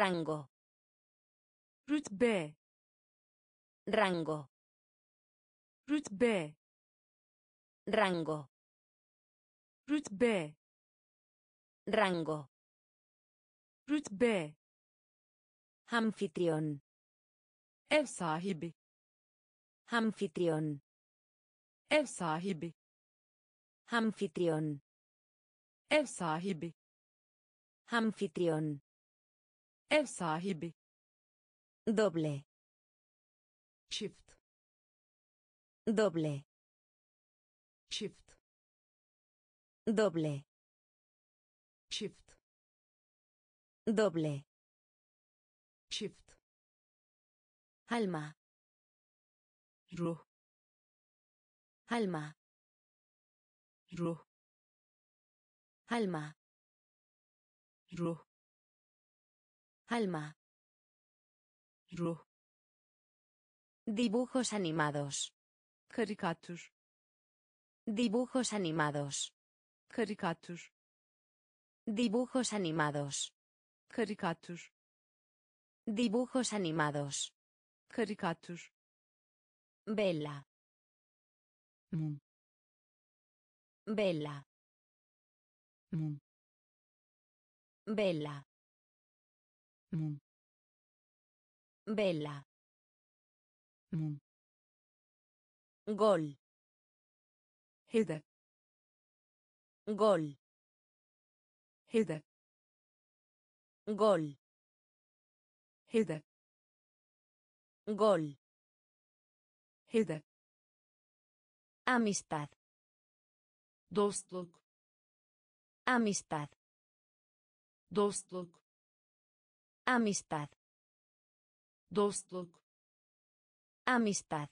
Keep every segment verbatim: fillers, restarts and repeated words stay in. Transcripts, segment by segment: rango, rütbe, rango, rütbe, rango, rütbe, rango, rütbe, anfitrión, ev sahibi, anfitrión, ev sahibi, anfitrión, ev sahibi, anfitrión, ev sahibi, doble, shift, doble, shift, doble, shift, doble, shift, alma, ruh, alma, ruh, alma, ruh, alma, ruh. Dibujos animados, karikatür, dibujos animados, karikatür, dibujos animados, karikatür, dibujos animados, karikatür, vela, mum, vela, mum, vela, mum, vela, mum, gol, hedef, gol, hedef, gol, hedef, gol, hedef, amistad, dostluk, amistad, dostluk, amistad, dostluk, amistad,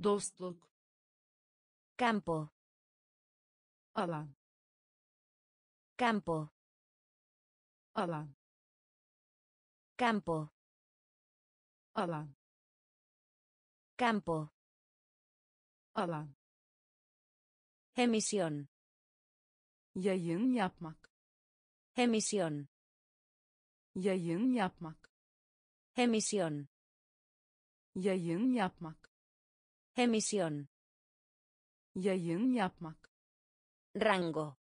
dostluk, campo, alan, campo, alan, campo, alan, campo, alan, emisión, yayın yapmak, emisión, yayın yapmak, emisión, yayın yapmak, emisión, yayın yapmak, rango,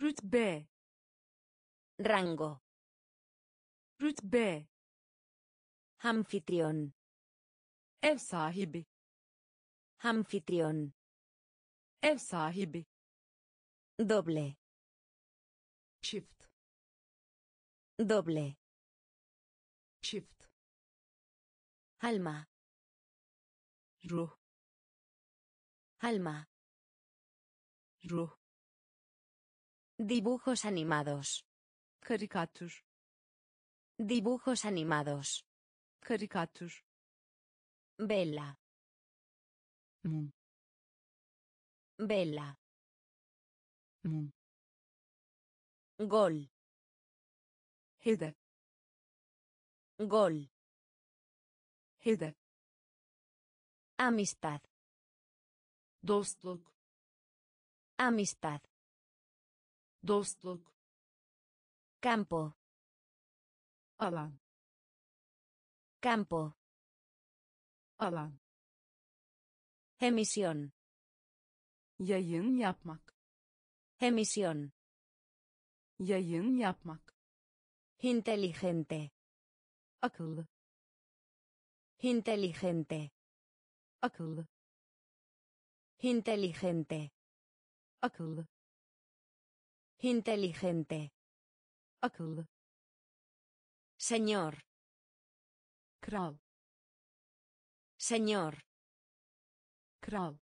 rütbe, rango, rütbe, anfitrión, ev sahibi, anfitrión, ev sahibi, doble, shift, doble, shift, alma, ruh, alma, ruh, dibujos animados, karikatür, dibujos animados, karikatür, vela, mum, vela, mum, gol, hedef, gol, hedef, amistad, dostluk, amistad, dostluk, campo, alan, campo, alan, emisión, yayın yapmak, emisión, yayın yapmak, inteligente, akıllı, inteligente, akıllı, inteligente, akıllı, inteligente, akıllı, señor, kral, señor, kral,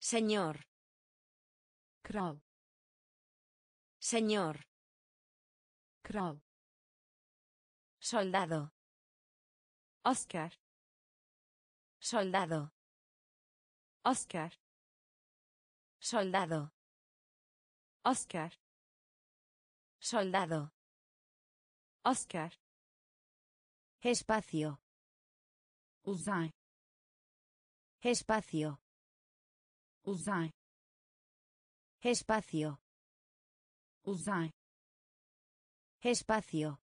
señor, kral, señor, kral, soldado, asker, soldado, asker, soldado, asker, soldado, asker, espacio, uzay, espacio, uzay, espacio, uzay, Espacio.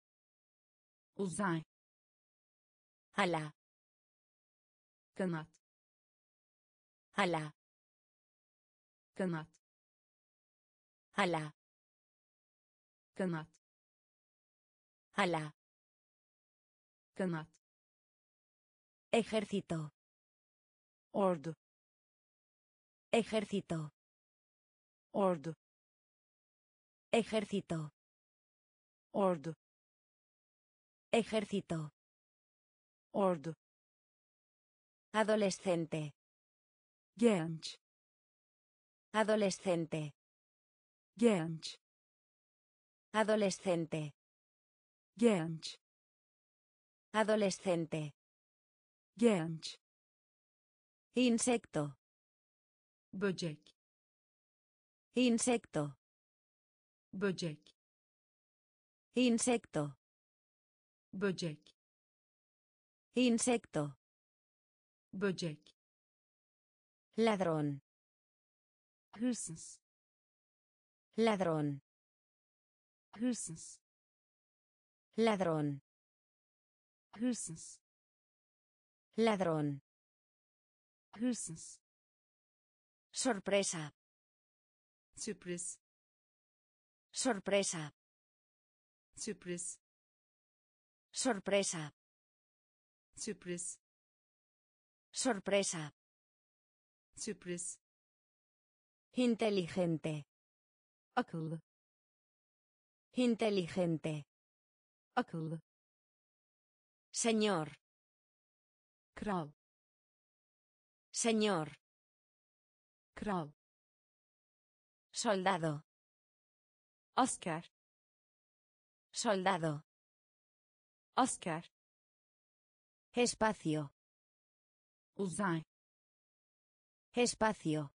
Uzay. Ala. Kanat. Ala. Kanat. Ala. Kanat. Ala. Kanat. Ejército. Ordu. Ejército. Ordu. Ejército. Ordu. Ejército. Ordu. Adolescente. Genç. Adolescente. Genç. Adolescente. Genç. Adolescente. Genç. Insecto. Böcek. Insecto. Böcek. Insecto. Böcek. Insecto. Böcek. Ladrón. Hırsız. Ladrón. Hırsız. Ladrón. Hırsız. Ladrón. Hırsız. Sorpresa. Sürpriz. Sorpresa. Sürpriz. Sorpresa. Sürpriz. Sorpresa. Sürpriz. Inteligente. Akıllı. Inteligente. Akıllı. Señor. Kral. Señor. Kral. Soldado. Asker. Soldado. Asker. Espacio. Uzay. Espacio.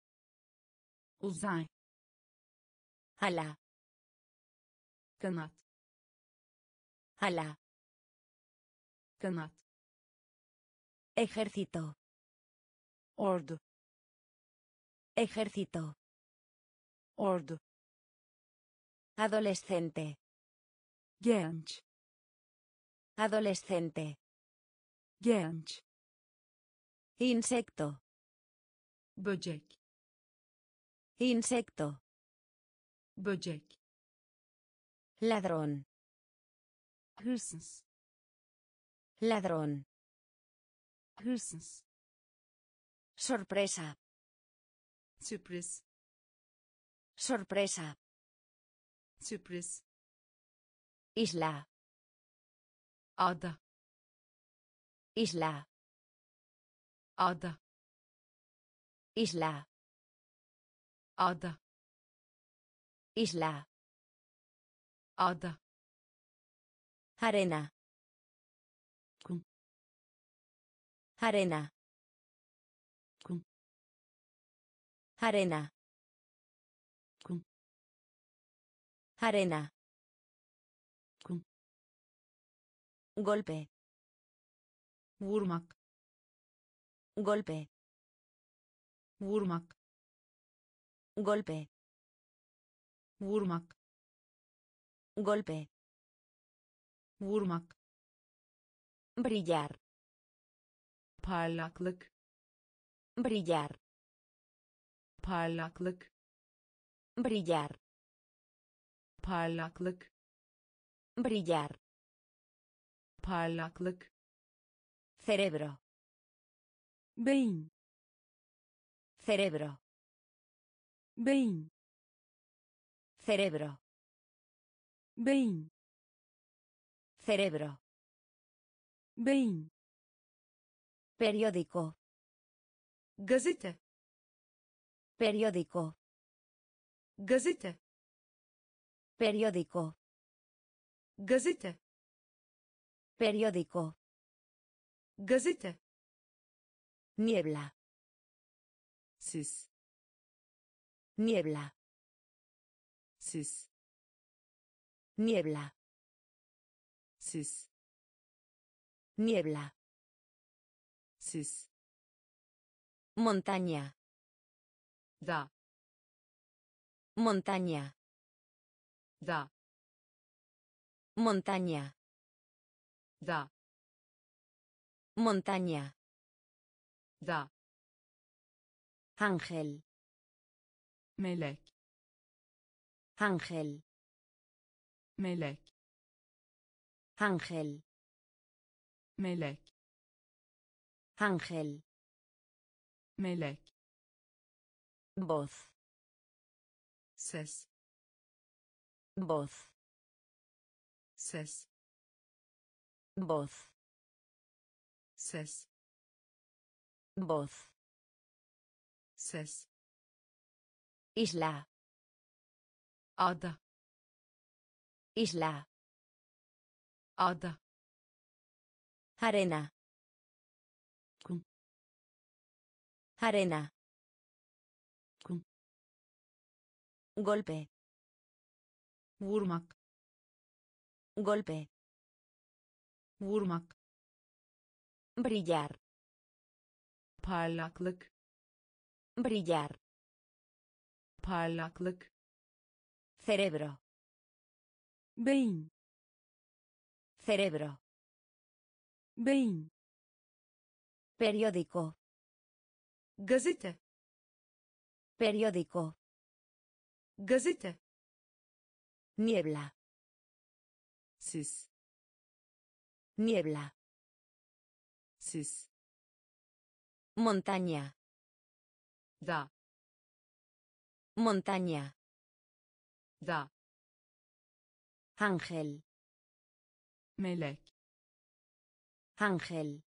Uzay. Ala. Kanat. Ala. Kanat. Ejército. Ordu. Ejército. Ordu. Adolescente. Genç. Adolescente. Genç. Insecto. Böcek. Insecto. Böcek. Ladrón. Hırsız. Ladrón. Hırsız. Sorpresa. Sürpriz. Sorpresa. Sürpriz. Isla. Ada. Isla. Ada. Isla. Ada. Isla. Ada. Arena. Kum. Arena. Kum. Arena. Kum. Arena. Kum. Golpe. Vurmak. Golpe. Vurmak. Golpe. Vurmak. Golpe. Vurmak. Brillar. Parlaklık. Brillar. Parlaklık. Brillar. Parlaklık. Brillar. Parlaklık. Cerebro. Beyin. Cerebro. Beyin. Cerebro. Beyin. Cerebro. Beyin. Periódico. Gazete. Periódico. Gazete. Periódico. Gazete. Periódico. Gazete. Niebla. Sis. Niebla. Sis. Niebla. Sis. Niebla. Sis. Montaña. Da. Montaña. Da. Montaña. Da. Montaña. Da. Ángel. Melek. Ángel. Melek. Ángel. Melek. Ángel. Melek. Voz. Ses. Voz. Ses. Voz. Ses. Voz. Ses. Isla. Ada. Isla. Ada. Arena. Kum. Arena. Kum. Golpe. Vurmak. Golpe. Vurmak. Brillar. Parlaklık. Brillar. Parlaklık. Cerebro. Beyin. Cerebro. Beyin. Periódico. Gazete. Periódico. Gazete. Niebla. Sis. Niebla. Sis. Montaña. Da. Montaña. Da. Ángel. Melek. Ángel.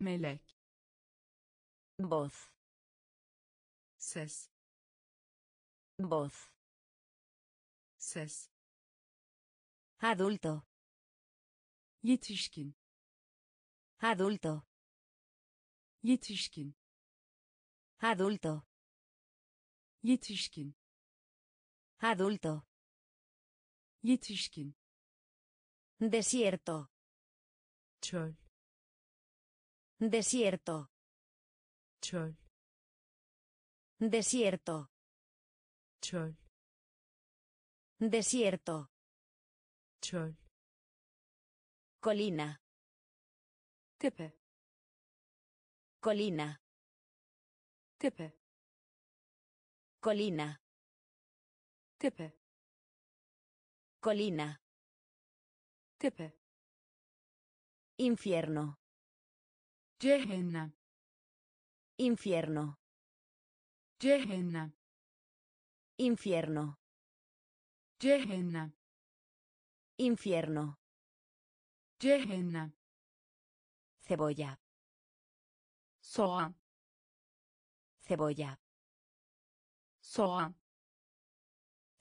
Melek. Voz. Ses. Voz. Ses. Adulto. Yetişkin. Adulto. Yetişkin. Adulto. Yetişkin. Adulto. Yetişkin. Desierto. Çöl. Desierto. Çöl. Desierto. Çöl. Desierto. Çöl. Colina. Tepe. Colina. Tepe. Colina. Tepe. Colina. Tepe. Infierno. Gehenna. Infierno. Gehenna. Infierno. Gehenna. Infierno. Gehenna. Cebolla. Soa. Cebolla. Soa.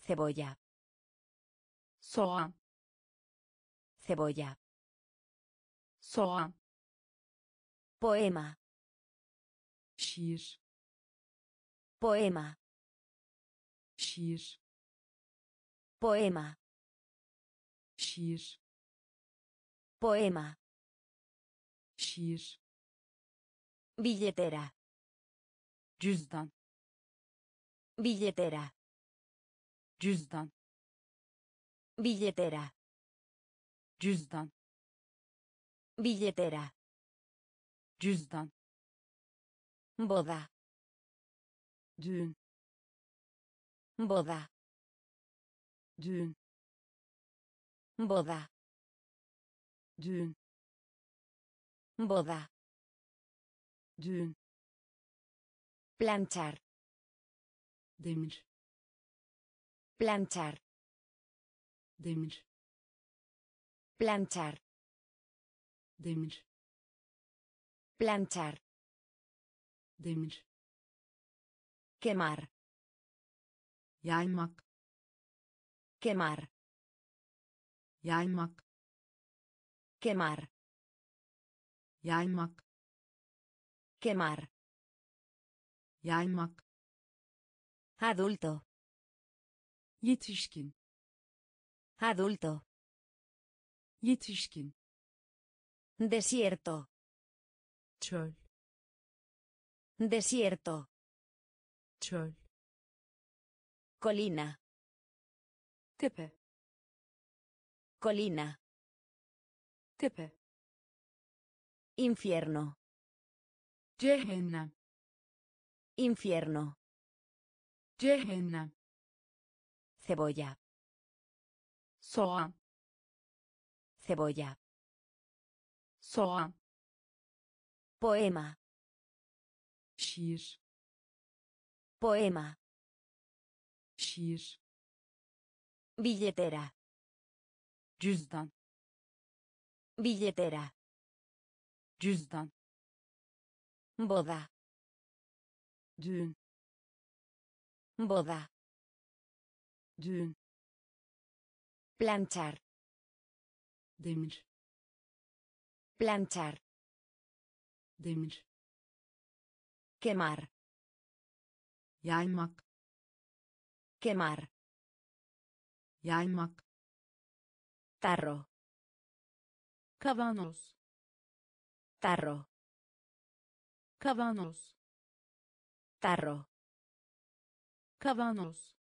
Cebolla. Soa. Cebolla. Soa. Poema. Şiir. Poema. Şiir. Poema. Şiir. Poema. Şiir. Billetera. Cüzdan. Billetera. Cüzdan. Billetera. Cüzdan. Billetera. Cüzdan. Boda. Düğün. Boda. Düğün. Boda. Düğün. Boda. Düğün. Planchar. Demir. Planchar. Demir. Planchar. Demir. Planchar. Demir. Quemar. Yaymak. Quemar. Yaymak. Quemar. Yaymak. Quemar. Yaymak. Adulto. Yetişkin. Adulto. Yetişkin. Desierto. Çöl. Desierto. Çöl. Colina. Tepe. Colina. Tepe. Infierno. Gehenna. Infierno. Gehenna. Cebolla. Soa. Cebolla. Soa. Poema. Şiir. Poema. Şiir. Billetera. Cüzdan. Billetera. Cüzdan. Boda. Düğün. Boda. Düğün. Planchar. Demir. Planchar. Demir. Quemar. Yaymak. Quemar. Yaymak. Tarro. Kavanoz. Tarro. Kavanoz. Tarro. Kavanoz.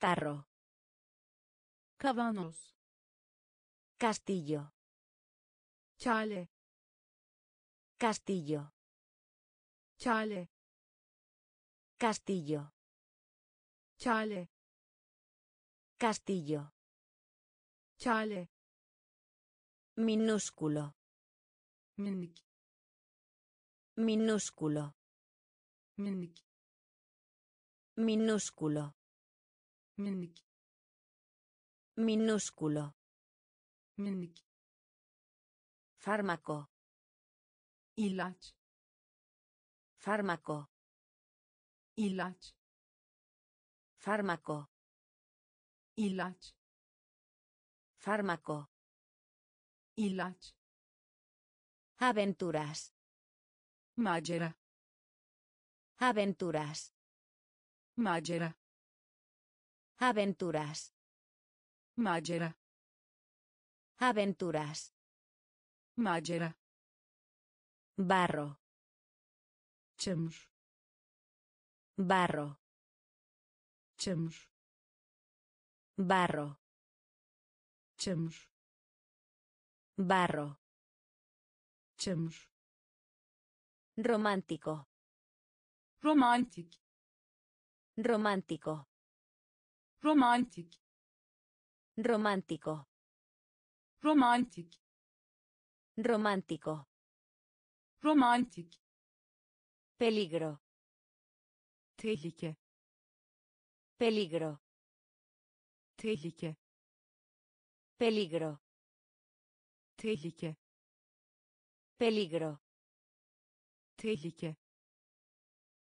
Tarro. Kavanoz. Castillo. Chale. Castillo. Chale. Castillo. Chale. Castillo. Chale. Minúsculo. Minik. Minúsculo. Minik. Minúsculo. Minik. Minúsculo. Minik. Fármaco. Ilaç. Fármaco. Ilaç. Fármaco. Ilaç. Fármaco. Ilaç. Aventuras. Macera. Aventuras. Macera. Aventuras. Macera. Aventuras. Macera. Barro. Çamur. Barro. Çamur. Barro. Çamur. Barro. Çamur. Romántico. Romantic. Romántico. Romantic. Romántico. Romantic. Romántico. Romantic. Peligro. Tehlike. Peligro. Tehlike. Peligro. Tehlike. Peligro. Tehlike.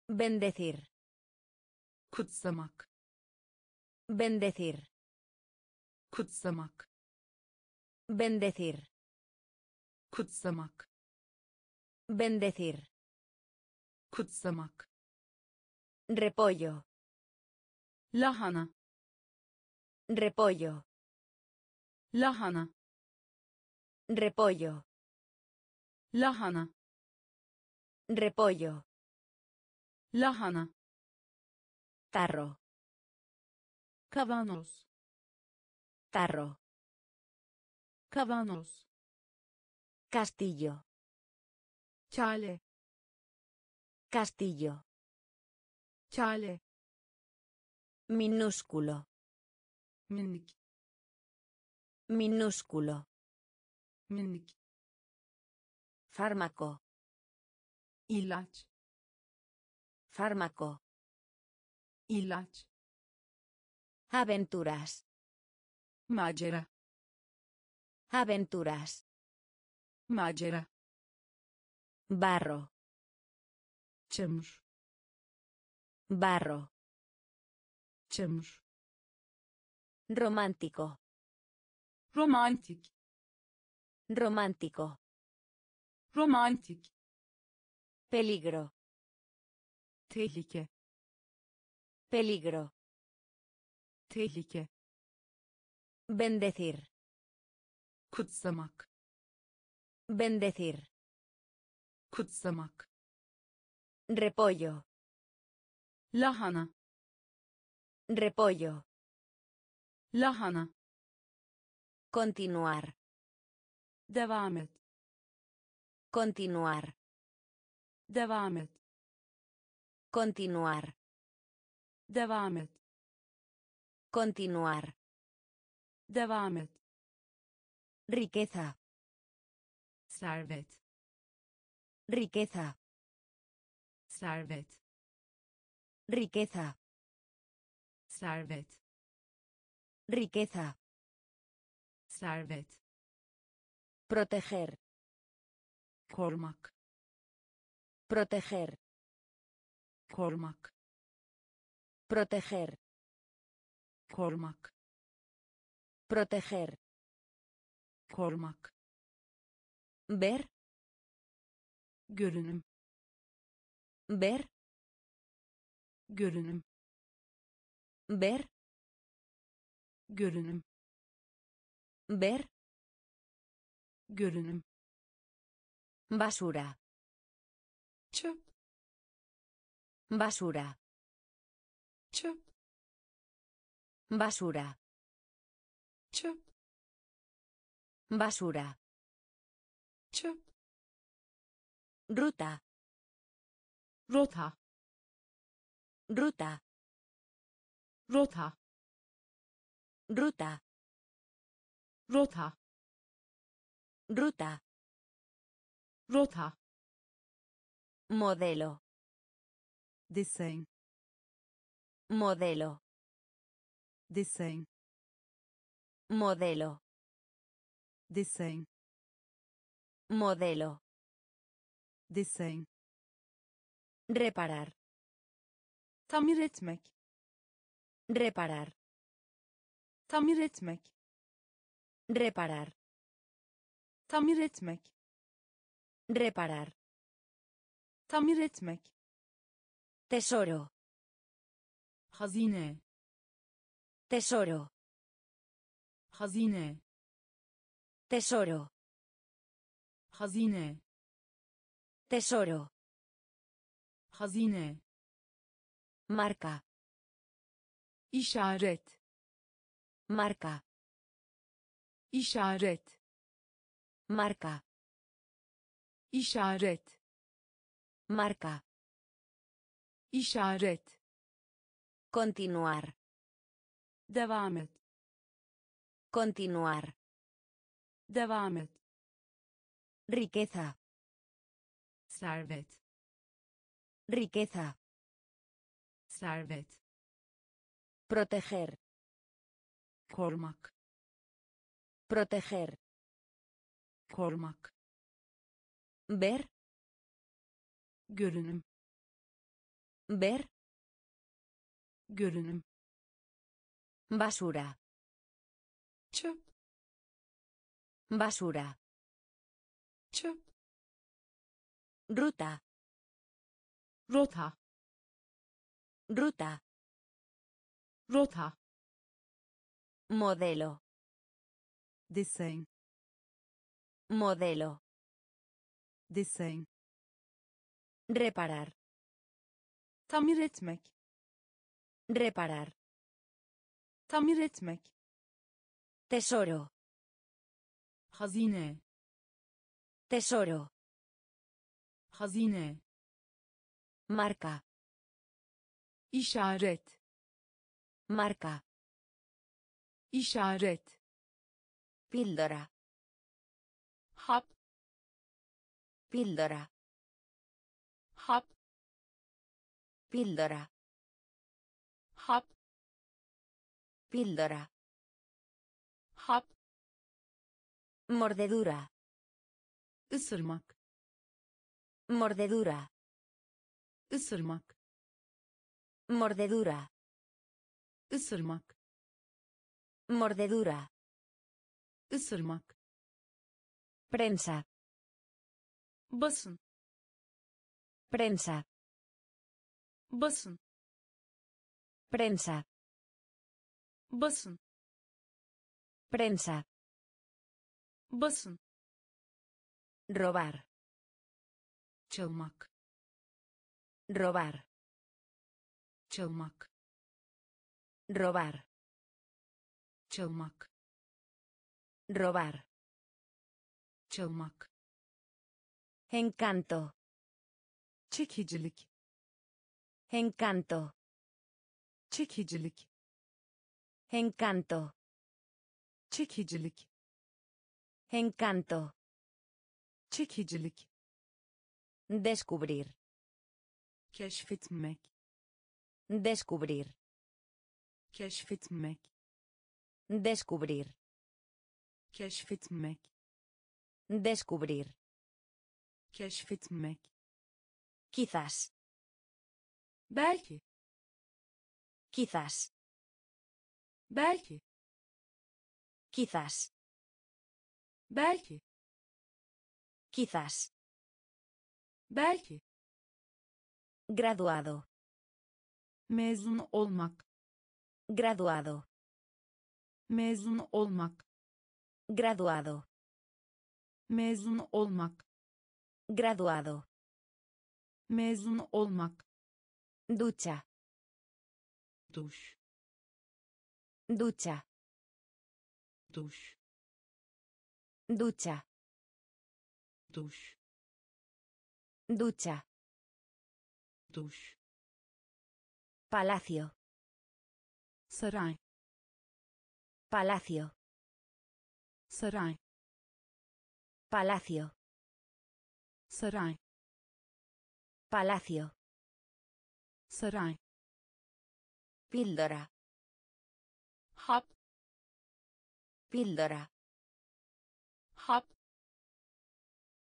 Bendecir. Kutsamak. Bendecir. Kutsamak. Bendecir. Kutsamak. Bendecir. Kutsamak. Repollo. Lahana. Repollo. Lahana. Repollo. Lahana. Repollo. Lahana. Tarro. Kavanoz. Tarro. Kavanoz. Castillo. Chale. Castillo. Chale. Minúsculo. Minik. Minúsculo. Minik. Fármaco. Ilaç. Fármaco. Ilaç. Aventuras. Macera. Aventuras. Macera. Barro. Çamur. Barro. Çamur. Romántico. Romantic. Romántico. Romantic. Peligro. Tehlike. Peligro. Tehlike. Bendecir. Kutsamak. Bendecir. Kutsamak. Repollo. Lahana. Repollo. Lahana. Continuar. Devam et. Continuar. Devam et. Continuar. Devam et. Continuar. Devam et. Riqueza. Servet. Riqueza. Servet. Riqueza. Servet. Riqueza. Servet. Proteger. Korumak. Proteger. Korumak. Proteger. Korumak. Proteger. Korumak. Ver. Görünüm. Ver. Görünüm. Ver. Görünüm. Ver. Görünüm. Basura. Çöp. Basura. Çöp. Basura. Çöp. Basura. Çöp. Ruta. Rota. Ruta. Rota. Ruta. Rota. Ruta. Rota. Modelo. Design. Modelo. Design. Modelo. Design. Modelo. Design. Reparar. Tamir etmek. Reparar. Tamir etmek. Reparar. Tamir etmek. Reparar. Tamir etmek. Tesoro. Hazine. Tesoro. Hazine. Tesoro. Hazine. Tesoro. Hazine. Marca. İşaret. Marca. İşaret. Marca. İşaret. Marca. İşaret. Continuar. Devam et. Continuar. Devam et. Riqueza. Servet. Riqueza. Servet. Proteger. Korumak. Proteger. Korumak. Ver. Görünüm. Ver. Görünüm. Basura. Çöp. Basura. Çöp. Ruta. Rota. Ruta. Rota. Modelo. Design. Modelo. Design. Reparar. Tamir etmek. Reparar. Tamir etmek. Tesoro. Hazine. Tesoro. Hazine. Marca. İşaret. Marca. İşaret. Píldora. Hap. Píldora. Hap. Píldora. Hap. Píldora. Hap. Mordedura. Isırmak. Mordedura. Isırmak. Mordedura. Isırmak. Mordedura. Isırmak. Prensa. Basın. Prensa. Basın. Prensa. Basın. Prensa. Basın. Robar. Çalmak. Robar. Çalmak. Robar. Çalmak. robar, çalmak, encanto, çekicilik, encanto, çekicilik, encanto, çekicilik, encanto, çekicilik, descubrir, keşfetmek, descubrir, keşfetmek, descubrir, keşfetmek, descubrir, keşfetmek, quizás, belki, quizás, belki, quizás, belki, quizás, belki, graduado, mezun olmak, graduado, mezun olmak, graduado, mezun olmak, graduado, mezun olmak, ducha, duş, ducha, duş, ducha, duş, ducha, duş, palacio, saray, palacio, saray, palacio, saray, palacio, saray, píldora, hap, píldora, hap,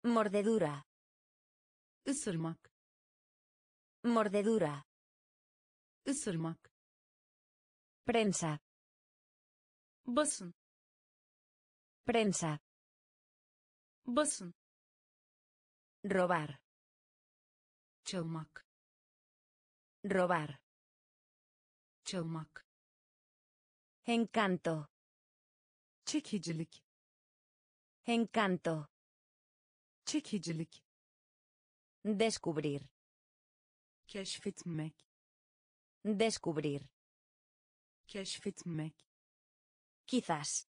mordedura, ısırmak, mordedura, ısırmak, prensa, basın, prensa, basın, robar, çalmak, robar, çalmak, encanto, çekicilik, encanto, çekicilik, descubrir, keşfetmek, descubrir, keşfetmek, quizás,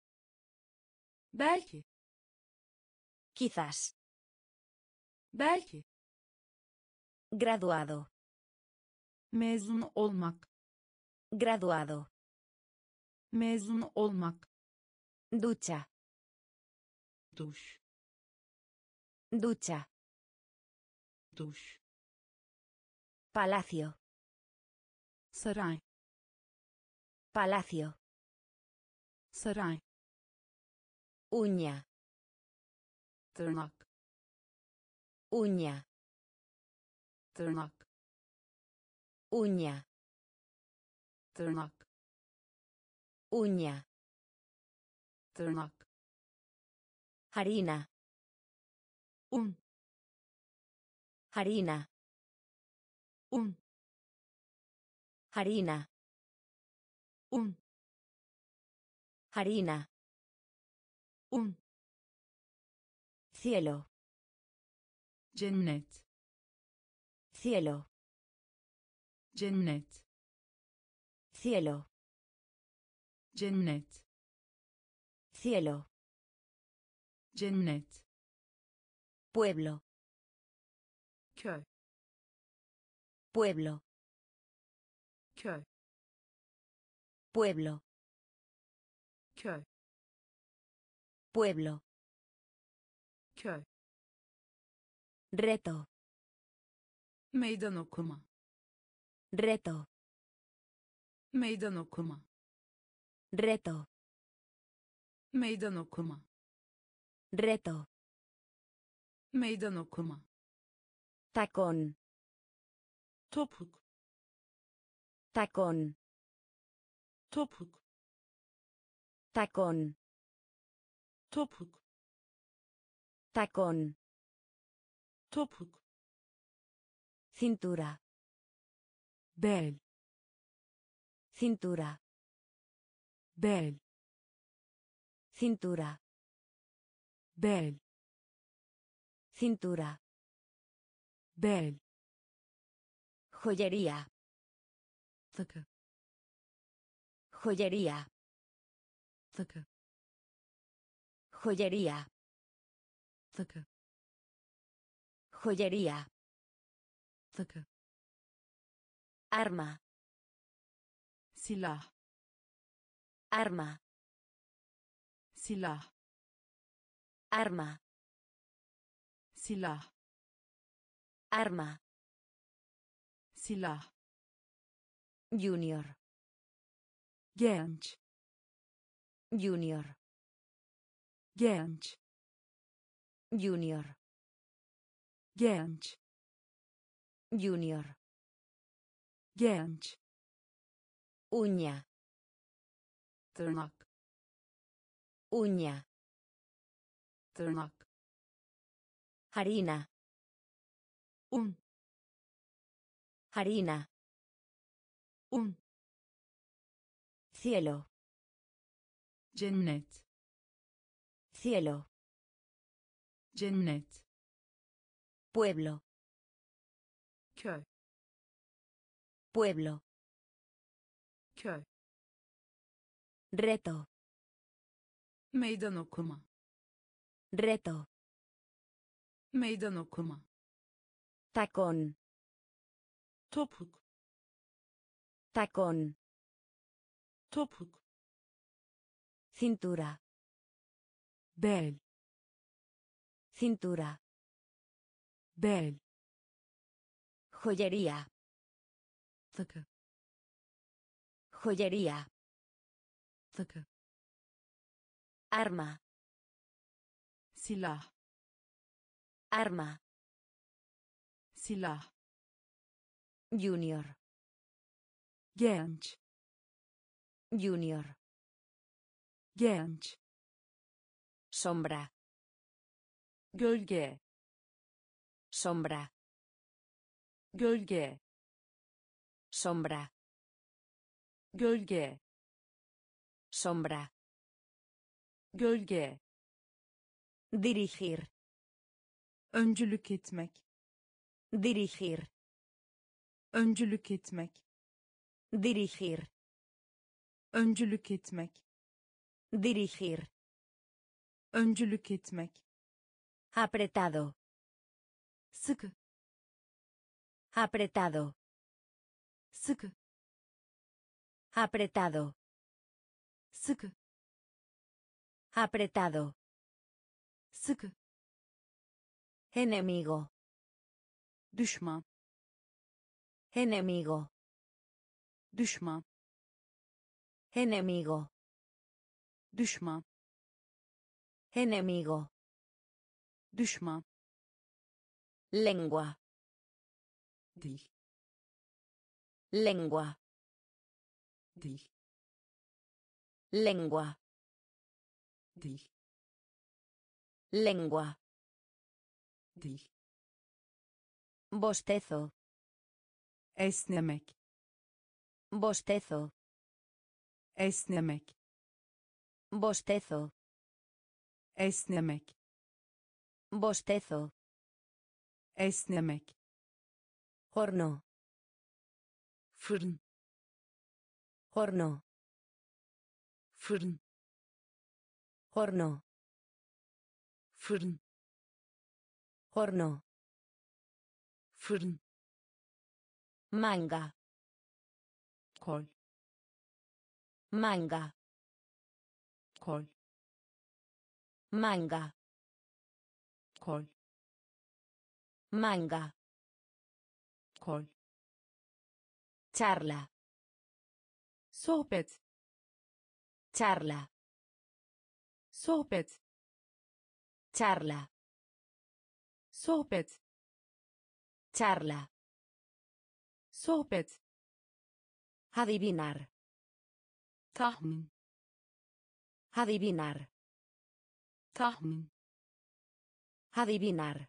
belki, quizás, belki, graduado, mezun olmak, graduado, mezun olmak, ducha, duş, ducha, duş, palacio, saray, palacio, saray, uña, tırnak, uña, tırnak, uña, tırnak, uña, tırnak, harina, un, harina, un, harina, un, harina, un, cielo, cennet, cielo, cennet, cielo, cennet, cielo, cennet, pueblo, köy, pueblo, köy, pueblo, köy, pueblo, köy, reto, meydan okuma, reto, meydan okuma, reto, meydan okuma, reto, meydan okuma, tacón, topuk, tacón, topuk, tacón, topuk, tacón, topuk, cintura, bel, cintura, bel, cintura, bel, cintura, bel, joyería, takı, joyería, takı, Joyería. Zaka. Joyería. Zaka. Arma. Silah. Arma. Silah. Arma. Silah. Arma. Silah. Junior. Genç. Junior. Genç. Junior. Genç. Junior. Genç. Uña. Tırnak. Uña. Tırnak. Harina. Un. Harina. Un. Cielo. Cennet. Cielo. Cennet. Pueblo. Köy. Pueblo. Köy. Reto. Meydan okuma. Reto. Meydan okuma. Tacón. Topuk. Tacón. Topuk. Cintura. Bel. Cintura. Bel. Joyería. Taka. Joyería. Taka. Arma. Silah. Arma. Silah. Junior. Genç. Junior. Genç. Sombra. Gölge. Sombra. Gölge. Sombra. Gölge. Sombra. Gölge. Dirigir. Öncülük etmek. Dirigir. Öncülük etmek. Dirigir. Öncülük etmek. Dirigir. Öncülük etmek. Apretado. Sıkı. Apretado. Sıkı. Apretado. Sıkı. Apretado. Sıkı. Enemigo. Düşman. Enemigo. Düşman. Enemigo. Düşman. Enemigo. Düşman. Lengua. Dil. Lengua. Dil. Lengua. Dil. Lengua. Dil. Bostezo. Esnemek. Bostezo. Esnemek. Bostezo. Esnemek. Bostezo. Esnemek. Horno. Fırın. Horno. Fırın. Horno. Fırın. Horno. Fırın. Manga. Kol. Manga. Kol. Manga. Kol. Manga. Kol. Charla. Sohbet. Charla. Sohbet. Charla. Sohbet. Charla. Sohbet. Adivinar. Tahmin. Adivinar. Tahmin. Adivinar.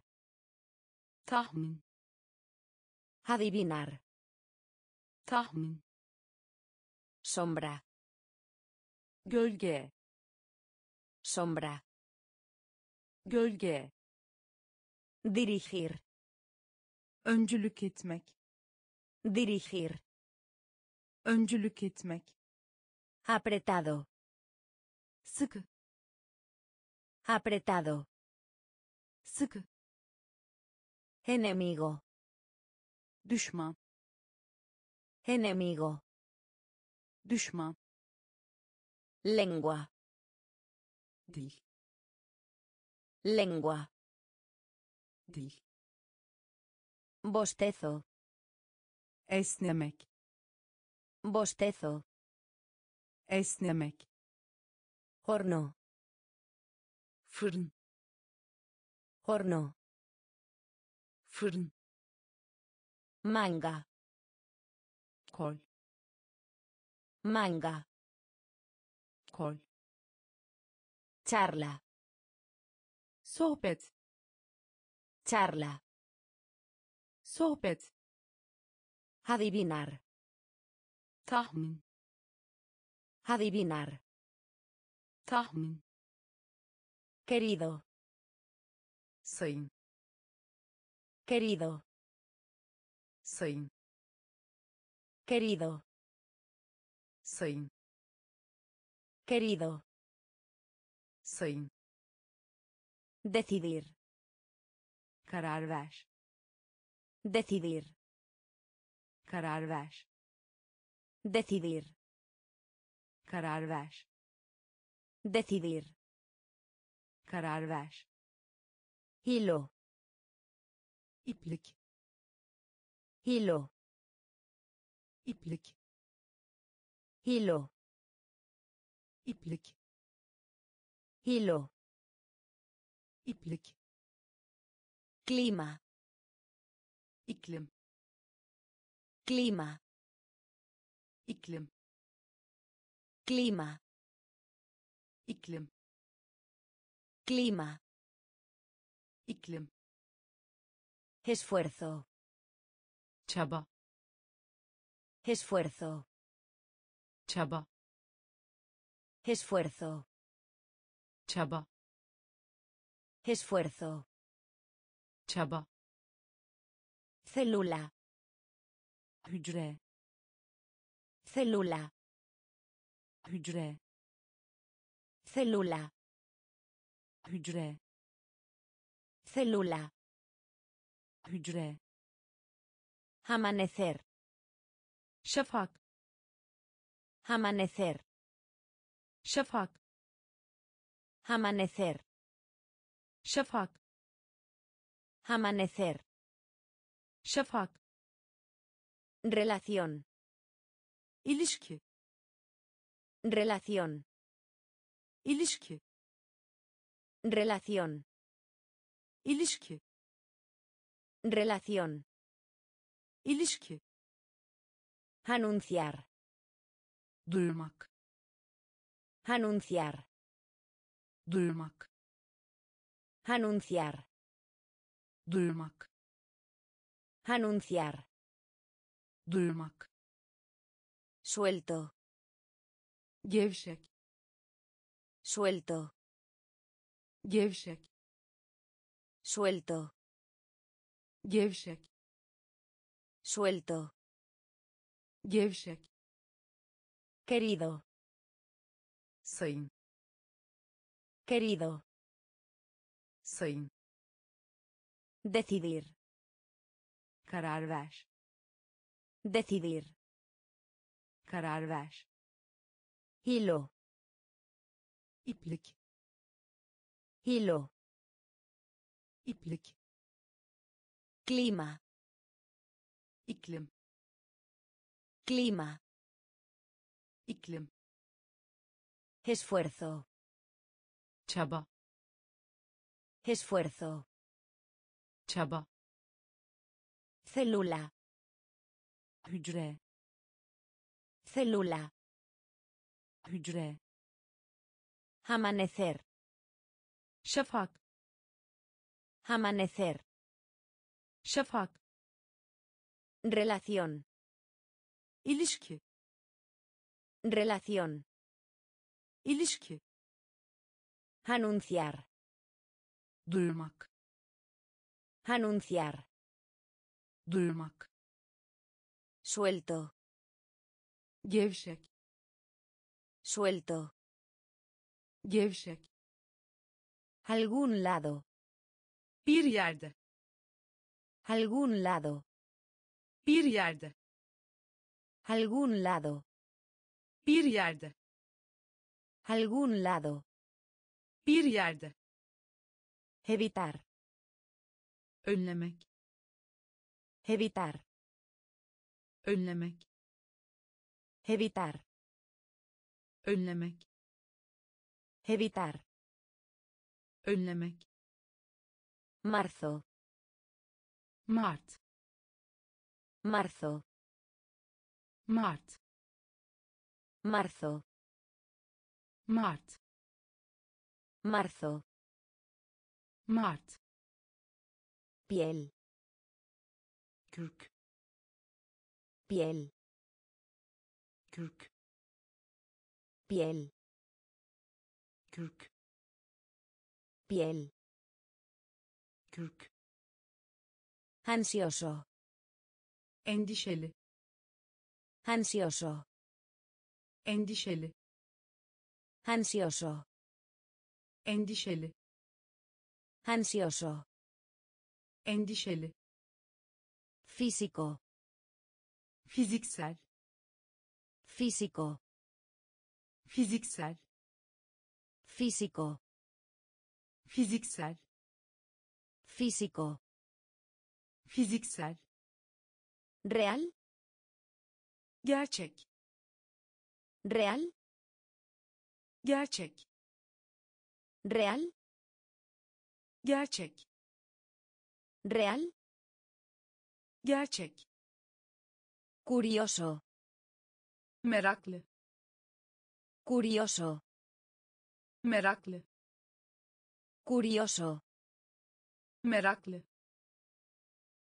Tahmin. Adivinar. Tahmin. Sombra. Gölge. Sombra. Gölge. Dirigir. Öncülük etmek. Dirigir. Öncülük etmek. Apretado. Sıkı. Apretado. Sıkı. Enemigo. Düşman. Enemigo. Düşman. Lengua. Dil. Lengua. Dil. Bostezo. Esnemek. Bostezo. Esnemek. Horno. Fırın. Horno. Fırın. Manga. Kol. Manga. Kol. Charla. Sohbet. Charla. Sohbet. Adivinar. Tahmin. Adivinar. Tahmin. Querido. Sayın. Querido. Sayın. Querido. Sayın. Querido. Sayın. Decidir. Karar ver. Decidir. Karar ver. Decidir. Karar ver. Decidir. Karar ver. Hilo. İplik. Hilo. İplik. Hilo. İplik. Hilo. İplik. Klima. İklim. Klima. İklim. Klima. İklim. Klima. İklim. Esfuerzo. Çaba. Esfuerzo. Çaba. Esfuerzo. Çaba. Esfuerzo. Çaba. Célula. Hücre. Célula. Hücre. Célula. Hücre. Célula. Hücre. Amanecer. Şafak. Amanecer. Şafak. Amanecer. Şafak. Amanecer. Şafak. Relación. İlişki. Relación. İlişki. Relación. İlişki. Relación. İlişki. Anunciar. Duyurmak. Anunciar. Duyurmak. Anunciar. Duyurmak. Anunciar. Duyurmak. Suelto. Gevşek. Suelto. Gevşek. Suelto. Gevşek. Suelto. Gevşek. Querido. Sayın. Querido. Sayın. Decidir. Karar ver. Decidir. Karar ver. Hilo. İplik. Hilo. İplik. Klima. İklim. Klima. İklim. Esfuerzo. Çaba. Esfuerzo. Çaba. Célula. Hücre. Célula. Hücre. Amanecer. Şafak. Amanecer. Şafak. Relación. İlişki. Relación. İlişki. Anunciar. Duyurmak. Anunciar. Duyurmak. Suelto. Gevşek. Suelto. Gevşek. Algún lado. Bir yerde. Algún lado. Bir yerde. Algún lado. Bir yerde. Algún lado. Bir yerde. Evitar. Önlemek. Evitar. Önlemek. Evitar. Önlemek. Evitar. Önlemek. Marzo. Mart. Marzo. Mart. Marzo. Mart. Marzo. Mart. Piel. Kürk. Piel. Kürk. Piel. Kürk. Piel. Kürk. Ansioso. Endişeli. Ansioso. Endişeli. Ansioso. Endişeli. Ansioso. Endişeli. Físico. Fiziksel. Físico. Fiziksel. Físico. Fiziksel. Físico. Fiziksel. Real. Gerçek. Real. Gerçek. Real. Gerçek. Real. Gerçek. Curioso. Meraklı. Curioso. Meraklı. Curioso. Meraklı.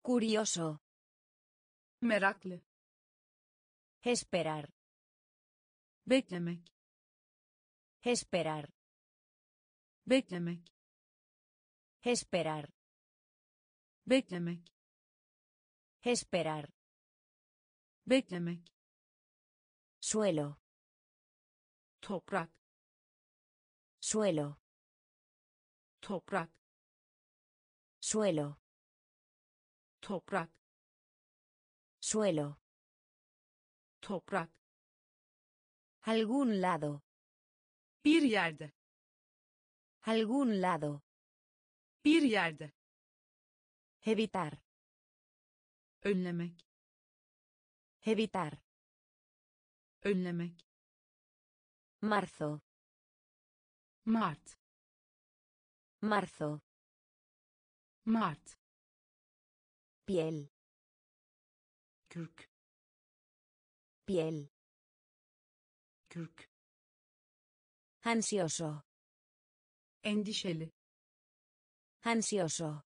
Curioso. Meraklı. Esperar. Beklemek. Esperar. Beklemek. Esperar. Beklemek. Esperar. Beklemek. Suelo. Toprak. Suelo. Toprak. Suelo. Toprak. Suelo. Toprak. Algún lado. Bir yerde. Algún lado. Bir yerde. Evitar. Önlemek. Evitar. Önlemek. Marzo. Mart. Marzo. Mart. Piel. Kürk. Piel. Kürk. Ansioso. Endişeli. Ansioso.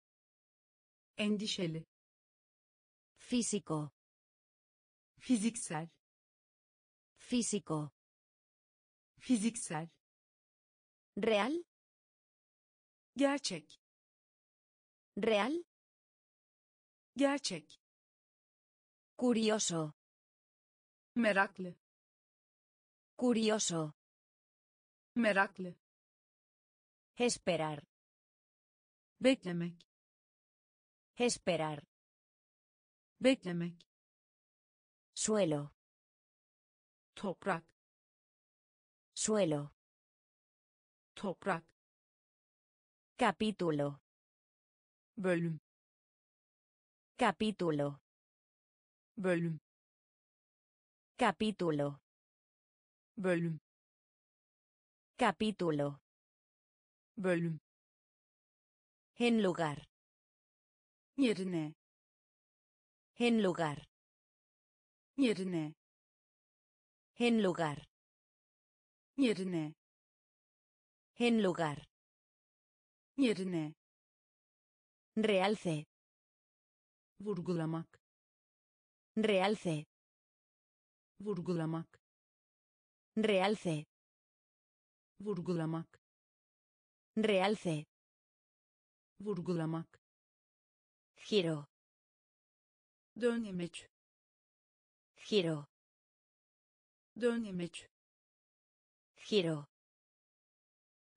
Endişeli. Físico. Fiziksel. Físico. Fiziksel. Real. Gerçek. Real. Gerçek. Curioso. Meraklı. Curioso. Meraklı. Esperar. Beklemek. Esperar. Beklemek. Suelo. Toprak. Suelo. Toprak. Capítulo. Bölüm. Capítulo. Bölüm. Capítulo. Bölüm. Capítulo. Bölüm. En lugar. Yerine. En lugar. Yerine. En lugar. Yerine. En lugar. Yerine. Realce. Vurgulamak. Realce. Vurgulamak. Realce. Vurgulamak. Realce. Vurgulamak. Giro. Dönemek. Giro. Dönemek. Giro.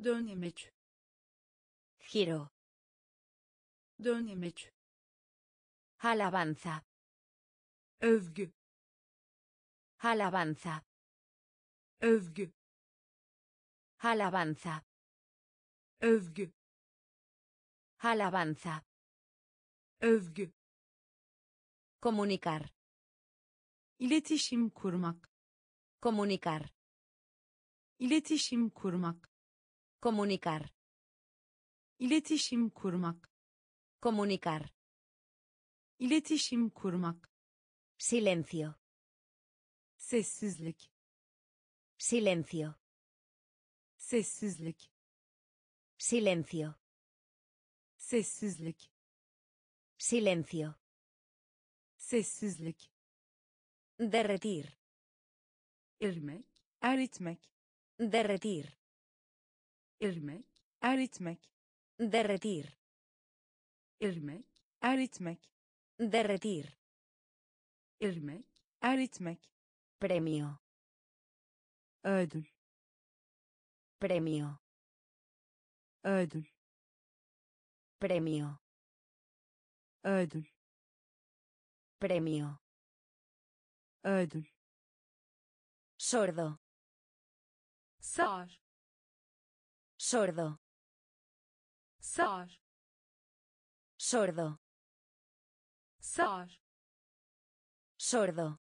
Dönemek. Giro. Dönemek. Alabanza. Övgü. Alabanza. Övgü. Alabanza. Övgü. Alabanza. Övgü. Comunicar. İletişim kurmak. Comunicar. İletişim kurmak. Comunicar. İletişim kurmak. Comunicar. İletişim kurmak. Silencio. Sessizlik. Silencio. Sessizlik. Silencio. Sessizlik. Silencio. Sessizlik. Derretir. Ermek, eritmek. Derretir. Ermek, eritmek. Derretir. Ermek, eritmek. Derretir. Ermek, eritmek. Premio. Ödül. Premio. Ödül. Premio. Ödül. Premio. Ödül. Sordo. Sar. Sordo. Sar. Sordo. Sar. Sordo.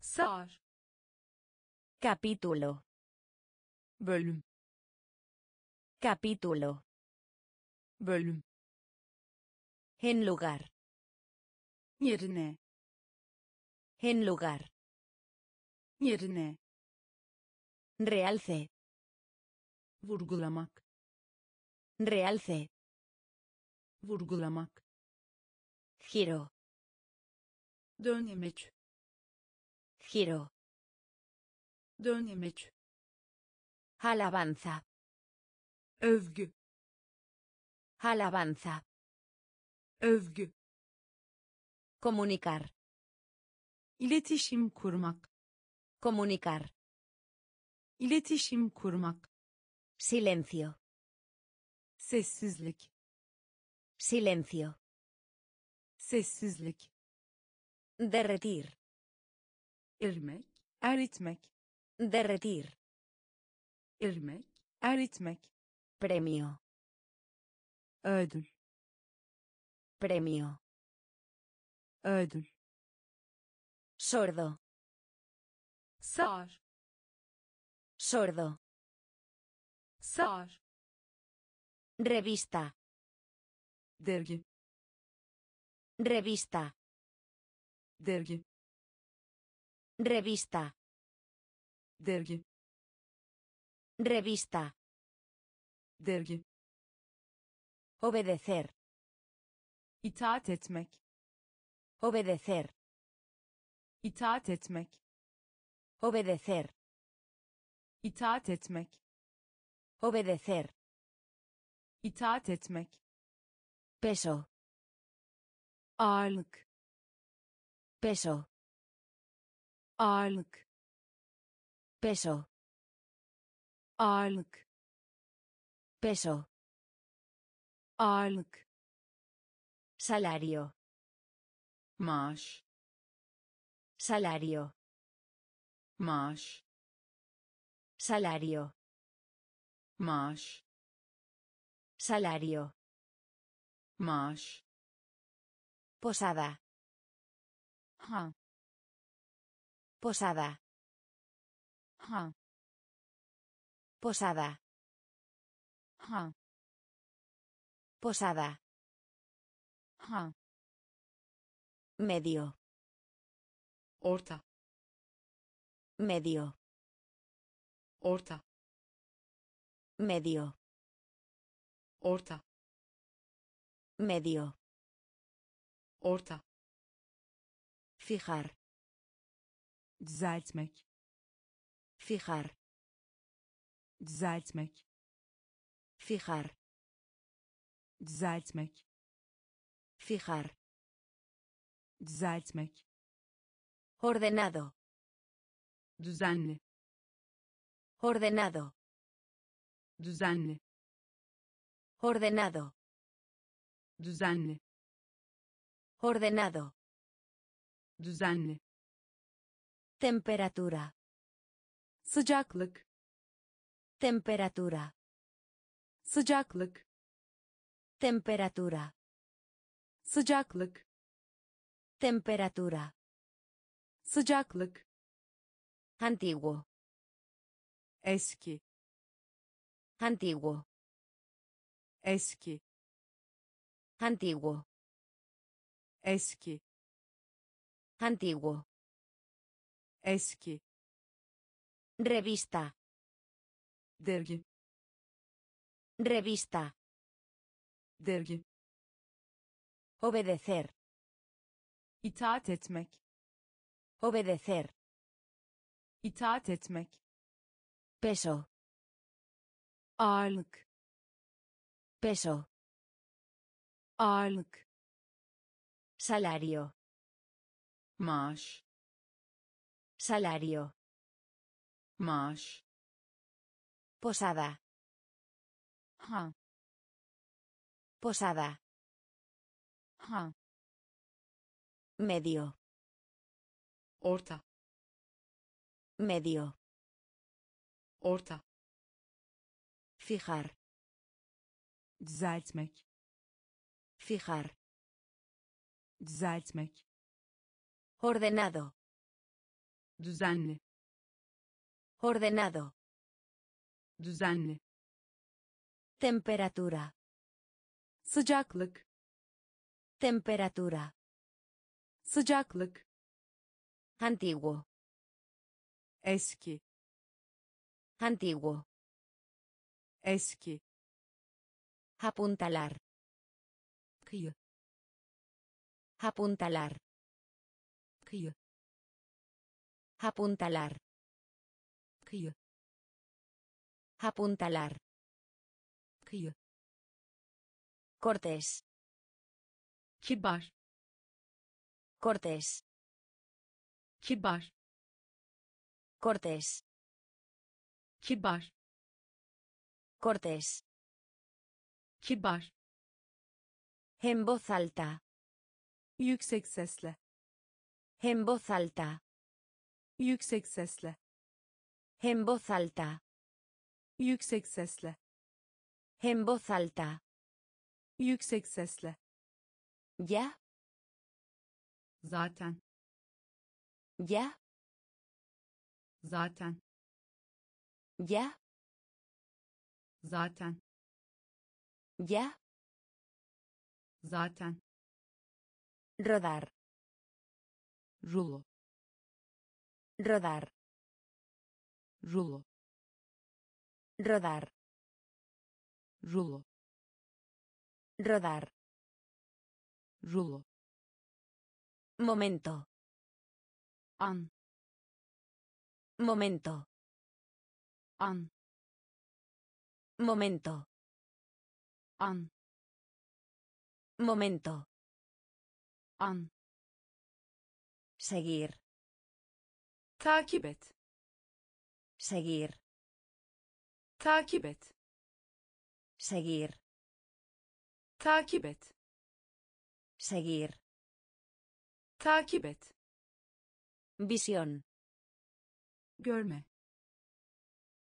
Sar. Capítulo. Bölüm. Capítulo. Bölüm. En lugar. Yerine. En lugar. Yerine. Realce. Vurgulamak. Realce. Vurgulamak. Giro. Dönemek. Giro. Dönemek. Alabanza. Övgü. Alabanza. Övgü. Comunicar. İletişim kurmak. Comunicar. İletişim kurmak. Silencio. Sessizlik. Silencio. Sessizlik. Derretir. Ermek, eritmek. Derretir. Ermek, eritmek. Premio. Ödül. Premio. Ödül. Sordo. Sar. Sordo. Sar. Revista. Dergi. Revista. Dergi. Revista. Dergi. Revista. Dergi. Obedecer. İtaat etmek. Obedecer. İtaat etmek. Obedecer. İtaat etmek. Obedecer. İtaat etmek. Peso. Ağırlık. Peso. Ağırlık. Peso. Ağırlık. Peso. Ağırlık. Salario. Maaş. Salario. Maaş. Salario. Maaş. Salario. Maaş. Posada. Ha. Posada. Ha. Posada. Ha. Posada. Ha. Medio. Orta. Medio. Orta. Medio. Orta. Medio. Orta. Fijar. Düzeltmek. Fijar. Düzeltmek. Fijar. Düzeltmek. Fijar. Düzeltmek. Ordenado. Düzenli. Ordenado. Düzenli. Ordenado. Düzenli. Ordenado. Düzenli. Temperatura. Sıcaklık. Temperatura. Sıcaklık. Temperatura. Sıcaklık. Temperatura. Sıcaklık. Antiguo. Eski. Antiguo. Eski. Antiguo. Eski. Antiguo. Eski. Revista. Dergi. Revista. Dergi. Obedecer. İtaat etmek. Obedecer. İtaat etmek. Peso. Ağırlık. Peso. Ağırlık. Salario. Maaş. Salario. Maaş. Posada. Ha. Posada. Ha. Medio. Orta. Medio. Orta. Fijar. Düzeltmek. Fijar. Düzeltmek. Ordenado. Düzenli. Ordenado. Düzenli. Temperatura. Sıcaklık. Temperatura. Sıcaklık. Antiguo. Eski. Antiguo. Eski. Apuntalar. Kıyı. Apuntalar. Kıyı. Apuntalar. Kıyı. Apuntalar. Kıyı. Cortés. Kibar. Cortés. Kibar. Cortés. Kibar. Cortés. Kibar. En voz alta. Yüksek sesle. En voz alta. Yüksek sesle. En voz alta. Yüksek sesle. En voz alta. Yüksek sesle. Ya. Zaten. Ya. Zaten. Ya. Zaten. Ya. Zaten. Rodar. Rulo. Rodar. Rulo. Rodar. Rulo. Rodar. Rulo. Momento. An. Momento. An. Momento. An. Momento. An. Seguir. Takip et. Seguir. Takip et. Seguir. Takip et. Seguir. Takip et. Visión. Görme.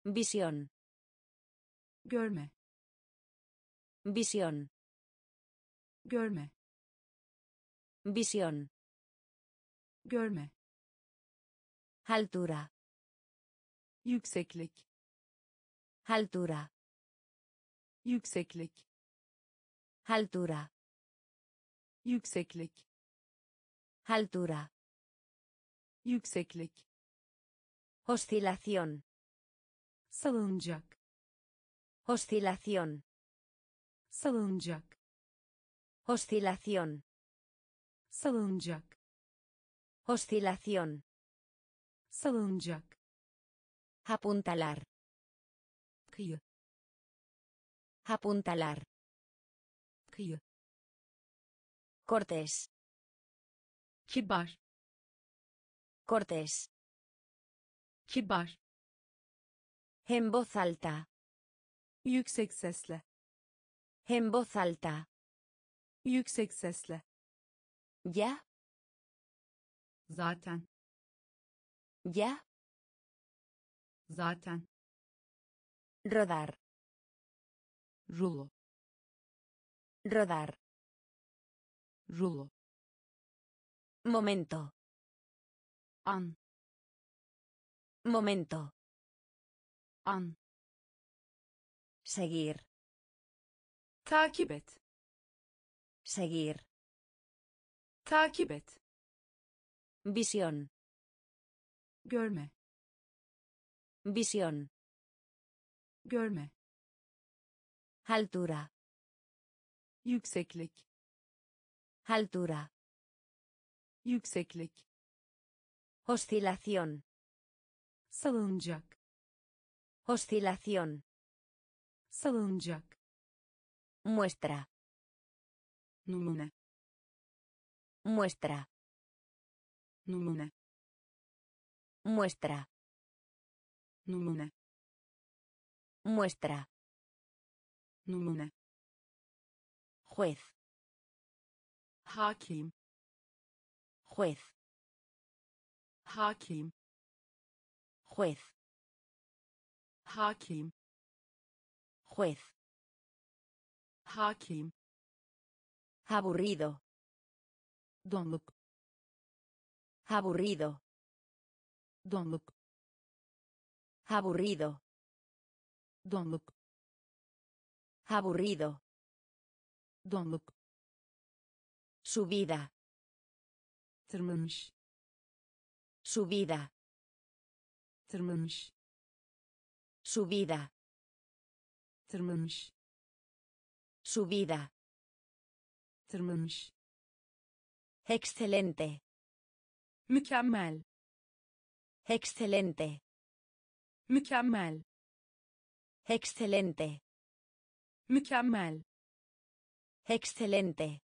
Visión. Görme. Visión. Görme. Visión. Görme. Altura. Yükseklik. Altura. Yükseklik. Altura. Yükseklik. Altura. Yükseklik. Oscilación. Salıncak. Oscilación. Salıncak. Oscilación. Salıncak. Oscilación. Salıncak. Apuntalar. Kıyı. Apuntalar. Kıyı. Cortés. Kibar. Cortés. Kibar. En voz alta. Yüksek sesle. En voz alta. Yüksek sesle. Ya. Zaten. Ya. Zaten. Rodar. Rulo. Rodar. Rulo. Momento. An. Momento. An. Seguir. Takip et. Seguir. Takip et. Visión. Görme. Visión. Görme. Altura. Yükseklik. Altura. Yükseklik. Oscilación. Salınacak. Oscilación. Salınacak. Muestra. Numune. Muestra. Numune. Muestra. Numune. Muestra. Numune. Juez. Hakim. Juez. Hakim. Juez. Hakim. Juez. Hakim. Aburrido. Donluk. Aburrido. Donluk. Aburrido. Donluk. Aburrido. Donluk. Subida. Tırmanmış. Subida. Tırmanmış. Subida. Tırmanmış. Subida. Tırmanmış. Excelente. Mükemmel. Excelente. Mükemmel. Excelente. Mükemmel. Excelente.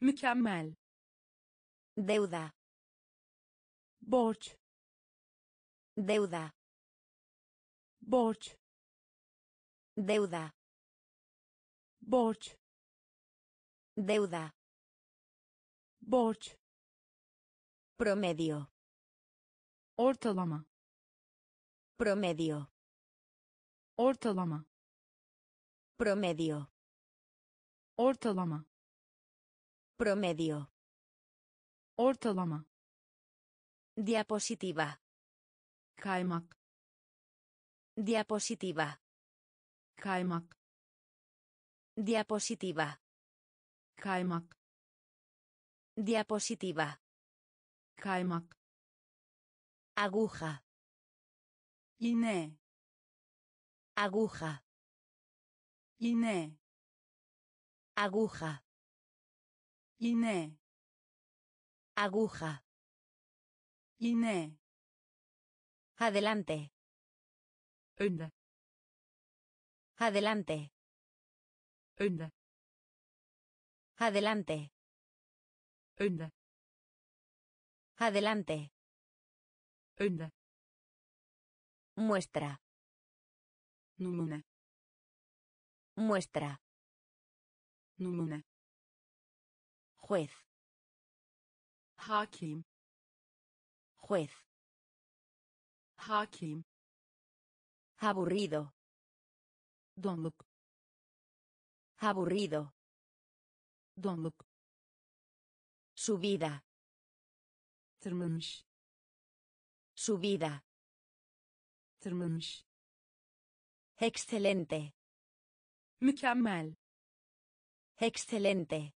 Mükemmel. Deuda. Borç. Deuda. Borç. Deuda. Borç. Deuda. Borç. Promedio. Ortalama. Promedio. Ortalama. Promedio. Ortalama. Promedio. Ortalama. Diapositiva. Kaymak. Diapositiva. Kaymak. Diapositiva. Kaymak. Diapositiva. Kaymak. Aguja. İğne. Aguja. İğne. Aguja. İğne. Aguja. Iné. Adelante. Önde. Adelante. Önde. Adelante. Önde. Adelante. Önde. Muestra. Numune. Muestra. Numune. Juez. Hakim. Juez. Hakim. Aburrido. Donluk. Aburrido. Donluk. Subida. Tırmanmış. Subida. Tırmanmış. Excelente. Mükemmel. Excelente.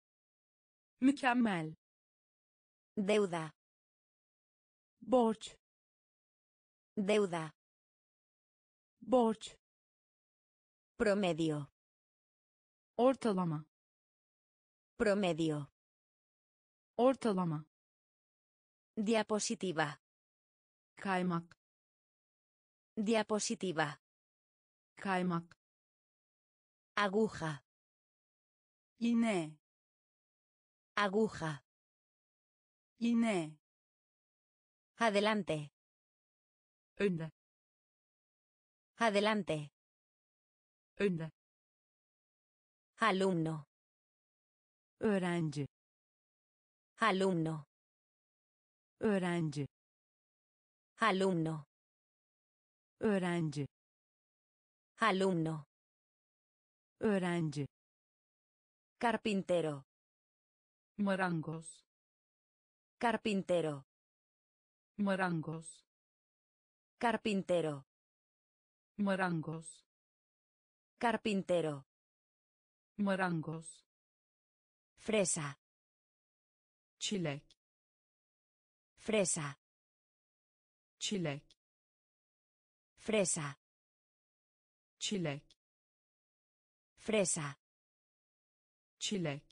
Mükemmel. Deuda. Borç. Deuda. Borç. Promedio. Ortalama. Promedio. Ortalama. Diapositiva. Kaymak. Diapositiva. Kaymak. Aguja. İğne. Aguja. Iné. Adelante. Önde. Adelante. Önde. alumno, öğrenci, alumno, öğrenci, alumno, öğrenci, alumno, öğrenci, carpintero, morangos, carpintero, morangos, carpintero, morangos, carpintero, morangos, fresa, çilek, fresa, çilek, fresa, çilek, fresa, çilek,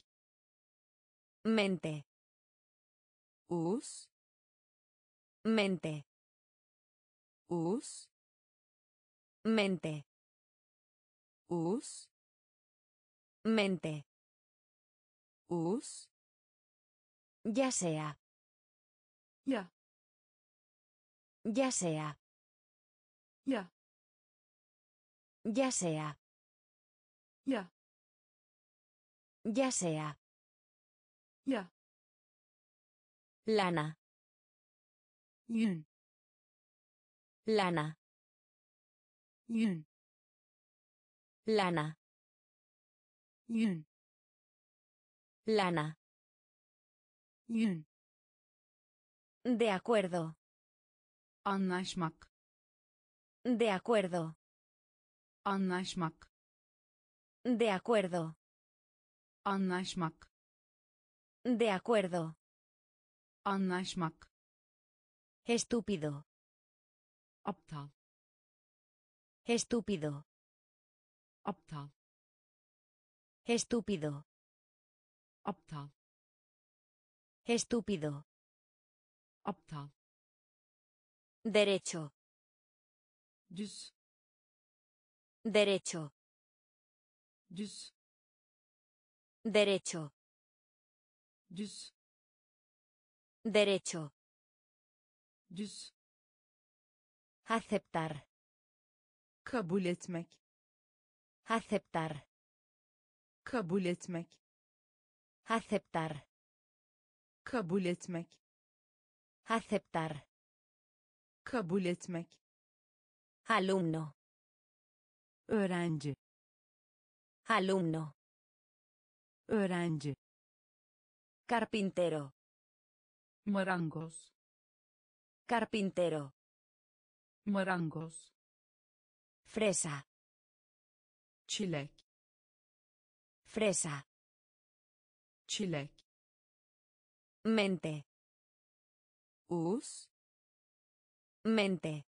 mente, us, mente, us, mente, us, mente, us, ya sea, ya, ya sea, ya, ya sea, ya, ya sea, ya, lana, yün, lana, yün, lana, yün, lana, yün, de acuerdo, anlaşmak, de acuerdo, anlaşmak, de acuerdo, anlaşmak, de acuerdo, anlaşmak, estúpido, aptal, estúpido, aptal, estúpido, aptal, estúpido, aptal, derecho, düz, derecho, düz, derecho, düz, derecho, düz, aceptar, kabul etmek, aceptar, kabul etmek, aceptar, kabul etmek, aceptar, kabul etmek, alumno, öğrenci, alumno, öğrenci, carpintero, morangos, carpintero, morangos, fresa, çilek, fresa, çilek, mente, us, mente,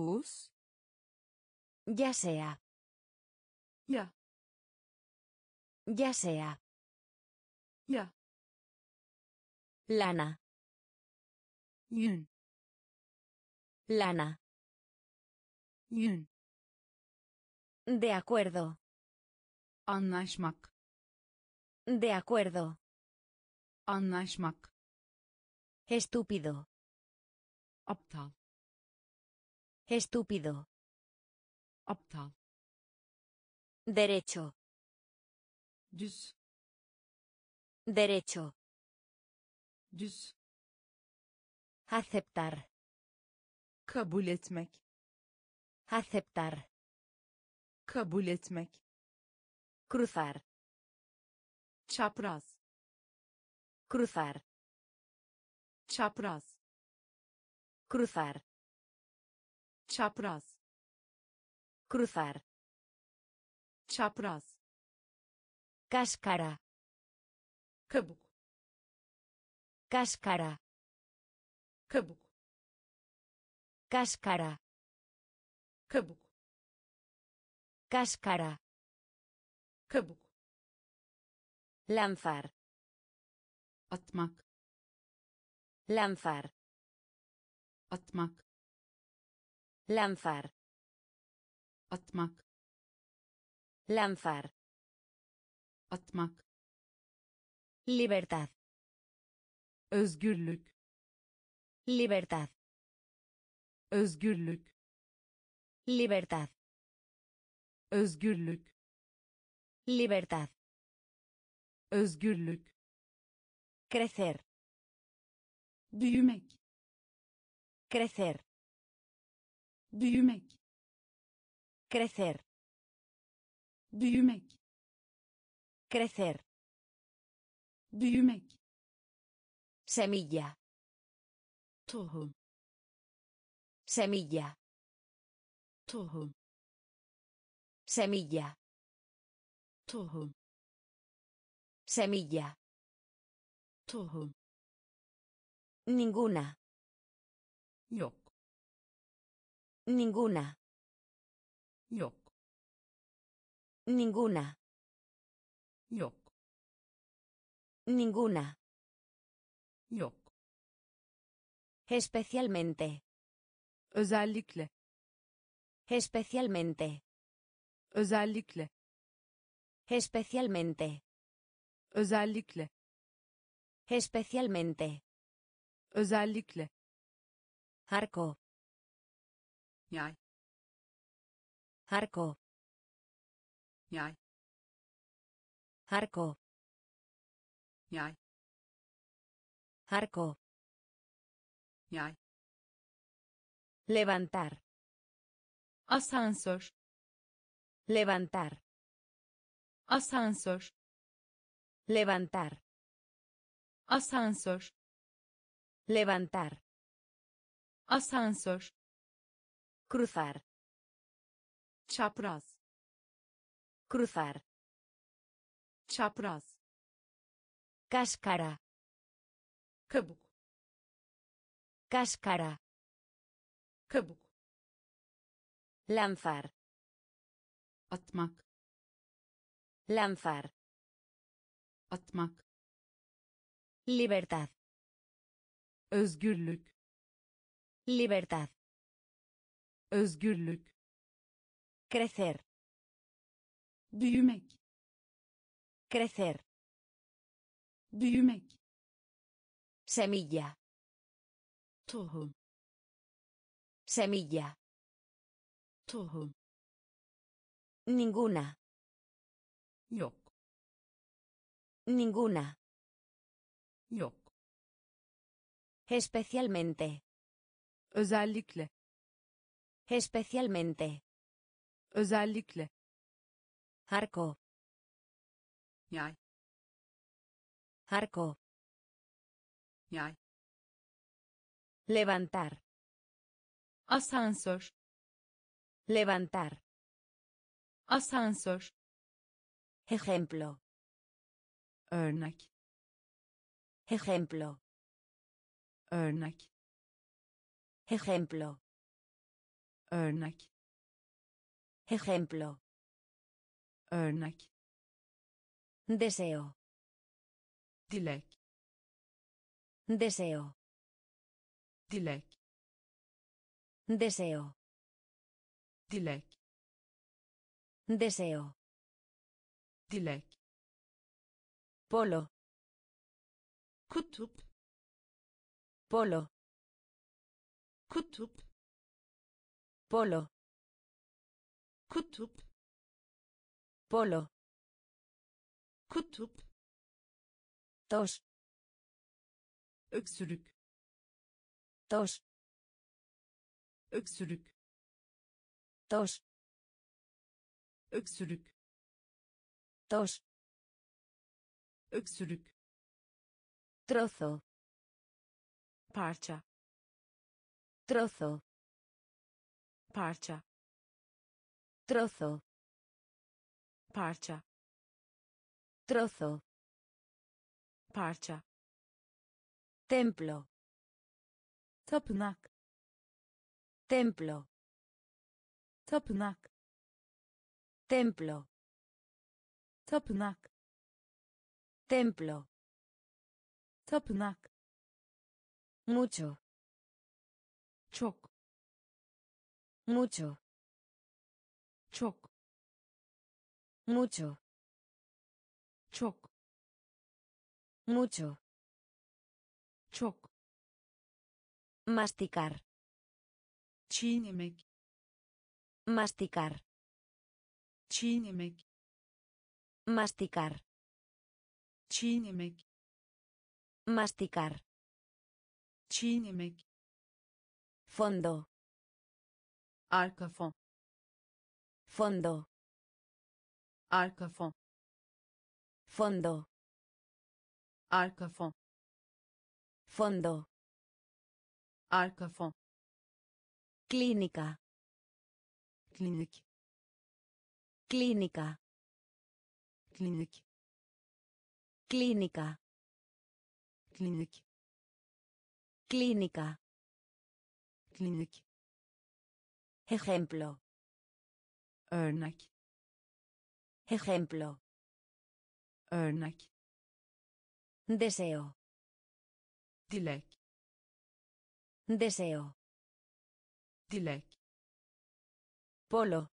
us, ya sea, ya, ya sea, ya, lana, yün, lana, yün, de acuerdo, anlaşmak, de acuerdo, anlaşmak, estúpido, aptal, estúpido, aptal, derecho, düz, derecho, düz, aceptar, kabul etmek, aceptar, kabul etmek, cruzar, çapraz, cruzar, çapraz, cruzar, çapraz, cruzar, çapraz, cáscara, kabuk, cáscara, kabuk, cáscara, kabuk, cáscara, kabuk, lanzar, atmak, lanzar, atmak, lanzar, atmak, lanzar, atmak, libertad, özgürlük, libertad, özgürlük, libertad, özgürlük, Libertad. Özgürlük. Crecer. Büyümek. Crecer. Büyümek. Crecer. Büyümek. Crecer. Büyümek. Semilla. Tohum. Semilla. Tohum. Semilla. Tohum. Semilla. Tohum. Ninguna. Yok. Ninguna. Yok. Ninguna. Yok. Ninguna. Yok. Especialmente. Özellikle. Especialmente. Özellikle. Especialmente. Özellikle. Especialmente. Özellikle. Arco. Yay. Arco. Yay. Arco. Yay. Arco. Yay. Levantar. Asansör. Levantar. Asansör. Levantar. Asansör. Levantar. Asansör. Cruzar. Çapraz. Cruzar. Çapraz. Cáscara. Kabuk. Cáscara. Kabuk. Lanzar. Atmak. Lanzar. Atmak. Libertad. Özgürlük. Libertad. Özgürlük. Crecer. Büyümek. Crecer. Büyümek. Semilla. Tohum. Semilla. Tohum. Ninguna. Yok. Ninguna. Yok. Especialmente. Özellikle. Especialmente. Özellikle. Arco. Yay. Arco. Yay. Levantar. Asansör. Levantar. Asansör. Ejemplo. Örnek. Ejemplo. Örnek. Ejemplo. Örnek. Ejemplo. Örnek. Deseo. Dilek. Deseo. Dilek. Deseo. Dilek. Deseo. Dilek. Polo. Kutup. Polo. Kutup. Polo. Kutup. Polo. Kutup. Tos. Öksürük. Tos. Öksürük. Tos. Öksürük. Tos. Öksürük. Trozo. Parça. Trozo. Parça. Trozo. Parça. Trozo. Parça. Templo. Tapınak. Templo. Tapınak. Templo. Tapınak. Templo. Tapınak. Mucho. Çok. Mucho. Çok. Mucho. Çok. Mucho. Çok. Masticar. Çiğnemek. Masticar. Çiğnemek. Masticar. Çiğnemek. Masticar. Çiğnemek. Fondo. Arka fon. Fondo. Arka fon. Fondo. Arka fon. Fondo. Arka fon. Clínica. Klinik. Clínica. Klinik. Clínica. Klinik. Clínica. Klinik. Ejemplo. Örnek. Ejemplo. Örnek. Deseo. Dilek. Deseo. Dilek. Polo.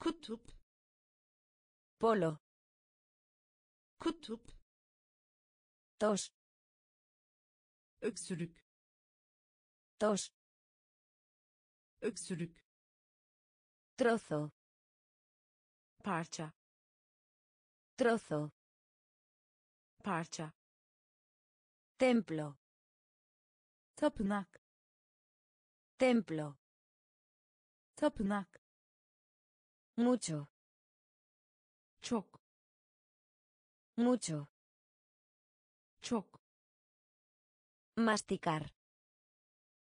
Kutup. Polo. Kutup. Tos. Öksürük. Tos. Öksürük. Trozo. Parça. Trozo. Parça. Templo. Tapınak. Templo. Tapınak. Mucho. Çok. Mucho. Çok. Masticar.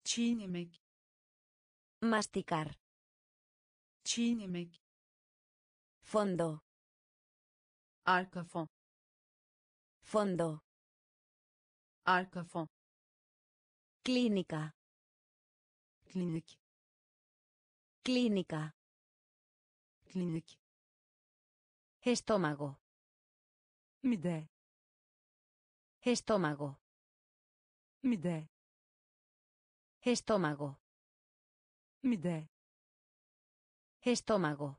Çiğnemek. Masticar. Çiğnemek. Fondo. Arka fon. Fondo. Arka fon. Clínica. Klinik. Clínica. Klinik. Estómago. Mide. Estómago. Mide. Estómago. Mide. Estómago.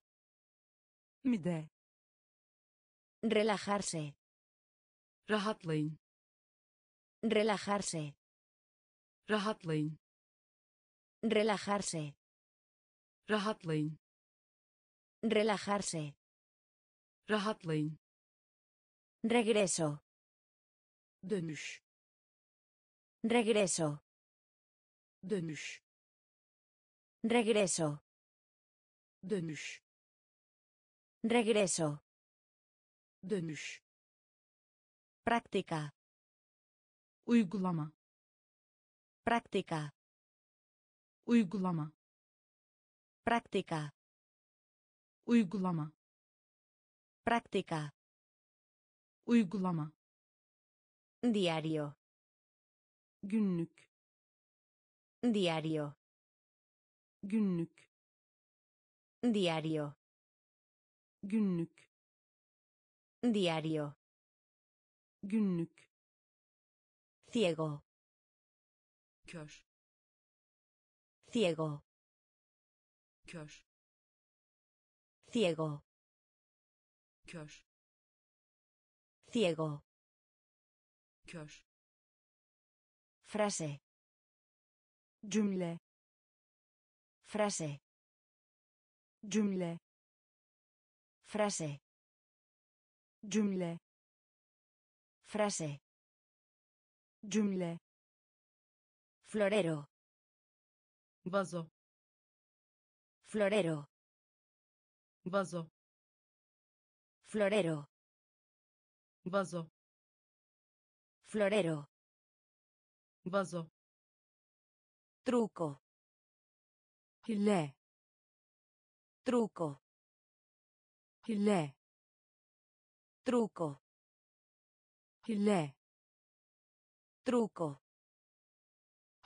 Mide. Relajarse. Rahatlayın. Relajarse. Rahatlayın. Relajarse. Rahatlayın. Relajarse. Rahatlayın. Regreso. Dönüş. Regreso. Dönüş. Regreso. Dönüş. Regreso. Dönüş. Práctica. Uygulama. Práctica. Uygulama. Práctica. Uygulama. Práctica. Uygulama. Diario. Günlük. Diario. Günlük. Diario. Günlük. Diario. Günlük. Ciego. Kör. Ciego. Kör. Ciego. Kör. Ciego. Kör. Frase. Cümle. Frase. Cümle. Frase. Cümle. Frase. Cümle. Florero. Vaso. Florero. Vaso. Florero. Vaso. Florero. Vaso. Truco. Hile. Truco. Hile. Truco. Hile. Truco.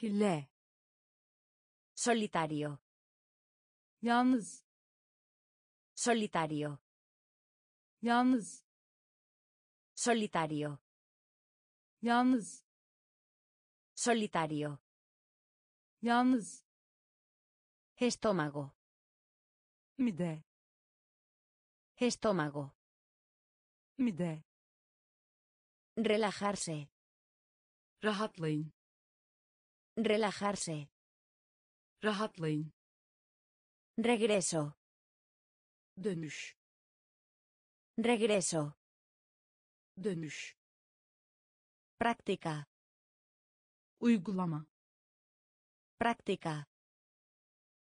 Hile. Solitario. Yalnız. Solitario. Yalnız. Solitario. Yalnız. Solitario. Yalnız. Estómago. Mide. Estómago. Mide. Relajarse. Rahatlayın. Relajarse. Rahatlayın. Regreso. Dönüş. Regreso. Dönüş. Práctica. Uygulama. Práctica.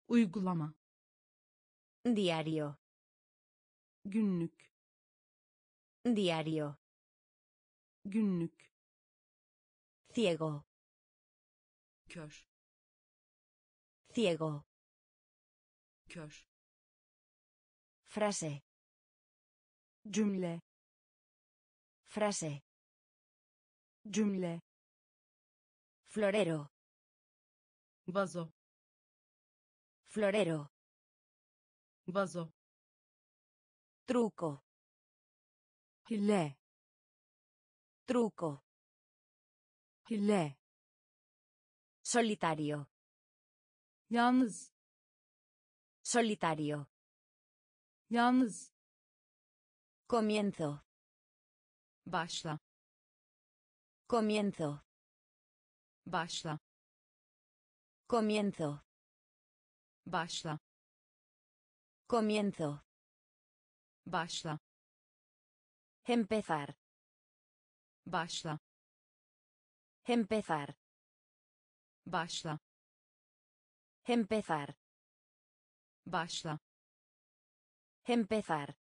Uygulama. Diario. Günlük. Diario. Günlük. Ciego. Kör. Ciego. Kör. Frase. Cümle. Frase. Cümle. Florero. Vaso. Florero. Vaso. Truco. Hile. Truco. Hile. Solitario. Yalnız. Solitario. Yalnız. Comienzo. Başla. Comienzo. Başla. Comienzo. Başla. Comienzo. Başla. Empezar. Başla. Empezar. Başla. Empezar. Başla. Empezar.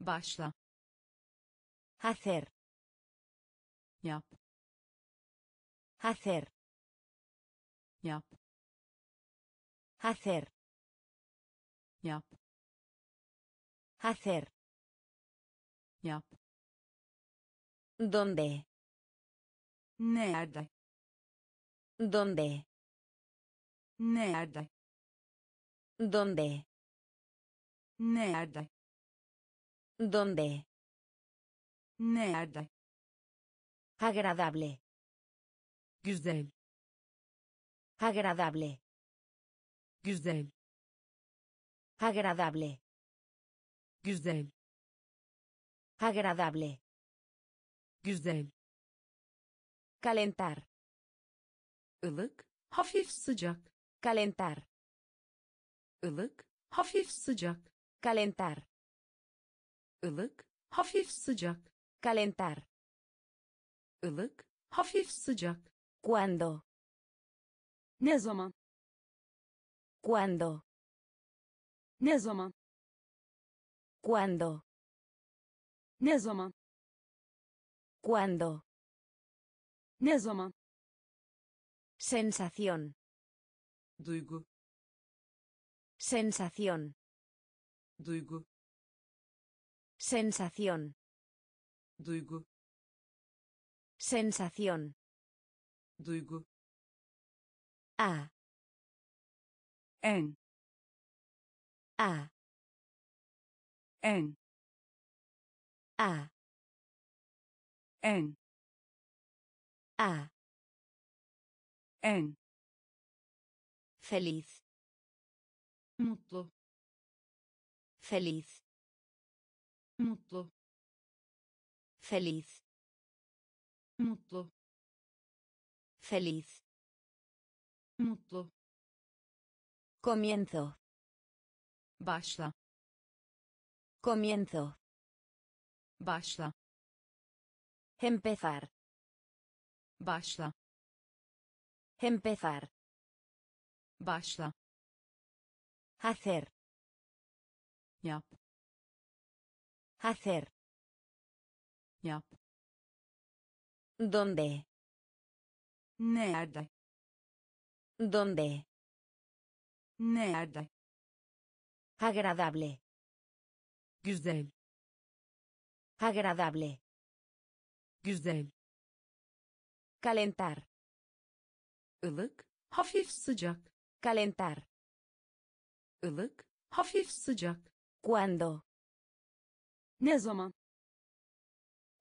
Başla. Hacer. Yap. Hacer. Yap. Hacer. Yap. Hacer. Yap. ¿Dónde? Nerede. ¿Dónde? Nerede. ¿Dónde? Nerede. ¿Dónde? Nerede. Agradable. Güzel. Agradable. Güzel. Agradable. Güzel. Agradable. Güzel. Calentar. Ilık, hafif sıcak. Calentar. Ilık, hafif sıcak. Calentar. Ilık, hafif sıcak. Calentar. Ilık, hafif sıcak. Cuando. Ne zaman. Cuando. Ne zaman. Cuando. Ne zaman. Cuando. Ne zaman. Sensación. Duygu. Sensación. Duygu. Sensación. Duygu. Sensación. Duygu. A. En. A. En. A. En. A. En. Feliz. Mutlu. Feliz. Mutlu. Feliz. Mutlu. Feliz. Mutlu. Comienzo. Başla. Comienzo. Başla. Empezar. Başla. Empezar. Başla. Hacer. Yap. Hacer. Yap. ¿Dónde? Nerede. ¿Dónde? Nerede. Agradable. Güzel. Agradable. Güzel. Calentar. Ilık, hafif sıcak. Calentar. Ilık, hafif sıcak. Cuando. Ne zaman.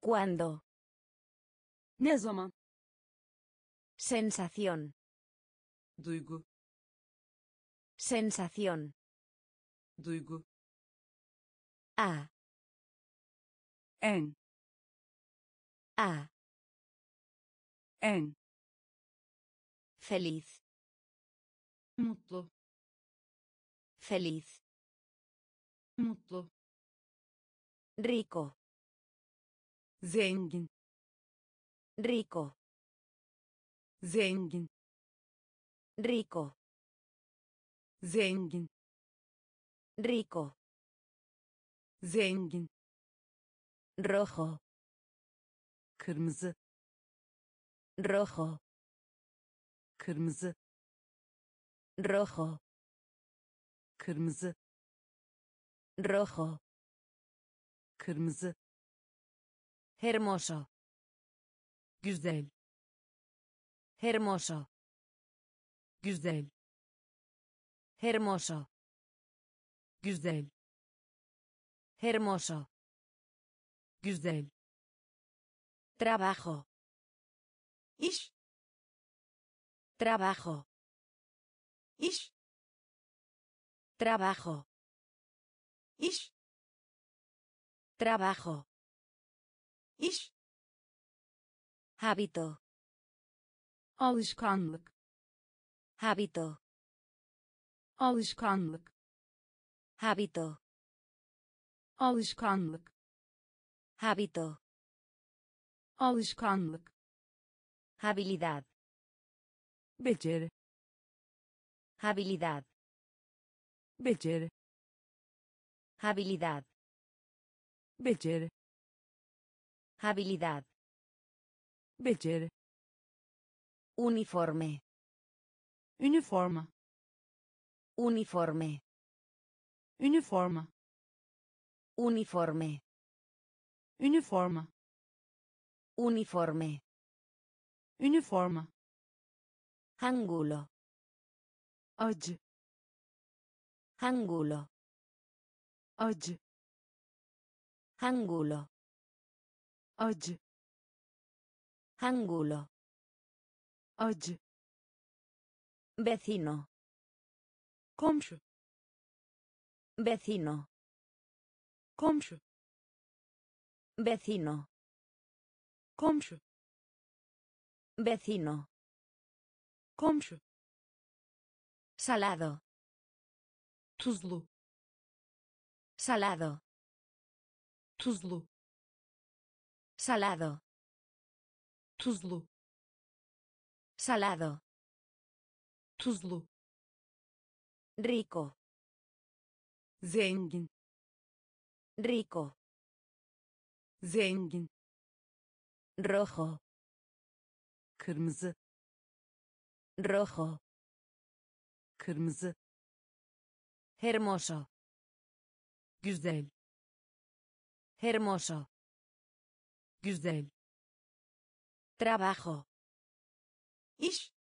Cuando. Ne zaman. Sensación. Duygu. Sensación. Duygu. A. En. A. En. Feliz. Mutlu. Feliz. Mutlu. Rico. Zengin. Rico. Zengin. Rico. Zengin. Rico. Zengin. Rojo. Kırmızı. Rojo. Kırmızı. Rojo. Kırmızı. Rojo. Kırmızı. Hermoso. Güzel. Hermoso. Güzel. Hermoso. Güzel. Hermoso. Güzel. Trabajo. Ish. Trabajo. Ish. Trabajo. Ish. Trabajo. İş. Hábito. Alışkanlık. Hábito. Alışkanlık. Hábito. Alışkanlık. Hábito. Alışkanlık. Habilidad. Beceri. Habilidad. Beceri. Habilidad. Beceri. Habilidad. Beceri. Uniforme. Uniforme. Uniforme. Uniforme. Uniforme. Uniforme. Uniforme. Uniforme. Ángulo. Oggi. Ángulo. Oggi. Ángulo. Oggi. Ángulo. Oggi. Vecino. Komşu. Vecino. Komşu. Vecino. Komşu. Vecino. Komşu. Salado. Tuzlu. Salado. Tuzlu. Salado. Tuzlu. Salado. Tuzlu. Rico. Zengin. Rico. Zengin. Rojo. Kırmızı. Rojo. Kırmızı. Hermoso. Güzel. Hermoso. Güzel. Trabajo. İş.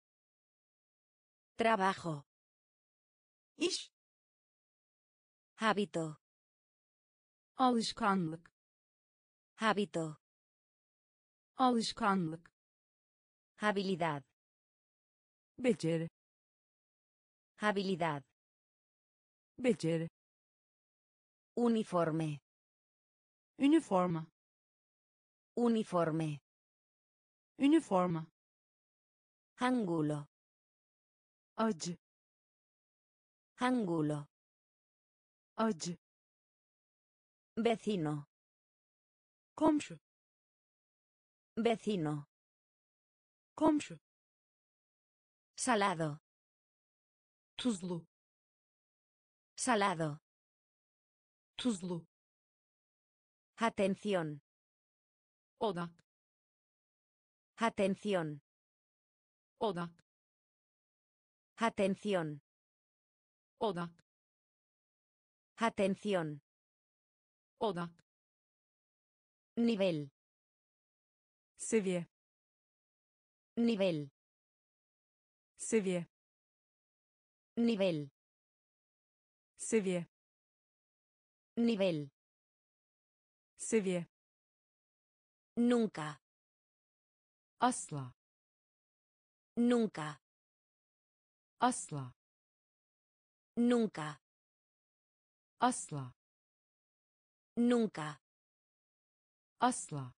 Trabajo. İş. Hábito. Alışkanlık. Hábito. Alışkanlık. Habilidad. Beceri. Habilidad. Beceri. Uniforme. Uniforme. Uniforme. Uniforme. Ángulo. Oggi. Ángulo. Oggi. Vecino. Komşu. Vecino. Komşu. Salado. Tuzlu. Salado. Tuzlu. Atención. Odak. Atención. Odak. Atención. Odak. Atención. Odak. Nivel. Seviye. Nivel. Seviye. Nivel. Seviye. Nivel. Seviye. Nunca. Asla. Nunca. Asla. Nunca. Asla. Nunca. Asla.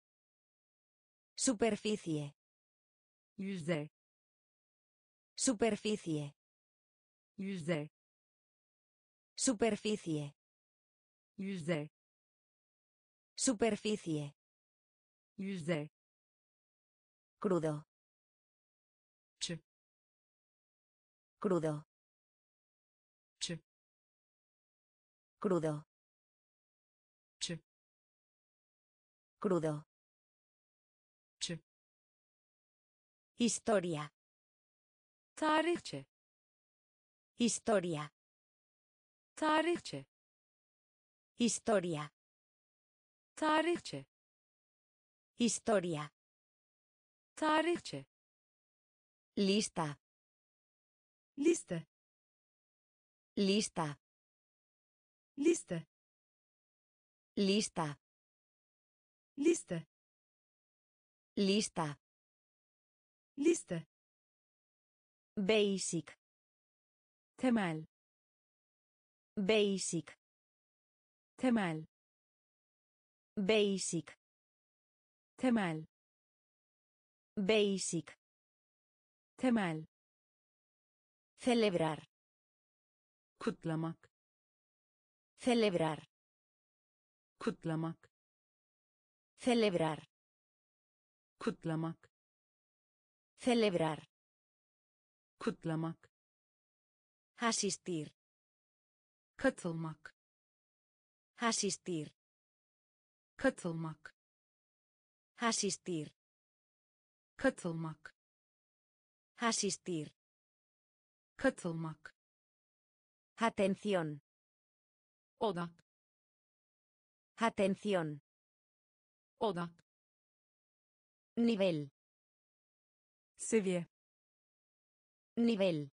Superficie. Yüzey. Superficie. Yüzey. Superficie. Yüzey. Superficie. Yüzde. Crudo. Czy. Crudo. Czy. Crudo. Czy. Crudo. Czy. Historia. Tarihçe. Historia. Tarihçe. Historia. Tarihçe. Historia. Tarihçe. Lista. Liste. Lista. Liste. Lista. Liste. Lista. Liste. Basic. Temel. Basic. Temel. Basic. Temel. Basic. Temel. Celebrar. Kutlamak. Celebrar. Kutlamak. Celebrar. Kutlamak. Celebrar. Kutlamak. Asistir. Katılmak. Asistir. Katılmak. Asistir. Katılmak. Asistir. Katılmak. Atención. Odak. Atención. Odak. Nivel. Seviye. Nivel.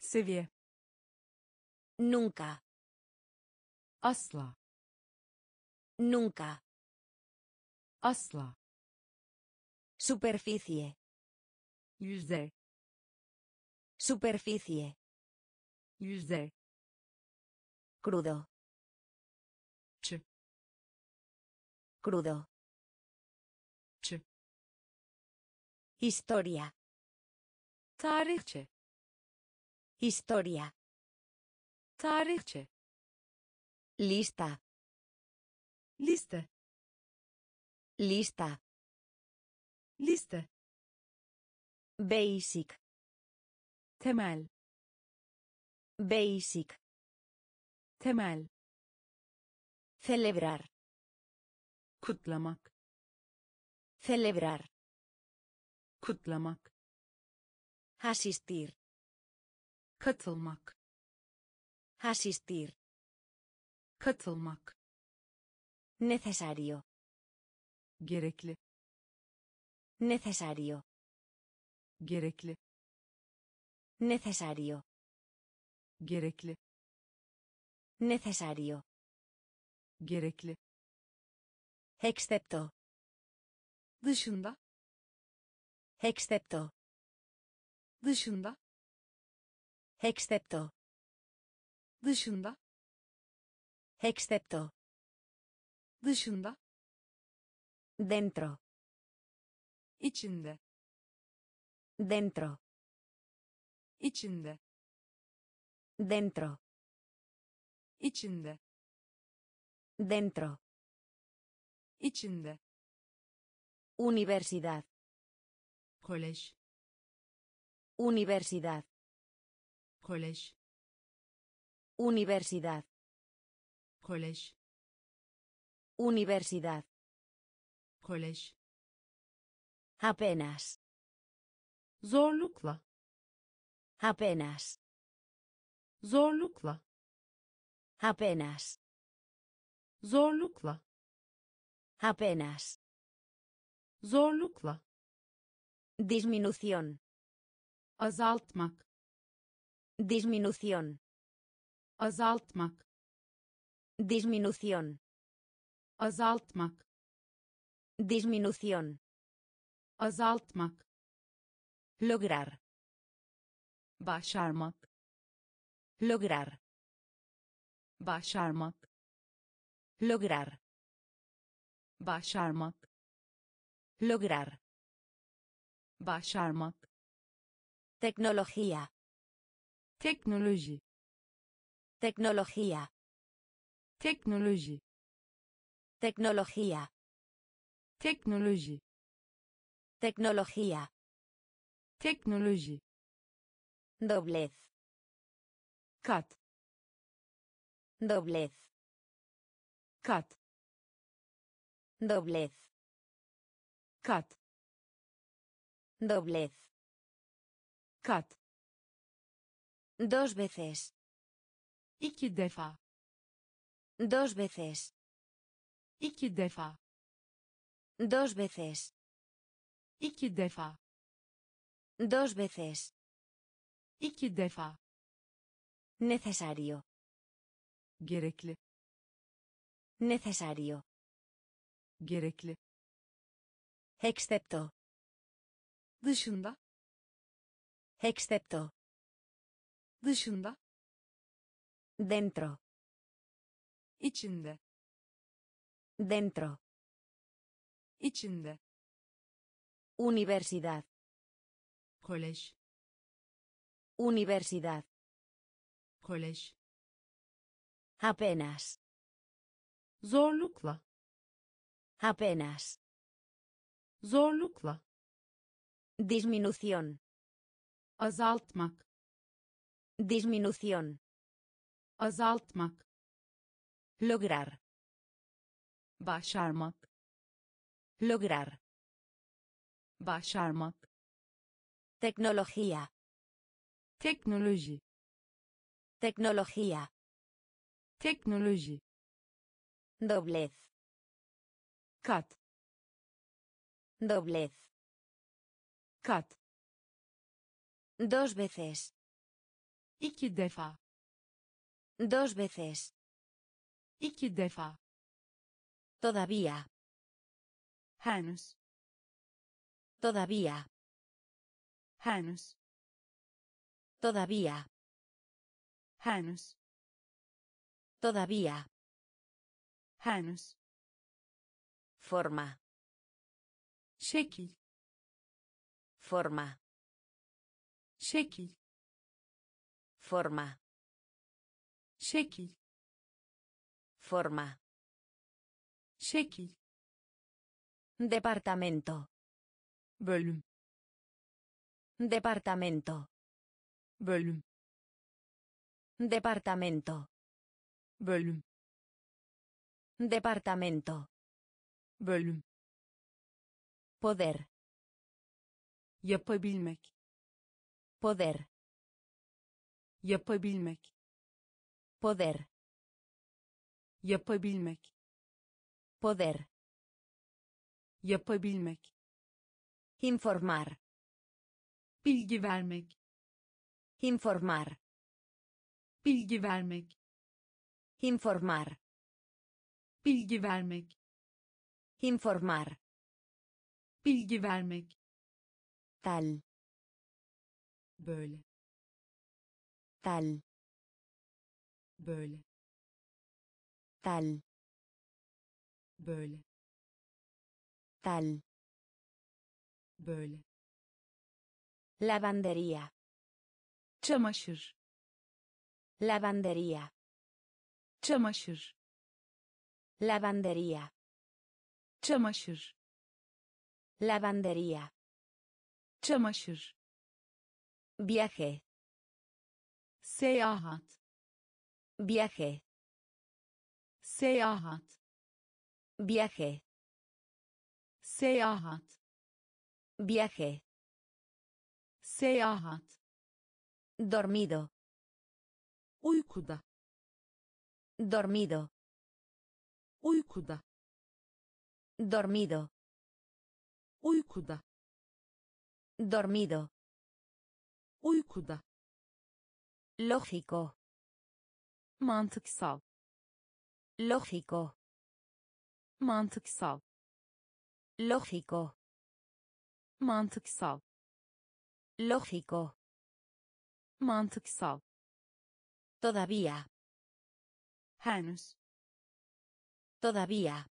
Seviye. Nunca. Asla. Nunca. Asla. Superficie. Yüzde. Superficie. Yüzde. Crudo. Ç. Crudo. Ç. Historia. Tarihçe. Historia. Tarihçe. Lista. Liste. Lista. Liste. Basic. Temel. Basic. Temel. Celebrar. Kutlamak. Celebrar. Kutlamak. Asistir. Katılmak. Asistir. Katılmak. Necesario. Gerekli. Necesario. Gerekli. Necesario. Gerekli. Necesario. Gerekli. Excepto. Dışında. Excepto. Dışında. Excepto. Dışında. Excepto. Dışında. Dentro. İçinde. Dentro. İçinde. Dentro. İçinde. Dentro. İçinde. Universidad. College. Universidad. College. Universidad. College. Universidad. College. Apenas. Zorlukla. Apenas. Zorlukla. Apenas. Zorlukla. Apenas. Zorlukla. Disminución. Azaltmak. Disminución. Azaltmak. Disminución. Azaltmak. Disminución. Azaltmak. Lograr. Başarmak. Lograr. Başarmak. Lograr. Başarmak. Lograr. Başarmak. Tecnología. Teknoloji. Tecnología. Teknoloji. Tecnología. Technologie. Tecnología. Technologie. Doblez. Cat. Doblez. Cat. Doblez. Cat. Doblez. Cat. Dos veces. İki defa. Dos veces. İki defa. Dos veces. İki defa. Dos veces. İki defa. Necesario. Gerekli. Necesario. Gerekli. Excepto. Dışında. Excepto. Dışında. Dentro. İçinde. Dentro. İçinde. Universidad. College. Universidad. College. Apenas. Zorlukla. Apenas. Zorlukla. Disminución. Azaltmak. Disminución. Azaltmak. Lograr. Başarmak. Lograr. Başarmak. Tecnología. Technology. Tecnología. Technology. Doblez. Cat. Doblez. Cat. Dos veces. İki defa. Dos veces. İki defa. Todavía. Henüz. Todavía. Henüz. Todavía. Henüz. Todavía. Henüz. Forma. Şekil. Forma. Şekil. Forma. Şekil. Forma. Şekil. Departamento. Bölüm. Departamento. Bölüm. Departamento. Bölüm. Departamento. Bölüm. Poder. Yapabilmek. Poder. Yapabilmek. Poder. Yapabilmek. Poder. Yapabilmek. Informar. Bilgi vermek. Informar. Bilgi vermek. Informar. Bilgi vermek. Informar. Bilgi vermek. Tal. Böyle. Tal. Böyle. Tal. Böyle. Tal. Böyle. Lavandería. Çamaşır. Lavandería. Çamaşır. Lavandería. Çamaşır. Lavandería. Çamaşır. Viaje. Seyahat. Viaje. Seyahat. Viaje. Seyahat. Viaje. Seyahat. Dormido. Uykuda. Dormido. Uykuda. Dormido. Uykuda. Dormido. Uykuda. Lógico. Mantıksal. Lógico. Mantıksal. Lógico. Mantıksal. Lógico. Mantıksal. Todavía. Henüz. Todavía.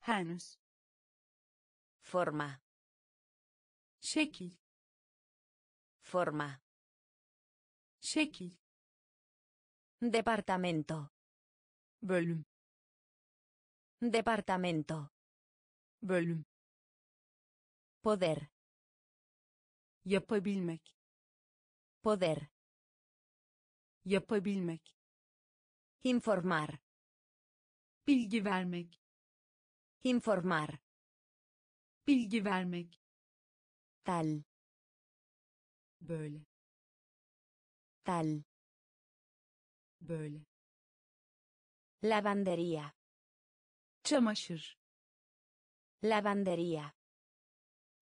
Henüz. Forma. Şekil. Forma. Şekil. Departamento. Bölüm. Departamento. Bölüm. Poder. Yapabilmek. Poder. Yapabilmek. Informar. Bilgi vermek. Informar. Bilgi vermek. Tal. Böyle. Tal. Böyle. Lavandería. Çamaşır. Lavandería.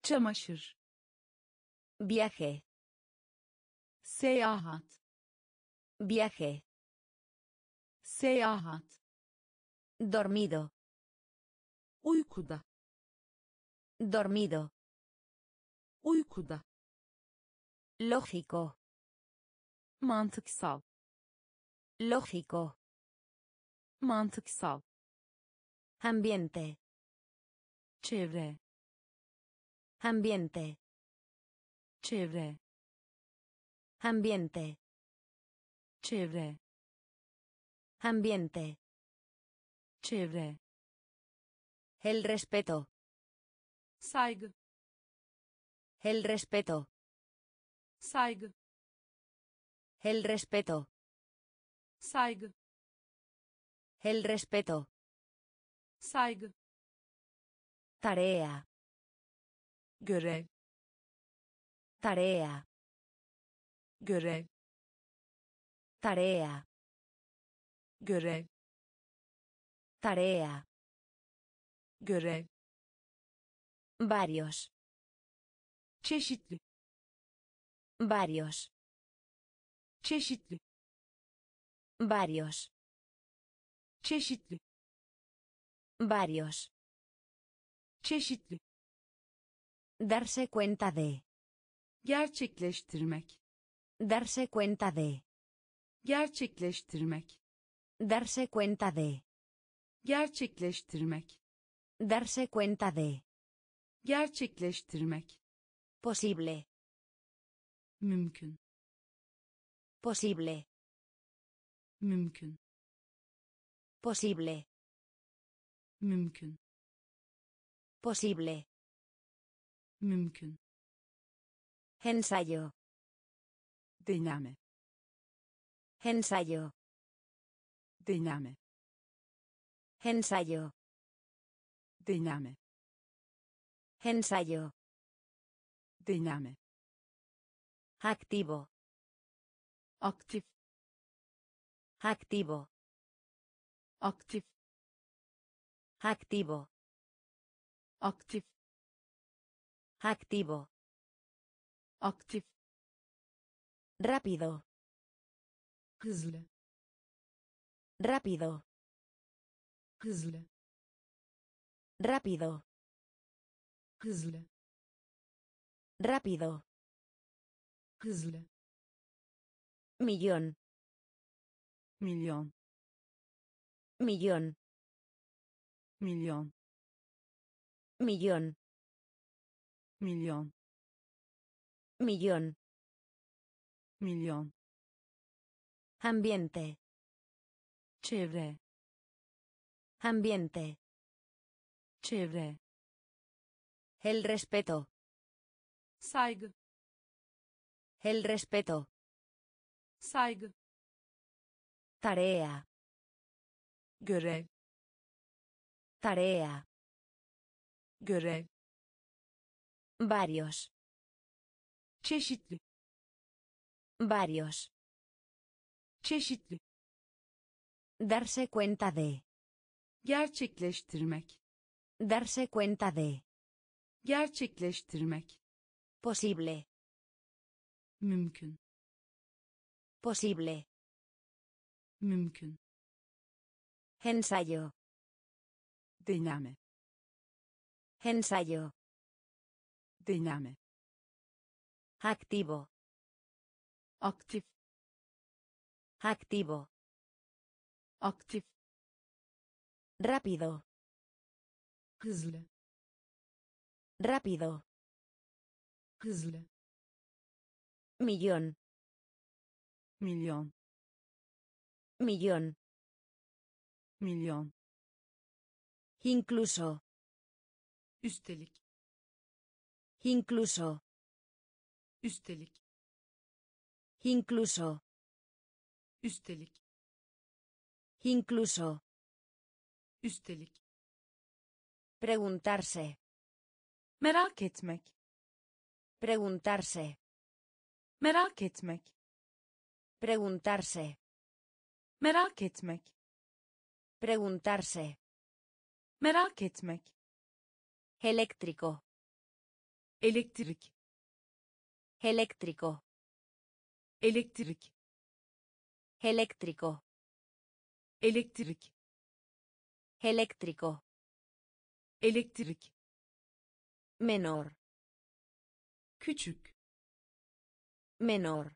Çamaşır. Viaje. Seyahat. Viaje. Seyahat. Dormido. Uykuda. Dormido. Uykuda. Lógico. Mantıksal. Lógico. Mantıksal. Ambiente. Çevre. Ambiente. Çevre. Ambiente. Çevre. Ambiente. Çevre. El respeto. Saygı. El respeto. Saygı. El respeto. Saygı. El respeto. Saygı. Tarea. Görev. Tarea. Görev. Tarea. Görev. Tarea. Görev. Varios. Çeşitli. Varios. Çeşitli. Varios. Çeşitli. Varios. Çeşitli. Darse cuenta de. Gerçekleştirmek. Darse cuenta de. Gerçekleştirmek. Darse cuenta de. Gerçekleştirmek. Darse cuenta de. Gerçekleştirmek. Posible. Mümkün. Posible. Mümkün. Posible. Mümkün. Posible. Mümkün. Ensayo. Deneme. Ensayo. Deneme. Ensayo. Deneme. Ensayo. Deneme. Activo. Aktif. Activo. Aktif. Activo. Aktif. Activo. Aktif. Rápido. Hızlı. Rápido. Hızlı. Rápido. Hızlı. Rápido. Hızlı. Millón. Millón. Millón. Millón. Millón. Millón. Millón. Millón. Ambiente. Chévere. Ambiente. Chévere. El respeto. Saygı. El respeto. Saygı. Tarea. Görev. Tarea. Görev. Varios. Çeşitli. Varios. Çeşitli. Darse cuenta de. Gerçekleştirmek. Darse cuenta de. Gerçekleştirmek. Posible. Mümkün. Posible. Mümkün. Ensayo. Deneme. Ensayo. Deneme. Activo. Aktif. Activo. Aktif. Rápido. Hızlı. Rápido. Hızlı. Millón. Millón. Millón. Millón. Incluso. Üstelik. Incluso. Üstelik. Incluso. Üstelik. Incluso. Üstelik. Preguntarse. Merak etmek. Preguntarse. Merak etmek. Preguntarse. Merak etmek. Preguntarse. Merak etmek. Eléctrico. Elektrik. Eléctrico. Elektrik. Eléctrico. Elektrik. Eléctrico. Elektrik. Menor. Küçük. Menor.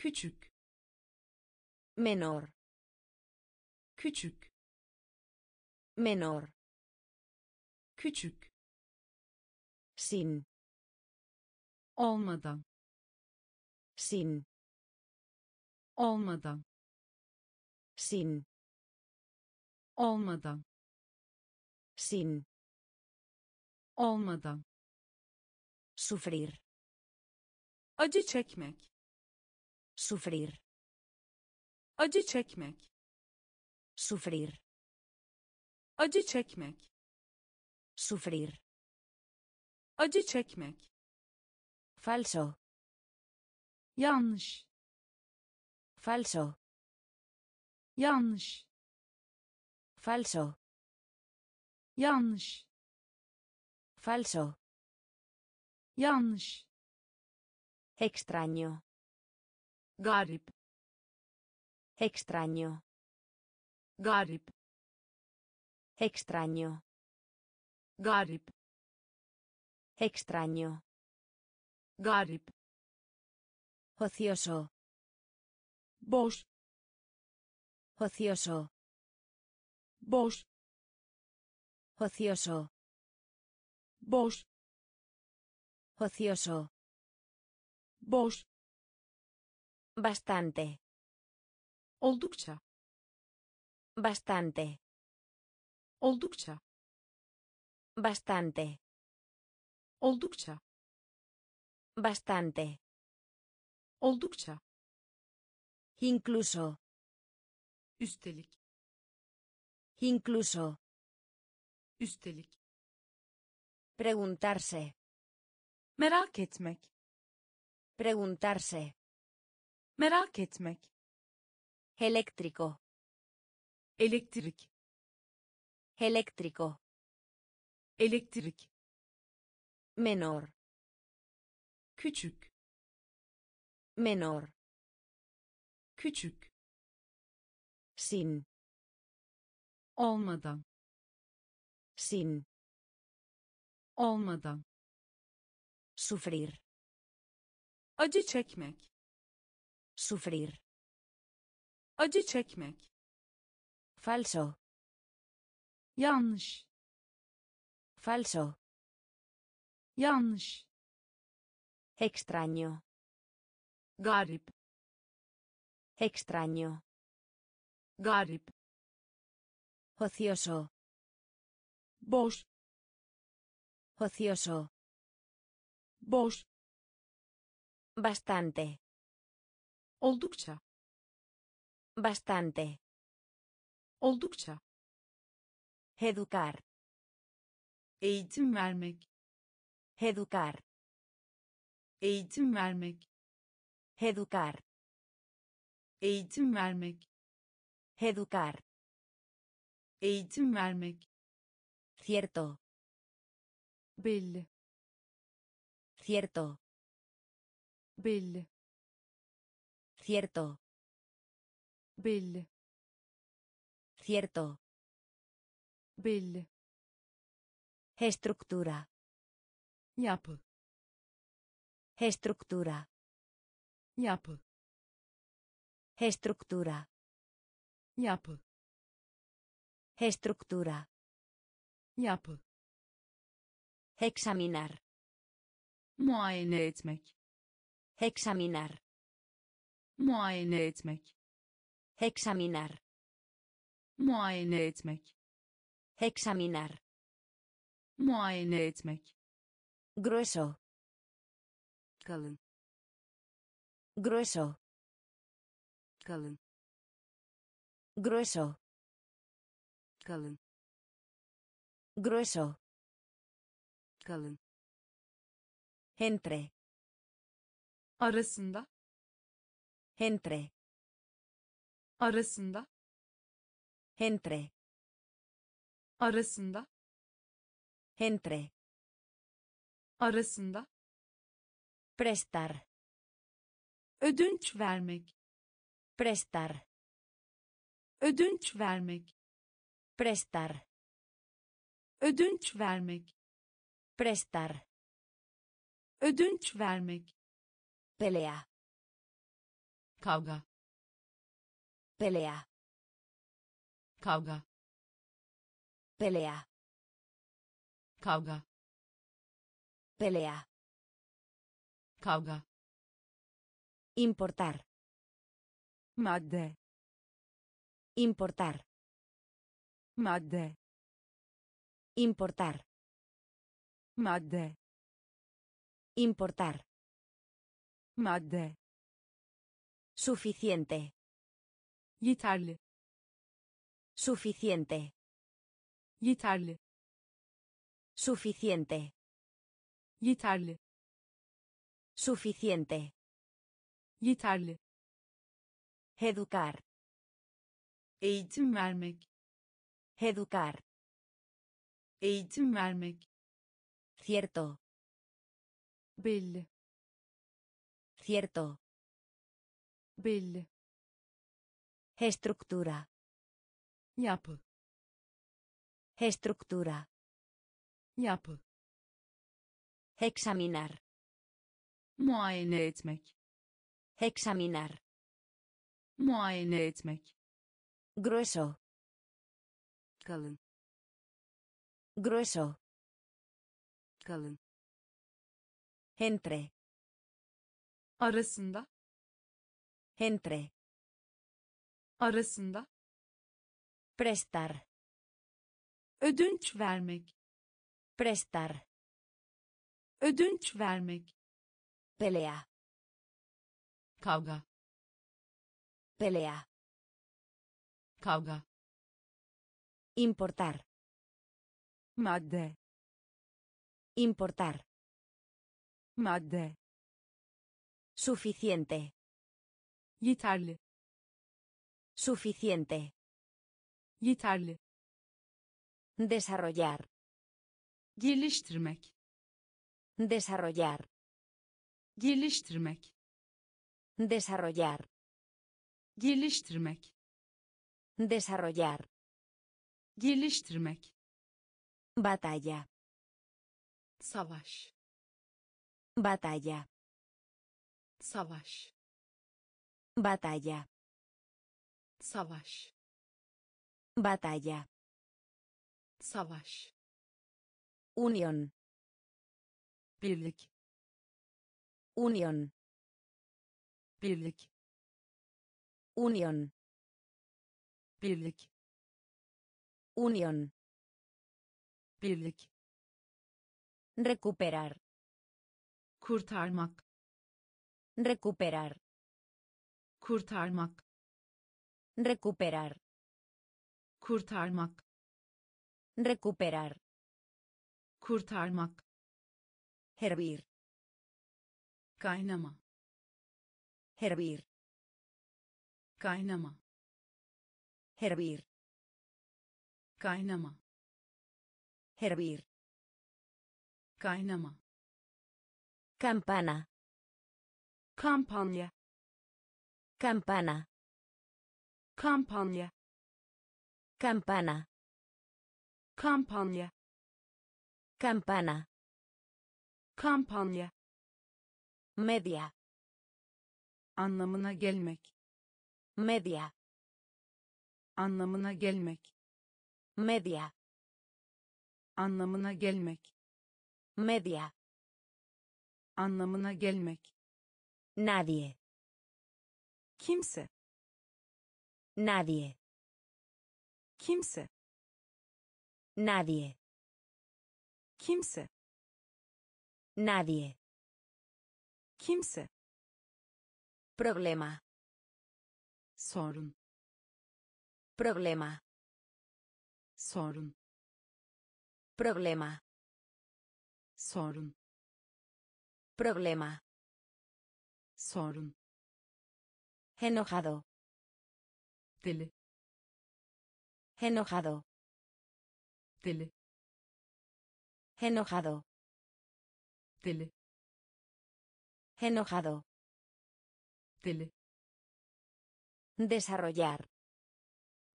Küçük. Menor. Küçük. Menor. Küçük. Sin. Olmadan. Sin. Olmadan. Sin. Olmadan. Sin. Olmadan. Sufrir. Acı çekmek. Sufrir. Acı çekmek. Sufrir. Acı çekmek. Sufrir. Acı çekmek. Falso. Yanlış. Falso. Yanlış. Falso. Yanlış. Falso. Yanlış. Extraño. Garip. Extraño. Garip. Extraño. Garip. Extraño. Garip. Ocioso. Boş. Ocioso. Boş. Ocioso. Boş. Ocioso. Boş. Bastante. Oldukça. Bastante. Oldukça. Bastante. Oldukça. Bastante. Oldukça. Incluso. Üstelik. Incluso. Üstelik. Preguntarse. Merak etmek. Preguntarse. Merak etmek. Eléctrico. Elektrik. Eléctrico. Elektrik. Menor. Küçük. Menor. Küçük. Sin. Olmadan. Sin. Olmadan. Sufrir. Acı çekmek. Sufrir. Acı çekmek. Falso. Yanlış. Falso. Yanlış. Extraño. Garip. Extraño. Garip. Ocioso. Boş. Ocioso. Boş. Bastante. Oldukça. Bastante. Oldukça. Educar. Eğitim vermek. Educar. Eğitim vermek. Educar. Eğitim vermek. Educar. Eğitim vermek. Cierto. Belli. Cierto. Belli. Cierto. Belli. Cierto. Belli. Estructura. Yapı. Estructura. Yapı. Estructura. Yapı. Estructura. Yapı. Examinar. Muayene etmek. Examinar. Muayene etmek. Examinar. Muayene etmek. Examinar. Muayene etmek. Grueso. Kalın. Grueso. Kalın. Grueso. Kalın. Grueso. Kalın. Entre. Arasında. Entre. Arasında. Entre. Arasında. Entre. Arasında. Prestar. Ödünç vermek. Prestar. Ödünç vermek. Prestar. Ödünç vermek. Prestar. Ödünç vermek. Pelea. Kavga. Pelea. Kavga. Pelea. Kavga. Pelea. Kavga. Importar. Madde. Importar. Madde. Importar. Madde. Importar. Madde. Suficiente. Yeterli. Suficiente. Yeterli. Suficiente. Yeterli. Suficiente. Yeterli. Educar. Eğitim vermek. Educar. Eğitim vermek. Cierto. Belli. Cierto. Belli. Estructura. Yapı. Estructura. Yapı. Examinar. Muayene etmek. Examinar. Muayene etmek. Grueso. Kalın. Grueso. Kalın. Entre. Arasında. Entre. Arasında. Prestar. Ödünç vermek. Prestar. Ödünç vermek. Pelea. Kavga. Pelea. Kavga. Importar. Madde. Importar. Madde. Suficiente. Yeterli. Suficiente. Yeterli. Desarrollar. Geliştirmek. Desarrollar. Geliştirmek. Desarrollar. Geliştirmek. Desarrollar. Geliştirmek. Batalla. Savaş. Batalla. Savaş. Batalla. Savaş. Batalla. Savaş. Unión. Birlik. Unión. Birlik. Unión. Birlik. Unión. Birlik. Recuperar. Kurtarmak. Recuperar. Kurtarmak. Recuperar. Kurtarmak. Recuperar. Kurtarmak. Hervir. Kaynama. Hervir. Kaynama. Hervir. Kaynama. Hervir. Kaynama. Campana. Kampanya. Campana. Kampanya. Campana. Kampanya. Campana. Kampanya. Medya. Anlamına gelmek. Medya. Anlamına gelmek. Medya. Anlamına gelmek. Medya. Anlamına gelmek. Nadie. Kimse. Nadie. Kimse. Nadie. Kimse. Nadie. Kimse. Problema. Sorun. Problema. Sorun. Problema. Sorun. Problema. Sorun. Enojado. Tele. Enojado. Tele. Enojado. Tele. Enojado. Tele. Desarrollar.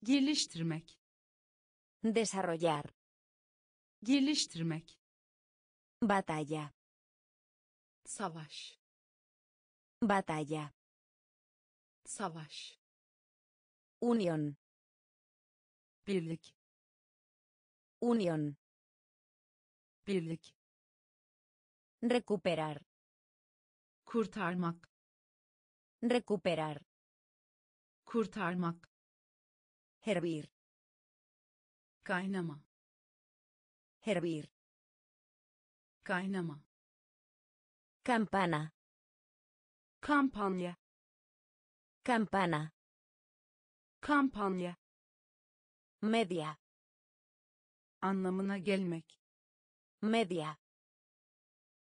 Geliştirmek. Desarrollar. Geliştirmek. Batalla. Savaş. Batalla. Savaş. Unión. Birlik. Unión. Birlik. Recuperar. Kurtarmak. Recuperar. Kurtarmak. Hervir. Kaynama. Hervir. Kaynama. Campana. Kampanya. Campana. Kampanya. Medya. Anlamına gelmek. Medya.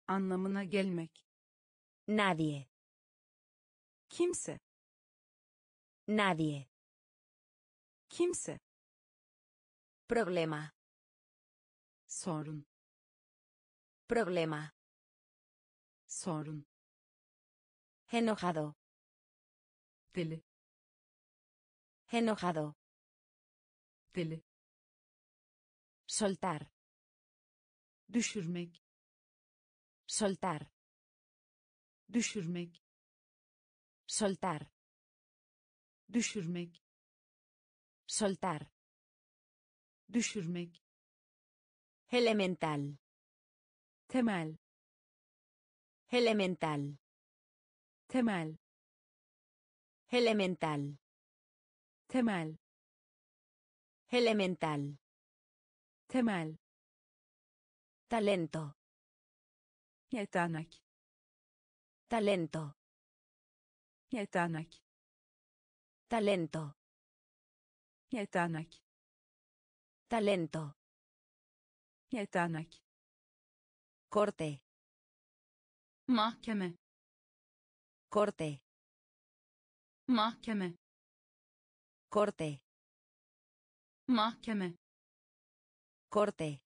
Anlamına gelmek. Nadie. Kimse. Nadie. Kimse. Problema. Sorun. Problema. Sorun. Enojado. Tele. Enojado. Tele. Soltar. Düşürmek. Soltar. Düşürmek. Soltar. Düşürmek. Soltar. Düşürmek. Elemental. Temel. Elemental. Temel. Elemental. Temel. Elemental. Temel. Talento. Yetenek. Talento. Yetenek. Talento. Yetenek. Talento. Yetenek. Corte. Mahkeme. Corte. Mahkeme. Corte. Mahkeme. Corte.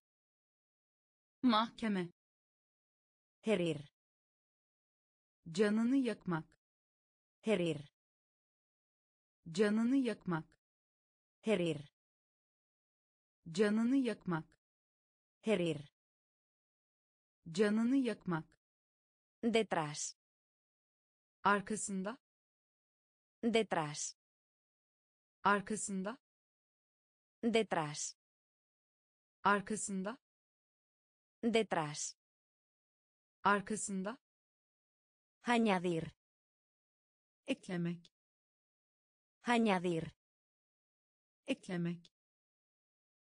Mahkeme. Herir. Canını yakmak. Herir. Canını yakmak. Herir. Canını yakmak. Herir. Canını yakmak. Detrás. Arkasında. Detrás. Arkasında. Detrás. Arkasında. Detrás. Arkasında. Añadir. Eklemek. Añadir. Eklemek.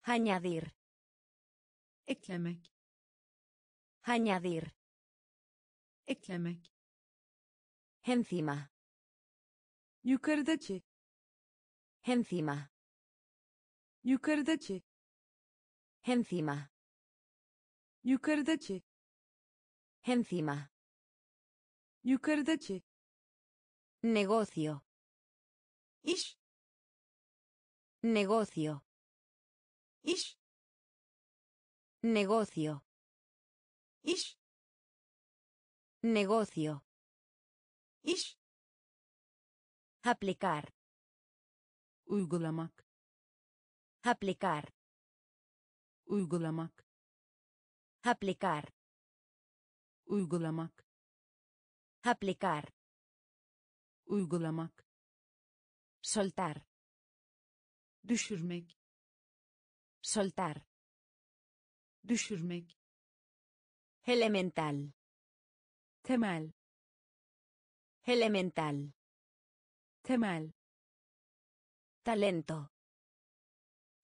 Añadir. Eklemek. Añadir. Eklemek. Encima. Yukarıdaki. Encima. Yukarıdaki. Encima. Yukarıdaki. Encima. Yukarıdaki. Negocio. İş. Negocio. İş. Negocio. İş. Negocio. İş. Aplicar. Uygulamak. Aplicar. Uygulamak. Aplicar. Uygulamak. Aplicar. Uygulamak. Soltar. Düşürmek. Soltar. Düşürmek. Elemental. Temel. Elemental. Temel. Talento.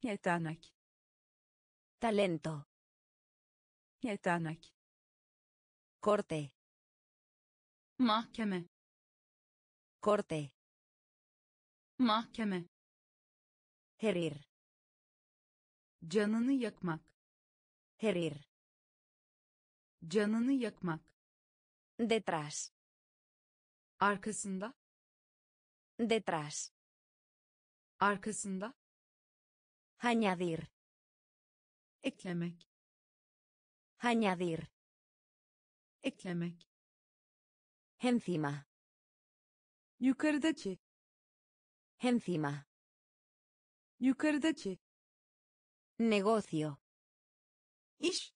Yetenek. Talento. Yetenek. Corte. Mahkeme. Corte. Mahkeme. Herir. Canını yakmak. Herir. Canını yakmak. Detrás. Arkasında. Detrás. Arkasında. Añadir. Eklemek. Añadir. Eklemek. Encima. Yukarıdaki. Encima. Yukarıdaki. Negocio. İş.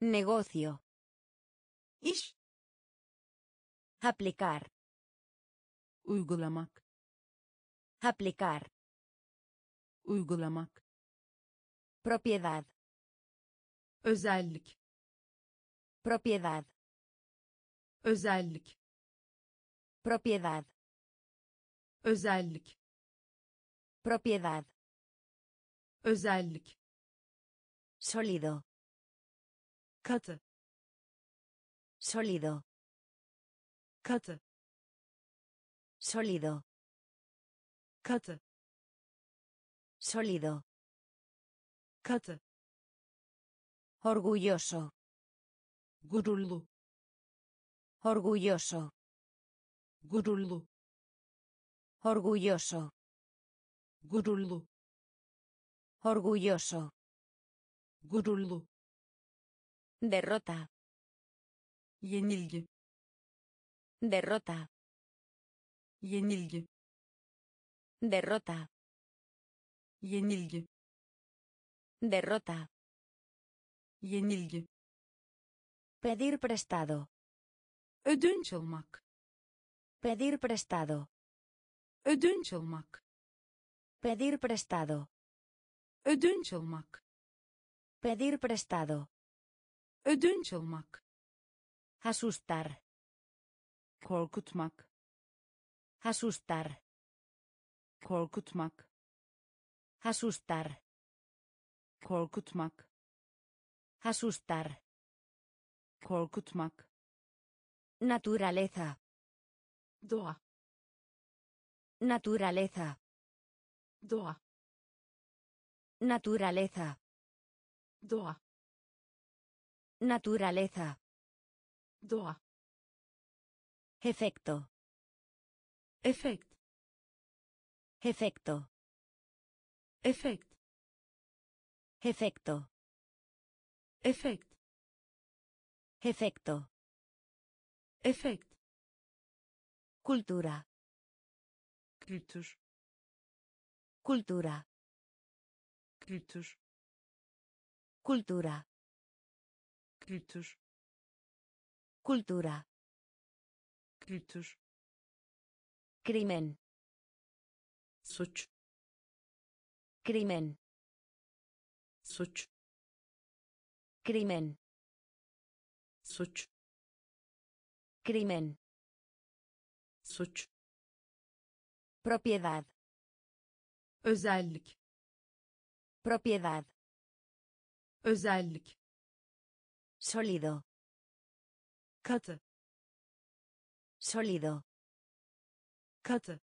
Negocio. İş. Aplicar. Uygulamak. Aplicar. Uygulamak. Propiedad. Özellik. Propiedad. Özellik. Propiedad. Özellik. Propiedad. Özellik. Sólido. Katı. Sólido. Katı. Sólido. Katı. Sólido. Katı. Orgulloso. Gururlu. Orgulloso. Gururlu. Orgulloso. Gururlu. Orgulloso. Gururlu. Derrota. Yenilgi. Derrota. Yenilgi. Derrota. Yenilgi. Derrota. Yenilgi. Pedir prestado. Ödünç almak. Pedir prestado. Ödünç almak. Pedir prestado. Ödünç almak. Pedir prestado. Ödünç almak. Asustar. Korkutmak. Asustar. Korkutmak. Asustar. Korkutmak. Asustar. Korkutmak. Naturaleza. Doğa. Naturaleza. Doğa. Naturaleza. Doa. Naturaleza. Doa. Efecto. Efect. Efecto. Efect. Efecto. Efect. Efecto. Efect. Cultura. Kültür. Cultura. Kültür. Cultura. Kültür. Cultura. Kültür. Crimen. Suç. Crimen. Suç. Crimen. Suç. Crimen. Suç. Propiedad. Özellik. Propiedad. Özellik. Sólido. Katı. Sólido. Katı.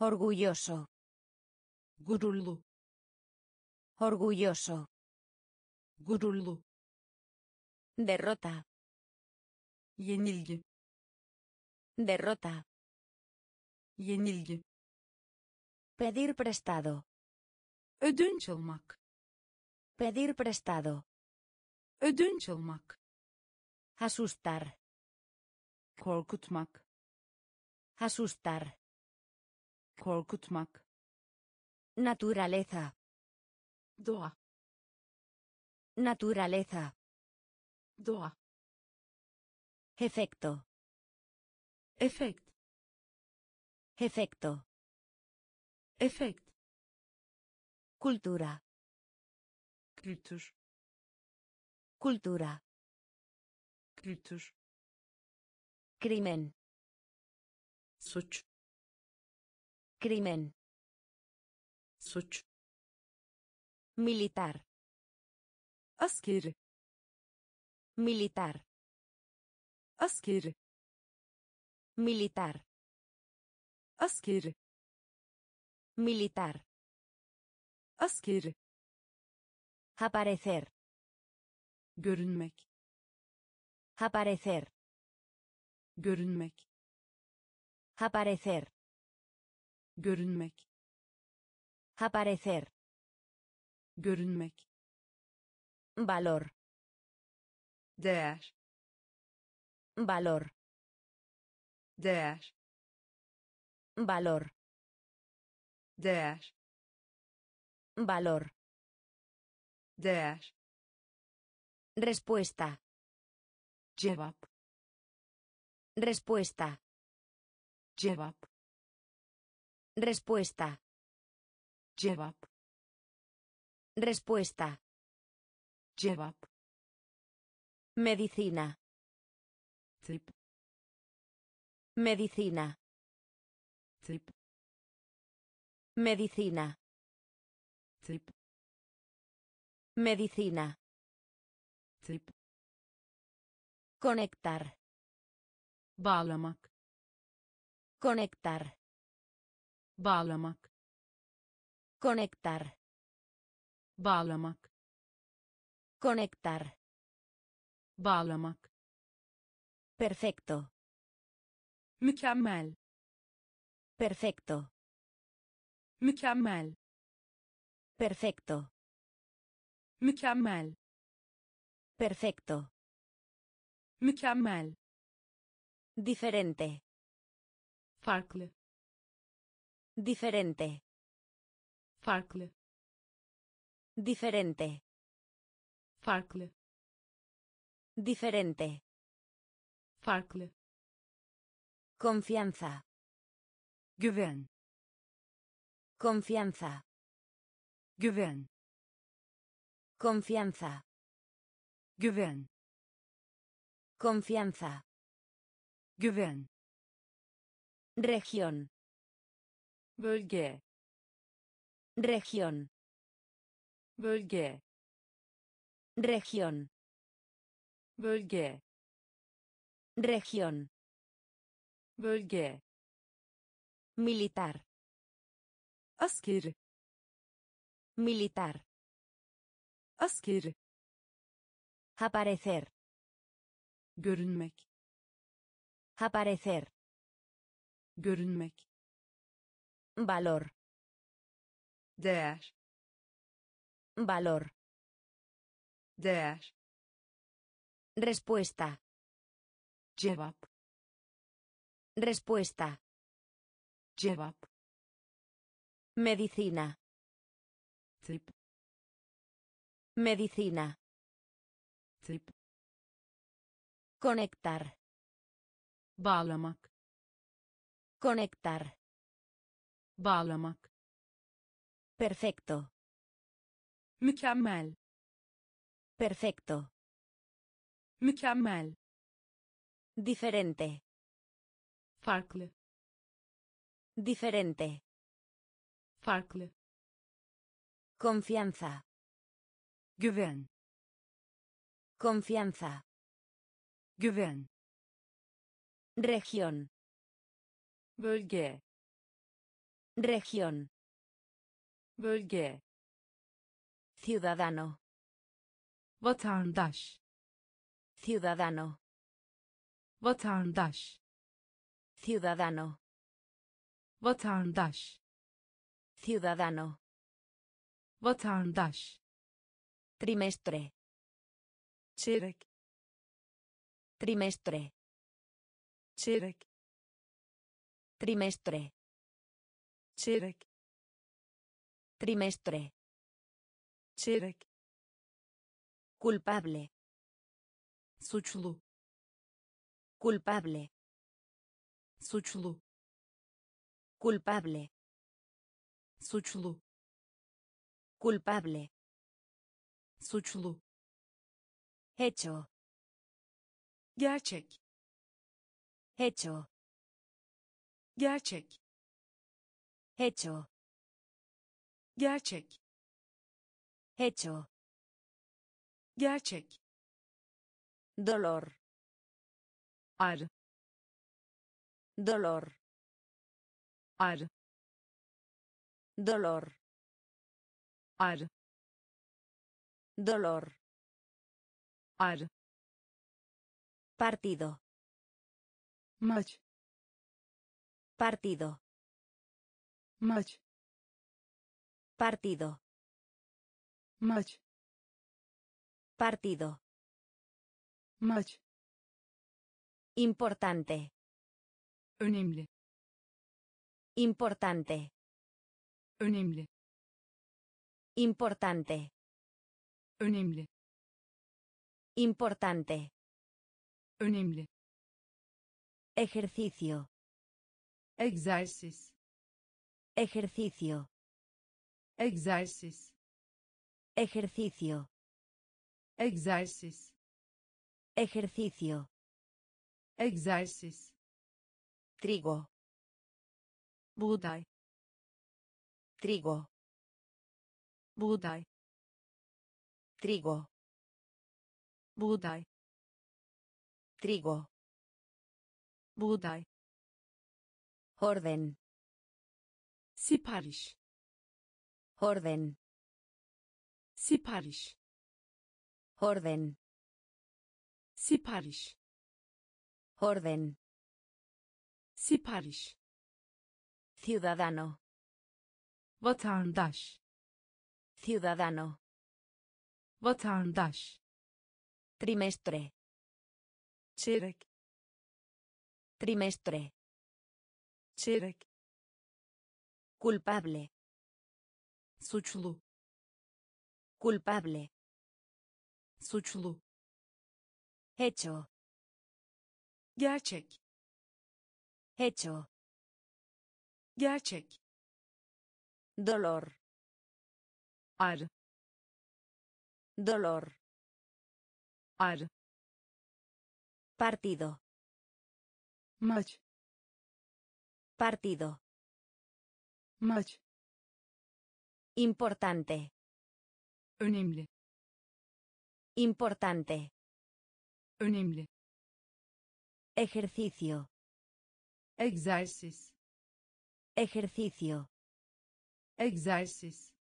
Orgulloso. Gururlu. Orgulloso. Gururlu. Derrota. Yenilgi. Derrota. Yenilgi. Pedir prestado. Ödünç almak. Pedir prestado. Ödünç almak. Asustar. Korkutmak. Asustar. Korkutmak. Naturaleza. Doğa. Naturaleza. Doğa. Efecto. Efect. Efecto. Efect. Cultura. Kültür. Cultura. Kültür. Crimen. Suç. Crimen. Suç. Militar. Asker. Militar. Asker. Militar. Asker. Militar. Asker. Aparecer. Görünmek. Aparecer. Görünmek. Aparecer. Görünmek. Aparecer. Görünmek. Valor. Değer. Valor. Değer. Valor. Değer. Valor. Değer. Respuesta. Cevap. Respuesta. Cevap. Respuesta. Cevap. Respuesta. Cevap. Medicina. Tip. Medicina. Tip. Medicina. Tip. Medicina. Tip. Conectar. Bağlamak. Conectar. Bağlamak. Conectar. Bağlamak. Conectar. Bağlamak. Perfecto. Mükemmel. Perfecto. Mükemmel. Perfecto. Mükemmel. Perfecto. Mükemmel. Diferente. Farklı. Diferente. Farklı. Diferente. Farklı. Diferente. Farklı. Confianza. Güven. Confianza. Güven. Confianza. Güven. Confianza. Güven. Región. Bölge. Región. Bölge. Región. Bölge. Región. Bölge. Militar. Asker. Militar. Asker. Aparecer. Görünmek. Aparecer. Görünmek. Valor. Değer. Valor. Değer. Respuesta. Cevap. Respuesta. Cevap. Medicina. Tip. Medicina. Tip. Conectar. Bağlamak. Conectar. Bağlamak. Perfecto. Mükemmel. Perfecto. Mükemmel. Diferente. Farklı. Diferente. Farklı. Confianza. Güven. Confianza. Güven. Región. Bölge. Región. Bölge. Ciudadano. Vatandaş. Ciudadano. Vatandaş. Ciudadano. Vatandaş. Ciudadano. Vatandaş. Trimestre. Çeyrek. Trimestre. Çeyrek. Trimestre. Çeyrek. Trimestre. Çeyrek. Culpable. Suçlu. Culpable. Suçlu. Culpable. Suçlu. Culpable. Suçlu. Hecho. Gerçek. Hecho. Gerçek. Hecho. Gerçek. Hecho. Gerçek. Dolor. Ar. Dolor. Ar. Dolor. Ar. Dolor. Ar. Partido. Match. Partido. Match. Partido. Match. Partido. Match. Importante. Önemli. Importante. Önemli. Importante. Önemli. Importante. Önemli. Ejercicio. Egzersiz. Ejercicio. Egzersiz. Ejercicio. Egzersiz. Ejercicio. Egzersiz. Trigo. Buğday. Trigo. Buğday. Trigo. Buğday. Trigo. Buğday. Orden. Sipariş. Orden. Sipariş. Orden. Sipariş. Orden. Sipariş. Ciudadano. Vatandaş. Ciudadano. Vatandaş. Trimestre. Çeyrek. Trimestre. Çeyrek. Culpable. Suçlu. Culpable. Suçlu. Hecho. Gerçek. Hecho. Gerçek. Dolor. Ar. Dolor. Ar. Partido. Maç. Partido. Maç. Importante. Önemli. Importante. Önemli. Ejercicio. Egzersiz. Ejercicio. Egzersiz.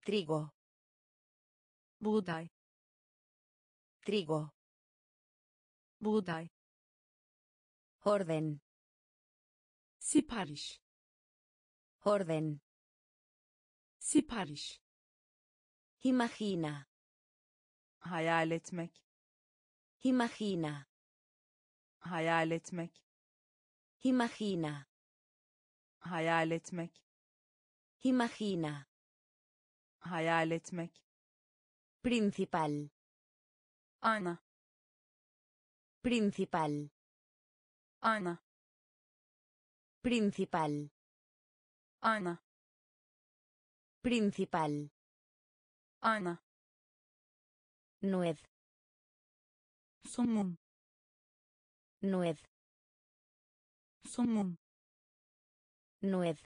Trigo. Buğday. Trigo. Buğday. Orden. Sipariş. Orden. Sipariş. Imagina. Hayal etmek. Imagina. Hayal etmek. Imagina. Hayal etmek. Imagina. Hayal etmek. Principal. Ana. Principal. Ana. Principal. Ana. Principal. Ana. Nuez. Somum. Nuez. Somum. Nuez.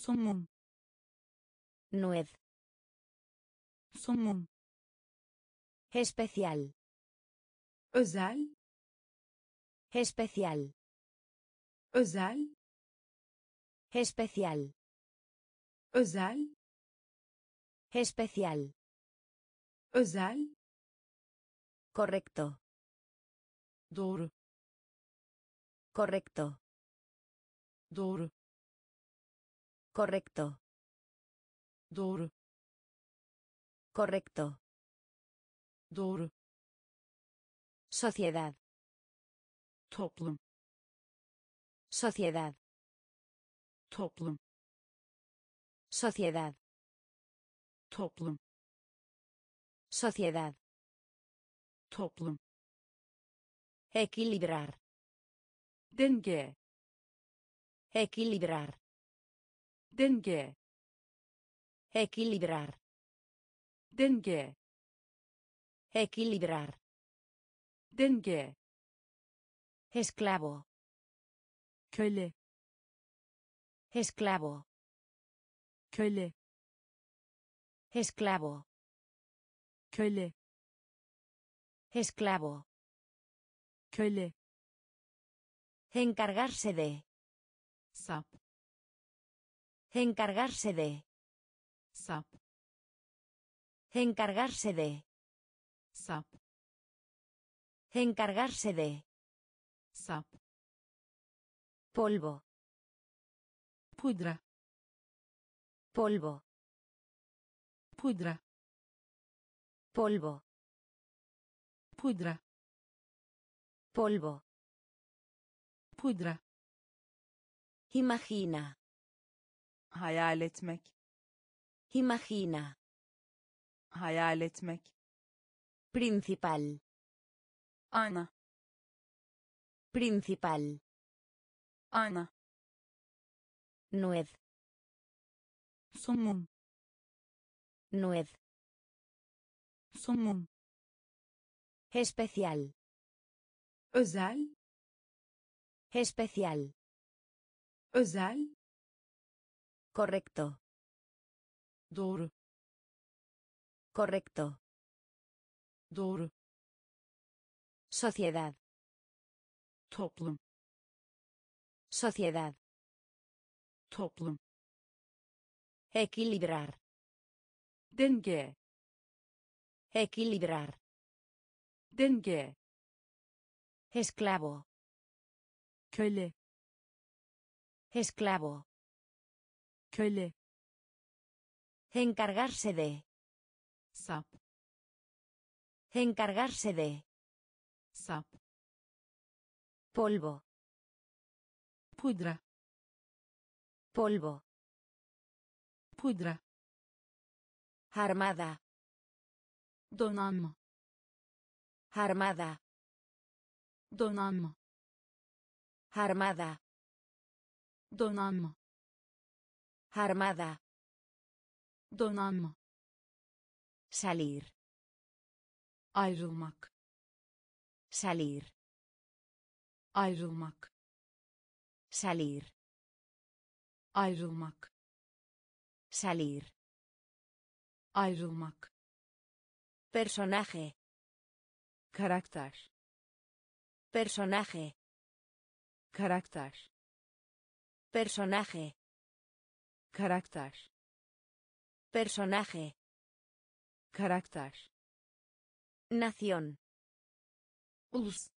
Somum. Nuez. Somum. Especial. Özel. Especial. Özel. Especial. Özel. Especial. Özel. Correcto. Doğru. Correcto. Doğru. Correcto. Doğru. Correcto. Doğru. Sociedad. Toplum. Sociedad. Toplum. Sociedad. Toplum. Sociedad. Toplum. Equilibrar. Denge. Equilibrar. Denge. Equilibrar. Denge. Equilibrar. Denge. Esclavo. Köle. Esclavo. Köle. Esclavo. Köle. Esclavo. Köle. Encargarse de. Sap. Encargarse de. Sap. Encargarse de. Sap. Encargarse de. Sap. Polvo. Pudra. Polvo. Pudra. Polvo. Pudra. Polvo. Pudra. Imagina. Hayal etmek. Imagina. Hayal etmek. Principal. Ana. Principal. Ana. Nuez. Sumum. Nuez. Sumum. Especial. Özel. Especial. Özel. Correcto. Doğru. Correcto. Doğru. Sociedad. Toplum. Sociedad. Toplum. Equilibrar. Denge. Equilibrar. Denge. Esclavo. Köle. Esclavo. Köle. Encargarse de. Sap. Encargarse de. Sap. Polvo. Pudra. Polvo. Pudra. Armada. Donanma. Armada. Donanma. Armada. Donanma. Armada. Donanma. Salir. Ayrılmak. Salir. Ayrılmak. Salir. Ayrılmak. Salir. Ayrılmak. Personaje. Carácter. Personaje. Carácter. Personaje. Carácter. Personaje. Carácter. Nación. Ulus.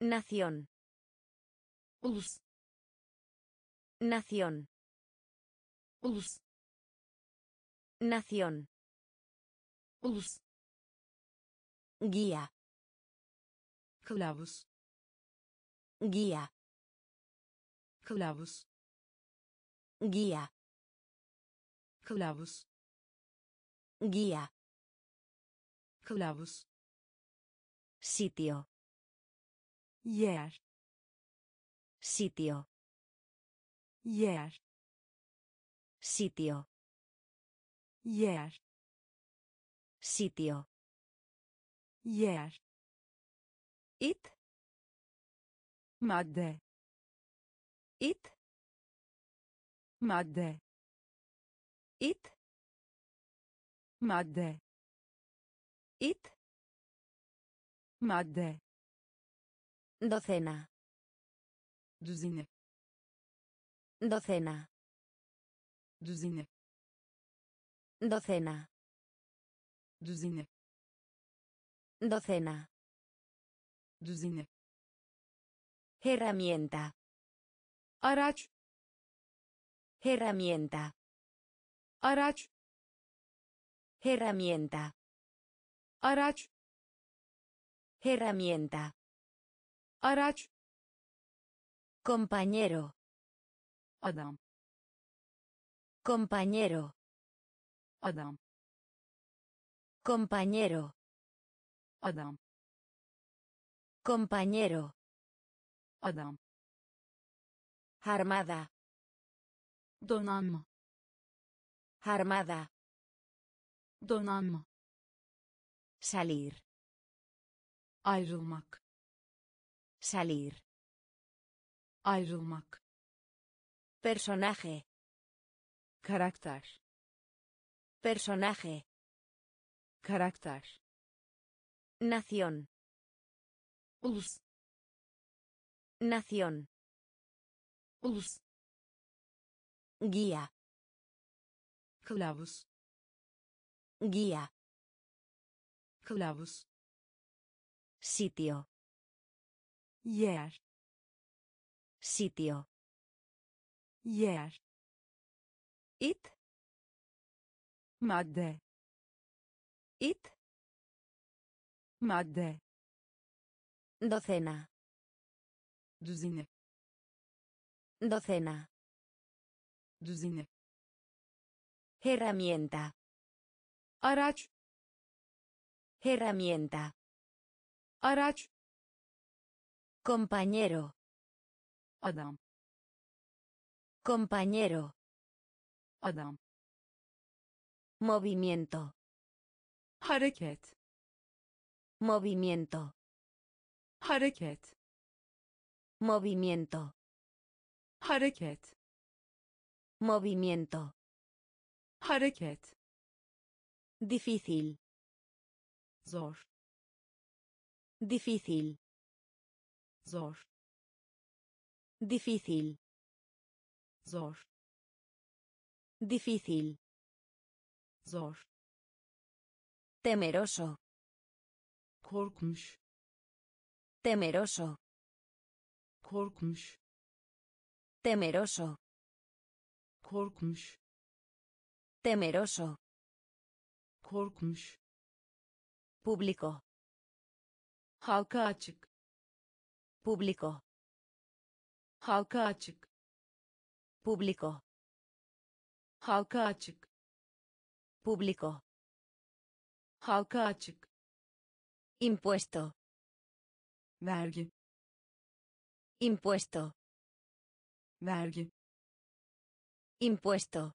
Nación. Ulus. Nación. Ulus. Nación. Ulus. Guía. Clavos. Guía. Clavos. Guía. Clavos. Guía. Clavos. Sitio. Yer. Sitio. Yer. Sitio. Yer. Sitio. Yer. It. Madde. It. Madde. It. Madde. It. Madde. Docena. Duzine. Docena. Duzine. Docena. Duzine. Docena. Duzine. Herramienta. Araç. Herramienta. Araç. Herramienta. Araç. Herramienta. Araç. Compañero. Adam. Compañero. Adam. Compañero. Adam. Compañero. Adam. Armada. Donanma. Armada. Donanma. Salir. Ayrılmak. Salir. Ayrılmak. Personaje. Carácter. Personaje. Carácter. Nación. Ulus. Nación. Ulus. Guía. Kılavuz. Guía. Kılavuz. Sitio. Yer. Sitio. Yer. It. Madde. It. Madde. Docena. Duzine. Docena. Duzine. Herramienta. Araç. Herramienta. Araç. Compañero. Adam. Compañero. Adam. Movimiento. Hareket. Movimiento. Hareket. Movimiento. Hareket. Movimiento. Hareket. Difícil. Zor. Difícil. Zor. Difícil. Zor. Difícil. Zor. Temeroso. Korkmuş. Temeroso. Korkmuş. Temeroso. Korkmuş. Temeroso. Korkmuş. Público. Halka açık. Público. Halka açık. Público. Halka açık. Público. Halka açık. Impuesto. Vergi. Impuesto. Vergi. Impuesto.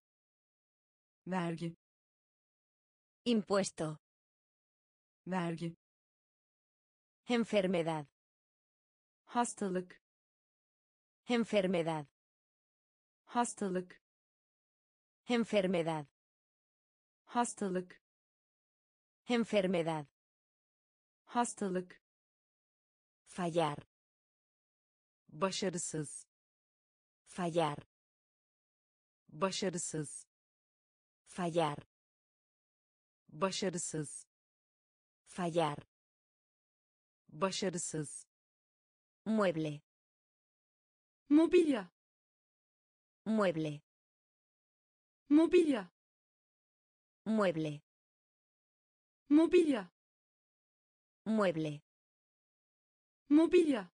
Vergi. Impuesto. Vergi. Enfermedad. Hastalık. Enfermedad. Hastalık. Enfermedad. Hastalık. Enfermedad. Hastalık. Fallar. Başarısız. Fallar. Başarısız. Fallar. Başarısız. Fallar. Başarısız. Mueble. Mobilya. Mueble. Mobilya. Mueble. Mobilya. Mueble. Mobilya.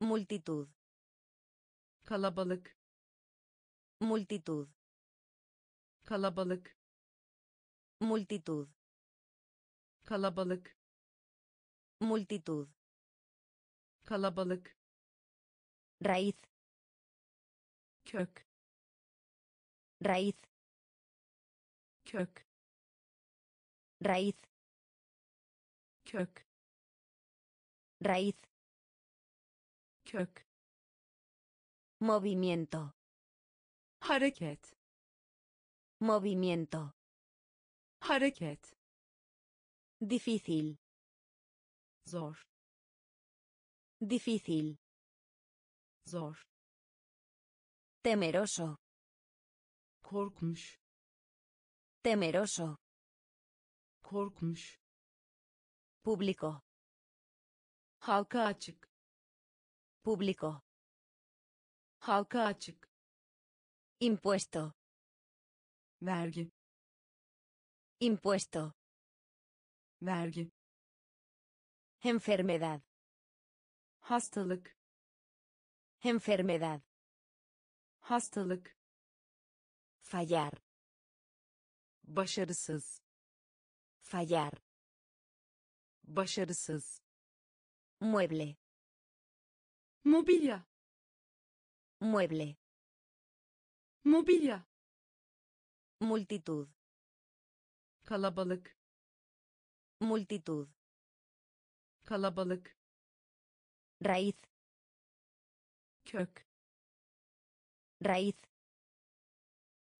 Multitud. Kalabalık. Multitud. Kalabalık. Multitud. Kalabalık. Multitud. Kalabalık. Raíz. Kök. Raíz. Kök. Raíz. Kök. Raíz. Kök. Movimiento. Hareket. Movimiento. Hareket. Difícil. Zor. Difícil. Zor. Temeroso. Korkmuş. Temeroso. Korkmuş. Público. Halka açık. Público. Halka açık. Impuesto. Vergi. Impuesto. Vergi. Enfermedad. Hastalık. Enfermedad. Hastalık. Fallar. Başarısız. Fallar. Başarısız. Mueble. Mobilya. Mueble. Mobilya. Multitud. Kalabalık. Multitud. Kalabalık. Raíz. Kök. Raíz.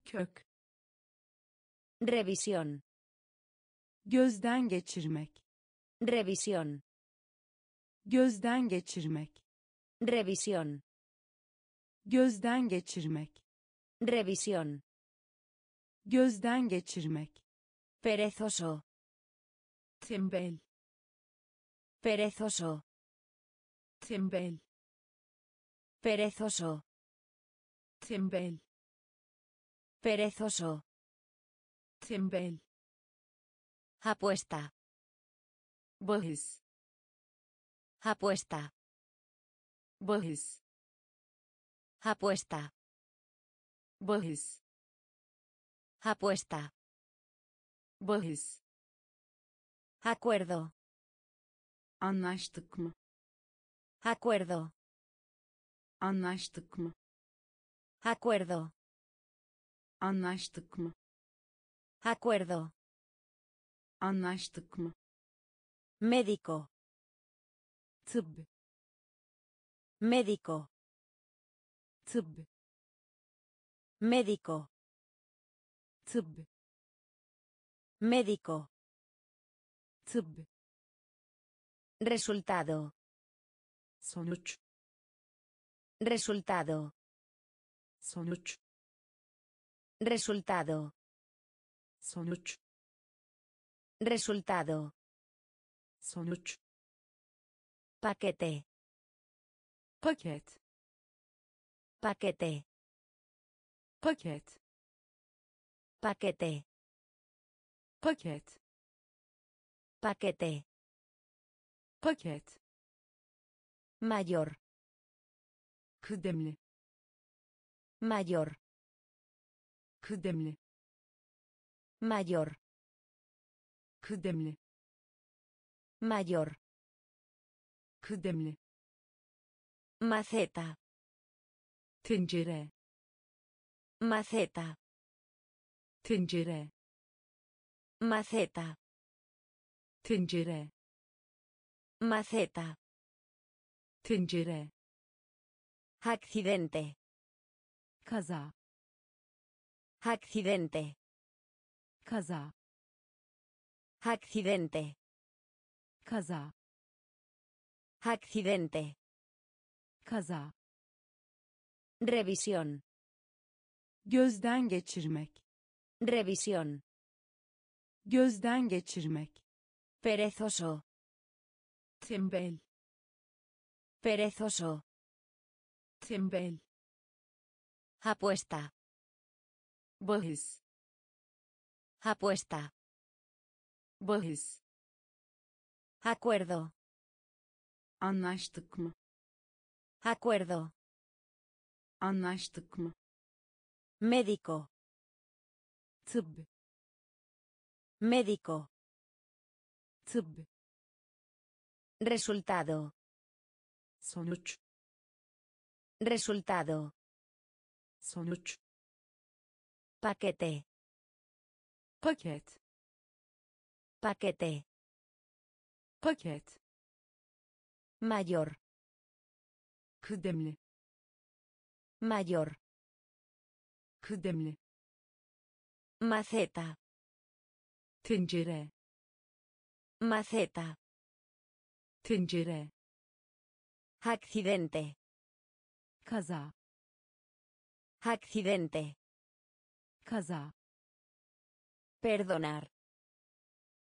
Kök. Revisión. Gözden geçirmek. Revisión. Gözden geçirmek. Revisión. Gözden geçirmek. Revisión. Gözden geçirmek. Perezoso. Tembel. Perezoso. Tembel. Perezoso. Tembel. Perezoso. Tembel. Apuesta. Bahis. Apuesta. Bahis. Apuesta. Bahis. Apuesta. Bahis. Acuerdo. Anlaştık mı? Acuerdo. Anlaştık mı? Acuerdo. Anlaştık mı? Acuerdo. Anlaştık mı? Médico. Tıp. Médico. Tıp. Médico. Tıp. Médico. Tıp. Resultado. Sonuç. Resultado. Sonuç. Resultado. Sonuç. Resultado. Sonuç. Paquete. Paquet. Paquete. Paquet. Paquete. Paquet. Paquete. Paquet. Mayor. Kıdemli. Mayor. Kıdemli. Mayor. Kıdemli. Mayor. Kıdemli. Maceta. Tencere. Maceta. Tencere. Maceta. Tencere. Maceta. Tencere. Accidente. Kaza. Accidente. Kaza. Accidente. Kaza. Accidente. Kaza. Revisión. Gözden geçirmek. Revisión. Gözden geçirmek. Perezoso. Tembel. Perezoso. Tembel. Apuesta. Bahis. Apuesta. Bahis. Acuerdo. Anlaştık mı? Acuerdo. Anlaştık mı? Médico. Tıp. Médico. Tıp. Resultado. Sonuç. Resultado. Sonuç. Paquete. Paquet. Paquete. Paquet. Mayor. Kıdemli. Mayor. Kıdemli. Maceta. Tencere. Maceta. Tencere. Accidente. Kaza. Accidente. Kaza. Perdonar.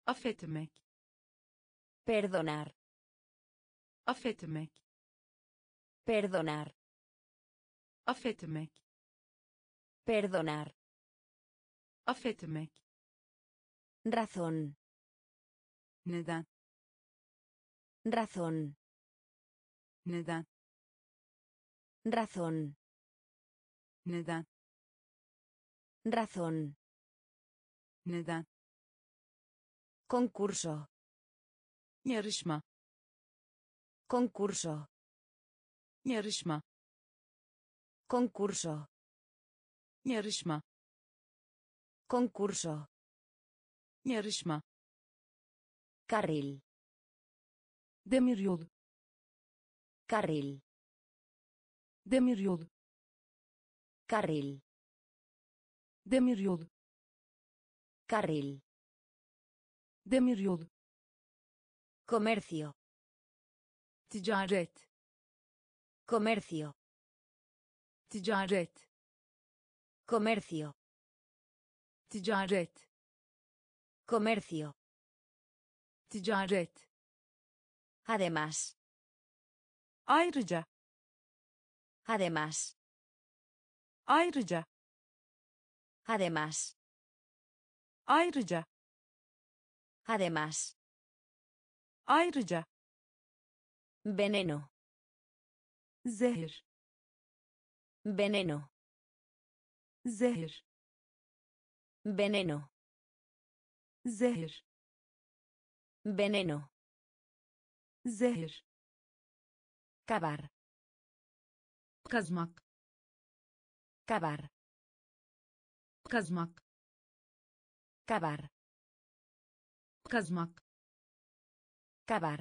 Affetmek. Perdonar. Affetmek. Perdonar. Affetmek. Perdonar. Affetmek. Razón. Neden. Razón. Neden. Razón. Neden. Razón. Neden. Concurso. Yarışma. Concurso. Yarışma. Concurso. Yarışma. Concurso. Yarışma. Carril. Demiryolu. Carril. Demiryolu. Carril. Demiryolu. Carril. Demiryolu. Comercio. Ticaret. Comercio. Ticaret. Comercio. Ticaret. Comercio. Ticaret. Además. Ayrıca. Además. Ayrıca. Además. Ayrıca. Además. Ayrıca. Veneno. Zehir. Veneno. Zehir. Veneno. Zehir. Veneno. Zehir. Cavar. Kazmak. Cavar. Kazmak. Cavar. Kazmak. Cavar.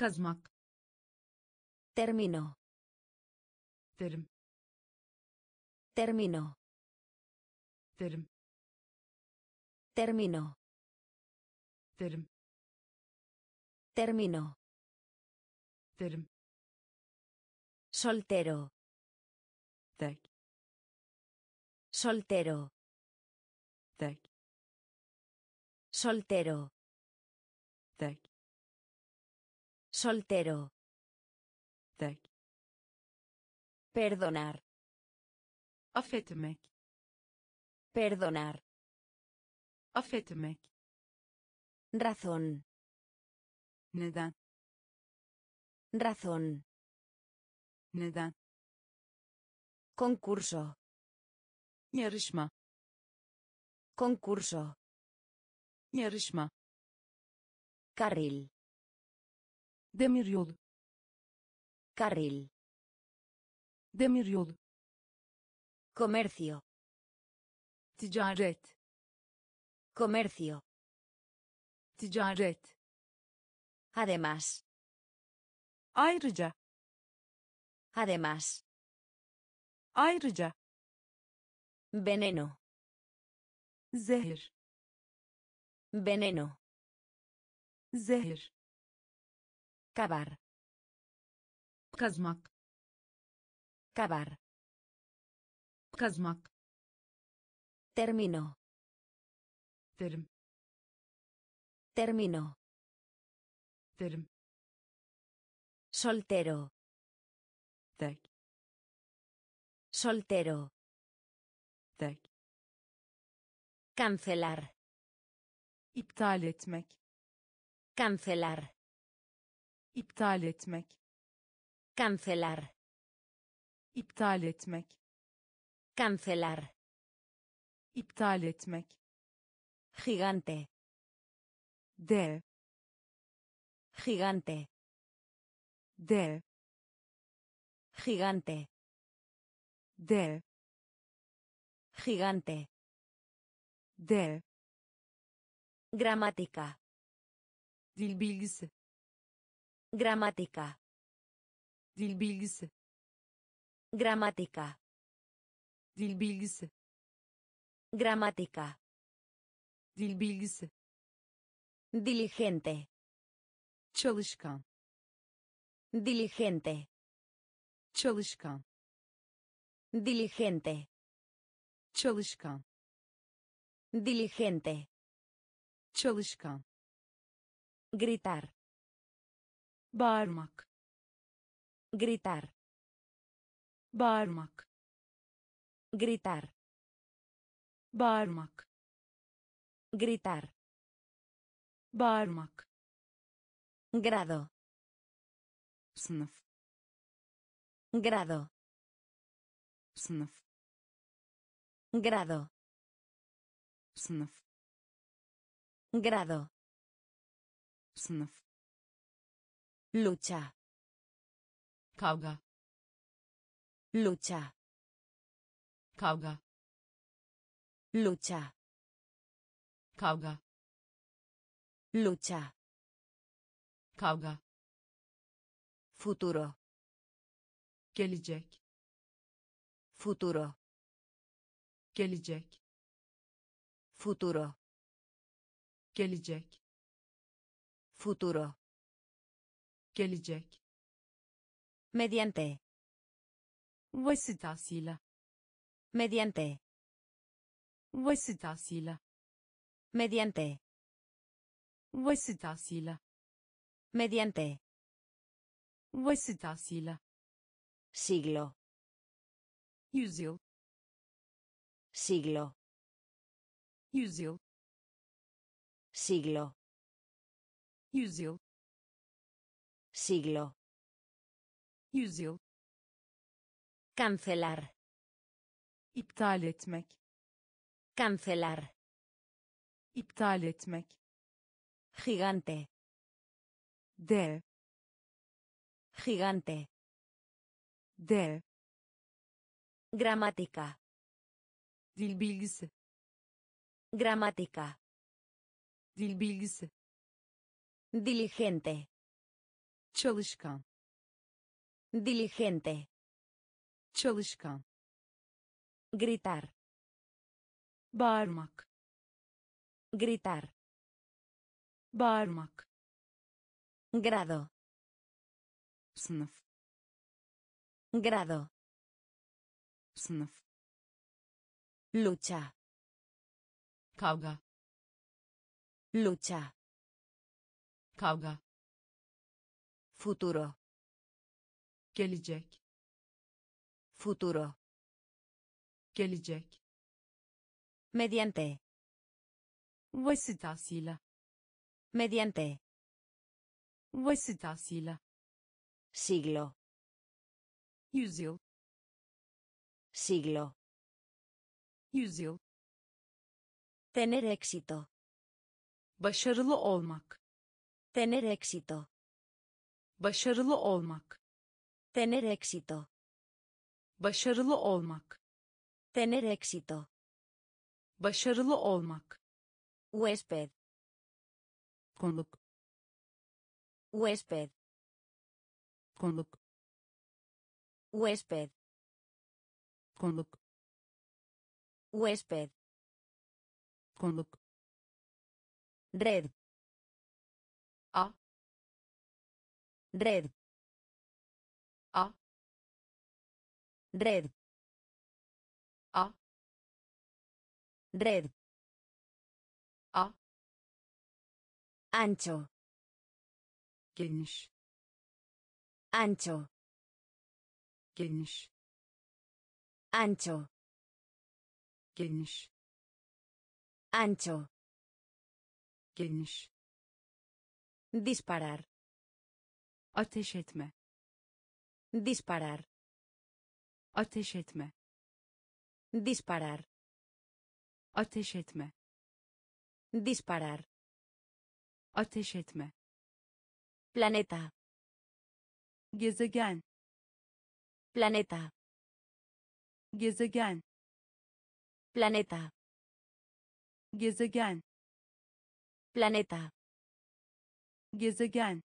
Kazmak. Terminó. Term. Terminó. Term. Terminó. Term. Terminó. Term. Soltero. Tek. Soltero. Tek. Soltero. Tek. Soltero. Tek. Perdonar. Affetmek. Perdonar. Affetmek. Razón. Neden. Razón. Neden. Concurso. Yarışma. Concurso. Yarışma. Carril. Demiryolu. Carril. Demiryolu. Comercio. Ticaret. Comercio. Ticaret. Además. Ayrıca. Además. Ayrıca. Veneno. Zehir. Veneno. Zehir. Cavar. Kazmak. Cavar. Kazmak. Terminó. Term. Terminó. Term. Soltero. Tek. Soltero. Tek. Cancelar. İptal etmek. Cancelar. İptal etmek. Cancelar. İptal etmek. Cancelar. İptal etmek. Gigante. Dev. Gigante. Dev. Gigante. Dev. Gigante. Dev. Gramática. Dil bilgisi. Gramática. Dil bilgisi. Gramática. Dil bilgisi. Gramática. Dil bilgisi. Diligente. Çalışkan. Diligente. Çalışkan. Diligente. Çalışkan. Diligente. Çalışkan. Gritar. Bağırmak. Gritar. Bağırmak. Gritar. Bağırmak. Gritar. Bağırmak. Grado. Sınıf. Grado. Sınıf. Grado. Sınıf. Grado. Sınıf. Lucha. Kavga. Lucha. Kavga. Lucha. Kavga. Lucha. Kavga. Futuro. Gelecek. Futuro. Gelecek. Futuro. Gelecek. Futuro. Gelecek. Mediante. Vasıtasıyla. Mediante. Vasıtasıyla. Mediante. Vasıtasıyla. Mediante. Vasıtasıyla. Siglo. Yüzyıl. Siglo. Yüzyıl. Siglo. Yüzyıl. Siglo. Yüzyıl. Cancelar. İptal etmek. Cancelar. İptal etmek. Gigante. De. Gigante. De. Gramática. Dil bilgisi. Gramática. Dil bilgisi. Diligente. Çalışkan. Diligente. Çalışkan. Gritar. Bağırmak. Gritar. Bağırmak. Grado. Sınıf. Grado. Sınıf. Lucha. Kavga. Lucha. Kavga. Futuro. Gelecek. Futuro. Gelecek. Mediante. Vasıtasıyla. Mediante. Vasıtasıyla. Siglo. Yüzyıl. Siglo. Yüzyıl. Tener éxito. Başarılı olmak. Tener éxito. Başarılı olmak. Tener éxito. Başarılı olmak. Tener éxito. Başarılı olmak. Huésped. Konuk. Huésped. Konuk. Huésped. Konuk. Huésped. Konuk. Red. A. Red. A. Red. A. Red. A. Ancho. Geniş. Ancho. Geniş. Ancho. Geniş. Ancho. Geniş. Disparar. Ateş etme. Disparar. Ateş etme. Disparar. Ateş etme. Disparar. Ateş etme. Planeta. Gezegen. Planeta. Gezegen. Planeta. Gezegen. Planeta. Gezegen.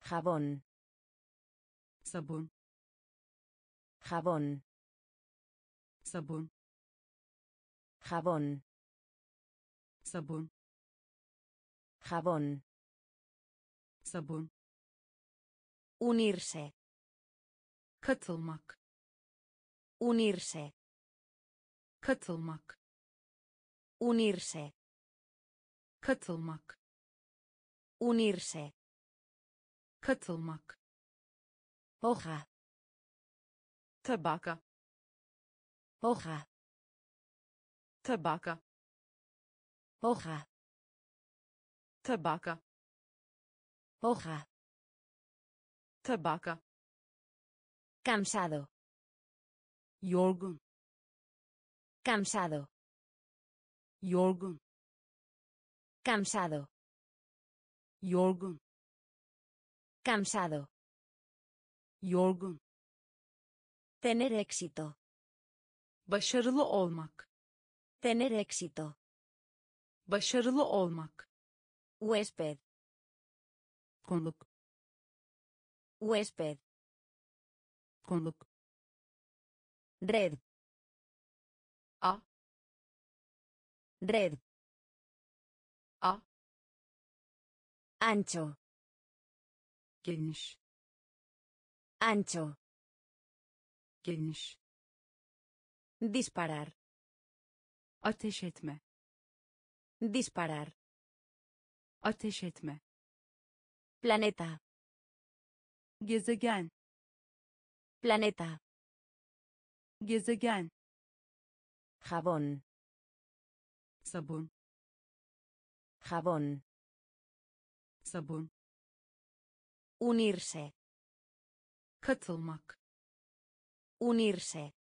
Jabón. Sabun. Jabón. Sabun. Jabón. Sabun. Jabón. Sabun. Unirse. Katılmak. Unirse. Katılmak. Unirse. Katılmak. Unirse. Katılmak. Hoja. Tabaka. Hoja. Tabaka. Hoja. Tabaka. Hoja. Tabaka. Cansado. Yorgun. Cansado. Yorgun. Cansado. Yorgun. Cansado. Yorgun. Tener éxito. Başarılı olmak. Tener éxito. Başarılı olmak. Huésped. Konuk. Huésped. Konuk. Red. A. Red. A. Ancho. Geniş. Ancho. Geniş. Disparar. Ateş etme. Disparar. Ateş etme. Planeta. Gezegen. Planeta. Gezegen. Jabón. Sabun. Jabón. Sabun. Unirse. Katılmak. Unirse.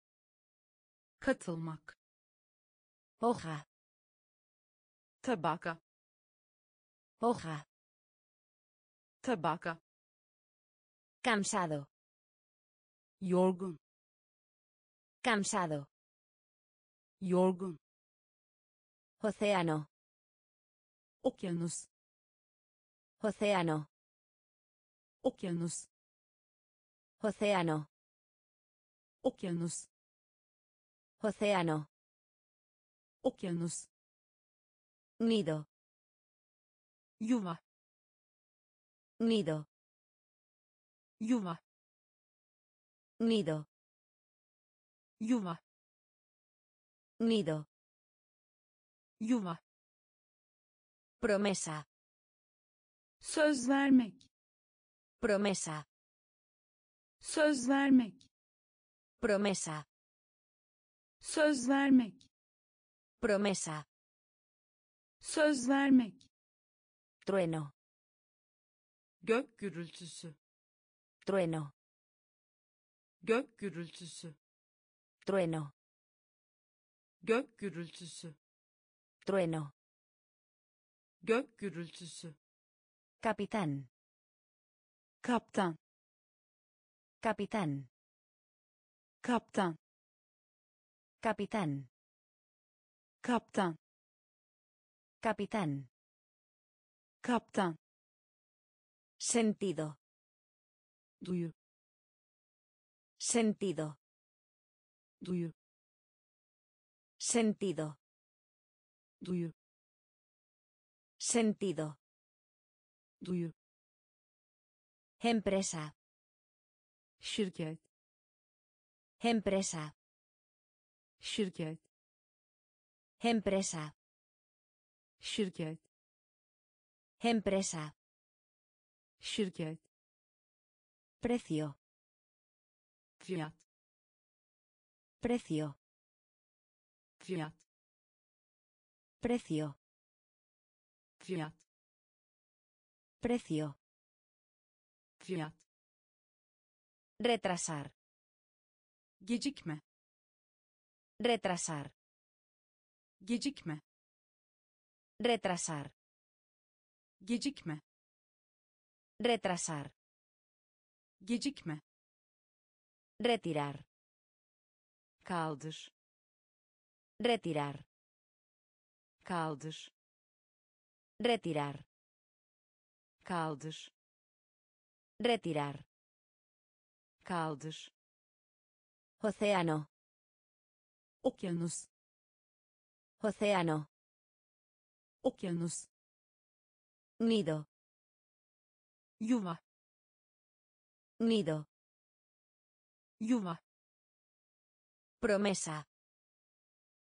Katılmak. Hoja. Tabaka. Hoja. Tabaka. Cansado. Yorgun. Cansado. Yorgun. Océano. Okyanus. Océano. Okyanus. Océano. Okyanus. Océano. Okyanus. Nido. Yuva. Nido. Yuva. Nido. Yuva. Nido. Yuva. Promesa. Söz vermek. Promesa. Söz vermek. Promesa. Söz vermek. Promesa. Söz vermek. Trueno. Gök gürültüsü. Trueno. Gök gürültüsü. Trueno. Gök gürültüsü. Trueno. Gök gürültüsü. Capitán. Capitán. Capitán. Capitán. Capitán. Capitán. Capitán. Capitán. Sentido. Duyu. Sentido. Duyu. Sentido. Duyu. Sentido. Duyu. Empresa. Şirket. Empresa. Şirket. Empresa. Şirket. Empresa. Şirket. Precio. Fiyat. Precio. Fiyat. Precio. Fiyat. Precio. Fiyat. Retrasar. Gecikme. Retrasar. Gecikme. Retrasar. Gecikme. Retrasar. Gecikme. Retirar. Kaldır. Retirar. Kaldır. Retirar. Kaldır. Retirar. Kaldır. Océano. Okyanus. Océano. Okyanus. Nido. Yuva. Nido. Yuva. Promesa.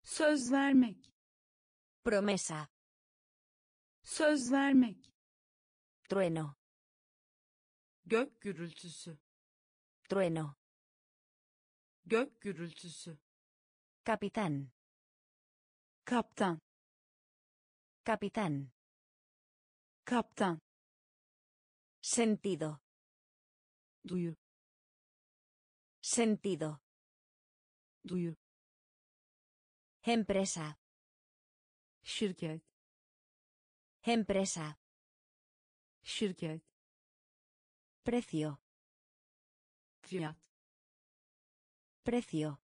Söz vermek. Promesa. Söz vermek. Trueno. Gök gürültüsü. Trueno. Gök gürültüsü. Capitán. Capitán. Capitán. Capitán. Sentido. Duyu. Sentido. Duyu. Empresa. Şirket. Empresa. Şirket. Precio. Fiyat. Precio.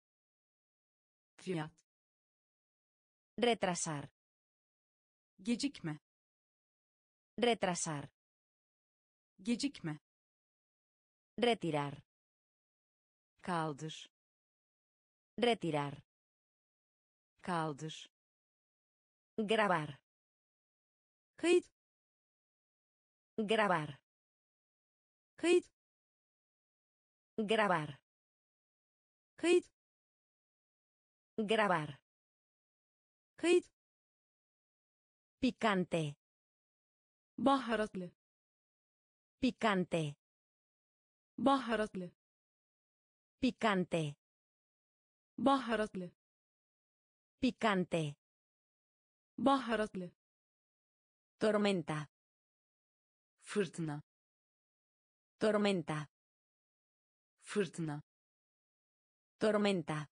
Fiyat. Retrasar. Gecikme. Retrasar. Gecikme. Retirar. Kaldır. Retirar. Kaldır. Grabar. Kayıt. Grabar. Kayıt. Grabar. Kayıt. Grabar. Kayıt. Picante. Baharatlı. Picante. Baharatlı. Picante. Baharatlı. Picante. Baharatlı. Tormenta. Fırtına. Tormenta. Fırtına. Tormenta.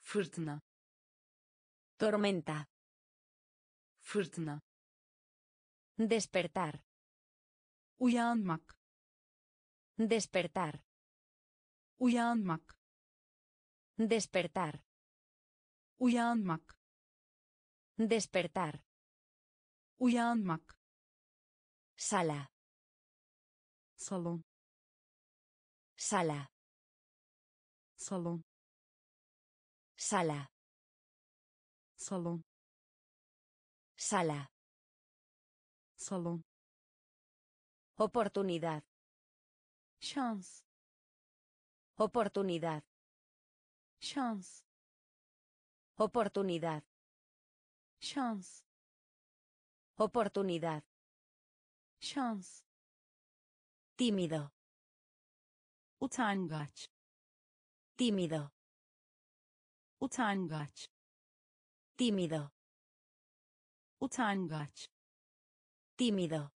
Fırtına. Tormenta. Fırtına. Despertar. Uyanmak. Despertar. Uyanmak. Despertar. Uyanmak. Despertar. Uyanmak. Sala. Salon. Sala. Salon. Sala. Salon. Sala. Salon. Oportunidad. Chance. Oportunidad. Chance. Oportunidad. Chance. Oportunidad. Chance. Tímido. Utangaç. Tímido. Utangaç. Tímido. Utangaç. Tímido.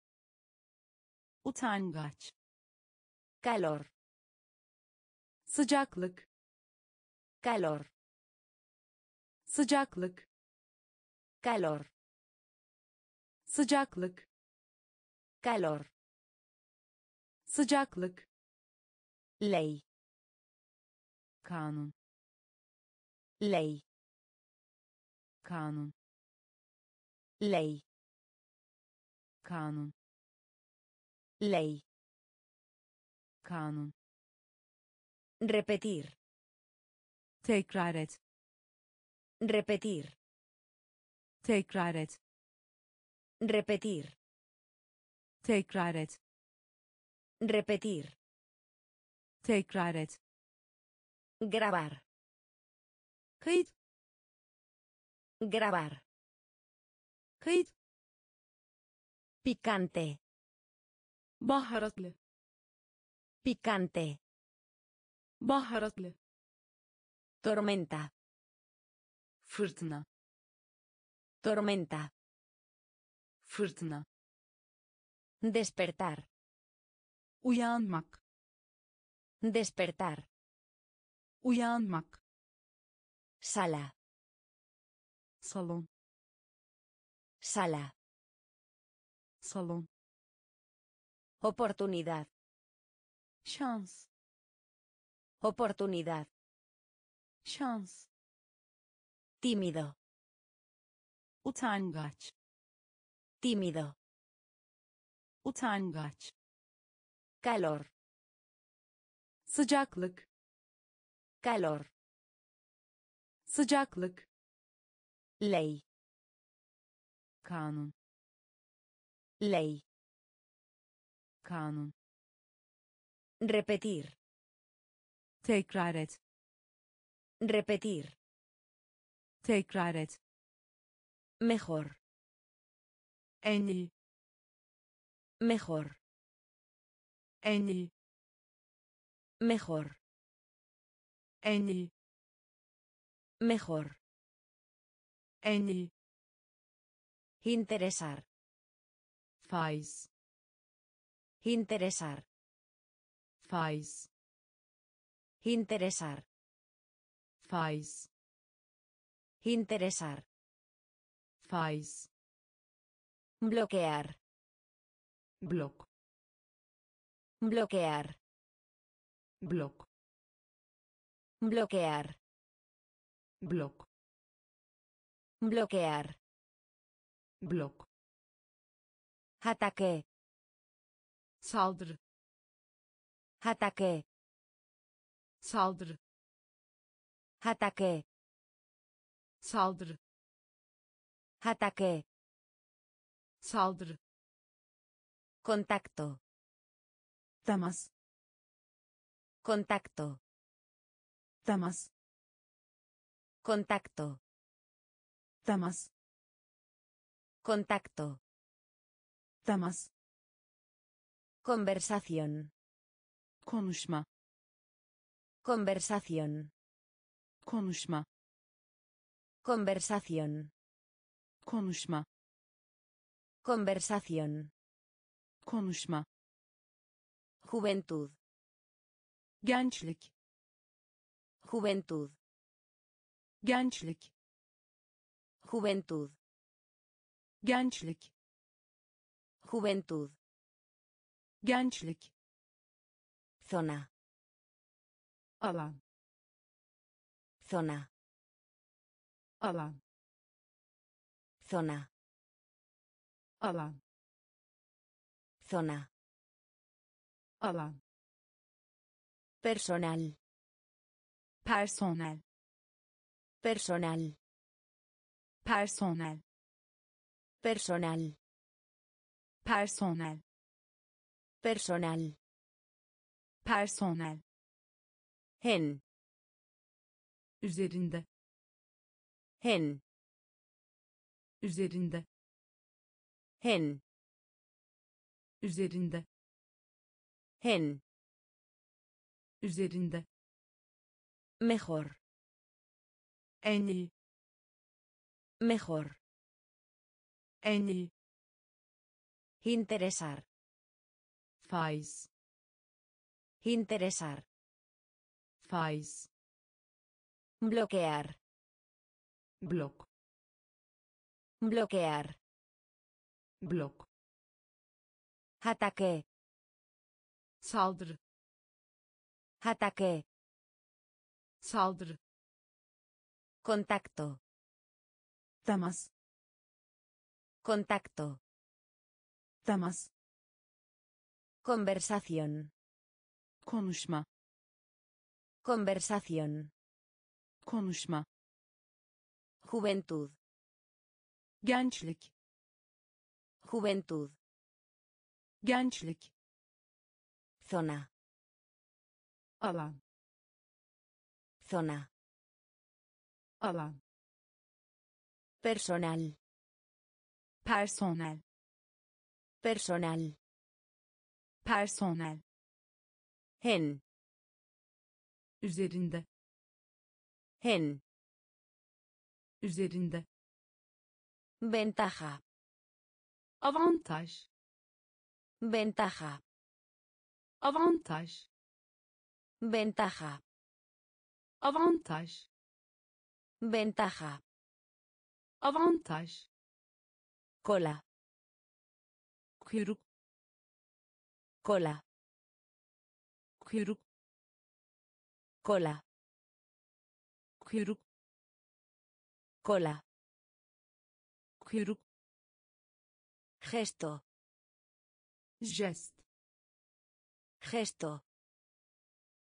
Utangaç. Calor. Sıcaklık. Calor. Sıcaklık. Calor. Sıcaklık. Calor. Sıcaklık. Ley. Kanun. Ley. Kanun. Ley. Kanun. Ley. Kanun. Repetir. Tekrar et. Repetir. Tekrar et. Repetir. Tekrar et. Repetir. Tekrar et. Grabar. Kayıt. Grabar. Kayıt. Picante. Baharatlı. Picante. Baharatlı. Tormenta. Fırtına. Tormenta. Fırtına. Despertar. Uyanmak. Despertar. Uyanmak. Sala. Salon. Sala. Salon. Oportunidad. Chance. Oportunidad. Chance. Tímido. Utangaç. Tímido. Utangaç. Calor. Sıcaklık. Calor. Sıcaklık. Ley. Kanun. Ley. Kanun. Repetir. Tekrar et. Repetir. Tekrar et. Mejor. En iyi. Mejor. En iyi. Mejor. En iyi. Mejor. En iyi. Interesar. Faiz. Interesar. Faiz. Interesar. Faiz. Interesar. Faiz. Bloquear. Bloc. Bloquear. Bloc. Bloquear. Bloc. Bloquear. Bloc. Ataque. Saldırı. Ataque. Saldırı. Ataque. Saldırı. Ataque. Saldırı. Contacto. Temas. Contacto. Temas. Contacto. Temas. Contacto. Temas. Conversación. Konuşma. Conversación. Konuşma. Conversación. Konuşma. Conversación. Konuşma. Juventud. Gençlik. Juventud. Gençlik. Juventud. Gençlik. Juventud. Gençlik. Zona. Alan. Zona. Alan. Zona. Alan. Zona. Alan. Personal. Personal. Personal. Personal. Personal. Personal. Personal. Personal. En. Üzerinde. En. Üzerinde. En. Üzerinde. En. Üzerinde. Mejor. En iyi. Mejor. En iyi. Interesar. Faiz. Interesar. Faiz. Bloquear. Block. Bloquear. Block. Ataque. Saldırı. Ataque. Saldırı. Contacto. Temas. Contacto. Temas. Conversación. Konuşma. Conversación. Konuşma. Juventud. Gençlik. Juventud. Gençlik. Zona. Alan. Zona. Alan. Personal. Personal. Personal. Personal. En. Üzerinde. En. Üzerinde. Ventaja. Avantaj. Ventaja. Avantaj. Ventaja. Avantaj. Ventaja. Avantaj. Cola. Kuyruk. Cola. Kuyruk. Cola. Kuyruk. Cola. Kuyruk. Gesto. Gest. Gesto.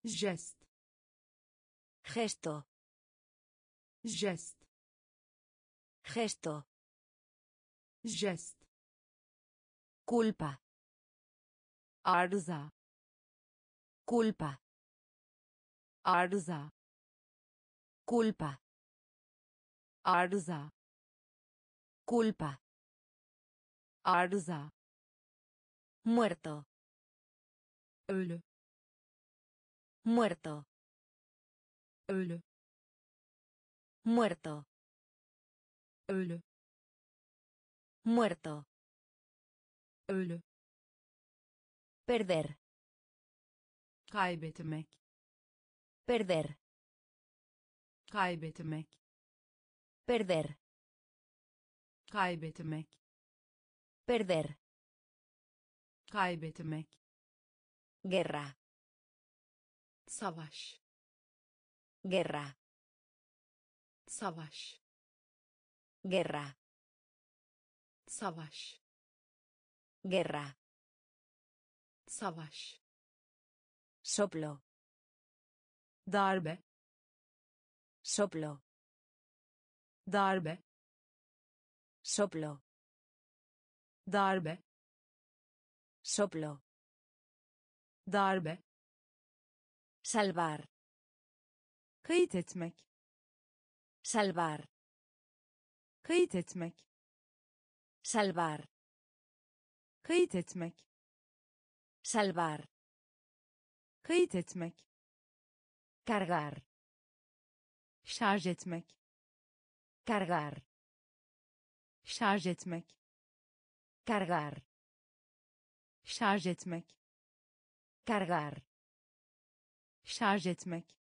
Gest. Gesto. Gest. Gesto. Gest. Culpa. Arza. Culpa. Arza. Culpa. Arza. Culpa. Arza. Muerto. Ölü. Muerto. Ölü. Muerto. Ölü. Muerto. Ölü. Perder. Kaybetmek. Perder. Kaybetmek. Perder. Kaybetmek. Perder. Kaybetmek. Guerra. Savaş. Guerra. Savaş. Guerra. Savaş. Guerra. Savaş. Soplo. Darbe. Soplo. Darbe. Soplo. Darbe. Soplo. Darbe. Salvar. Kayıt etmek. Salvar. Kayıt etmek. Salvar. Kayıt etmek. Salvar. Kayıt etmek. Cargar. Şarj etmek. Cargar. Şarj etmek. Cargar. Şarj etmek. Cargar. Şarj etmek.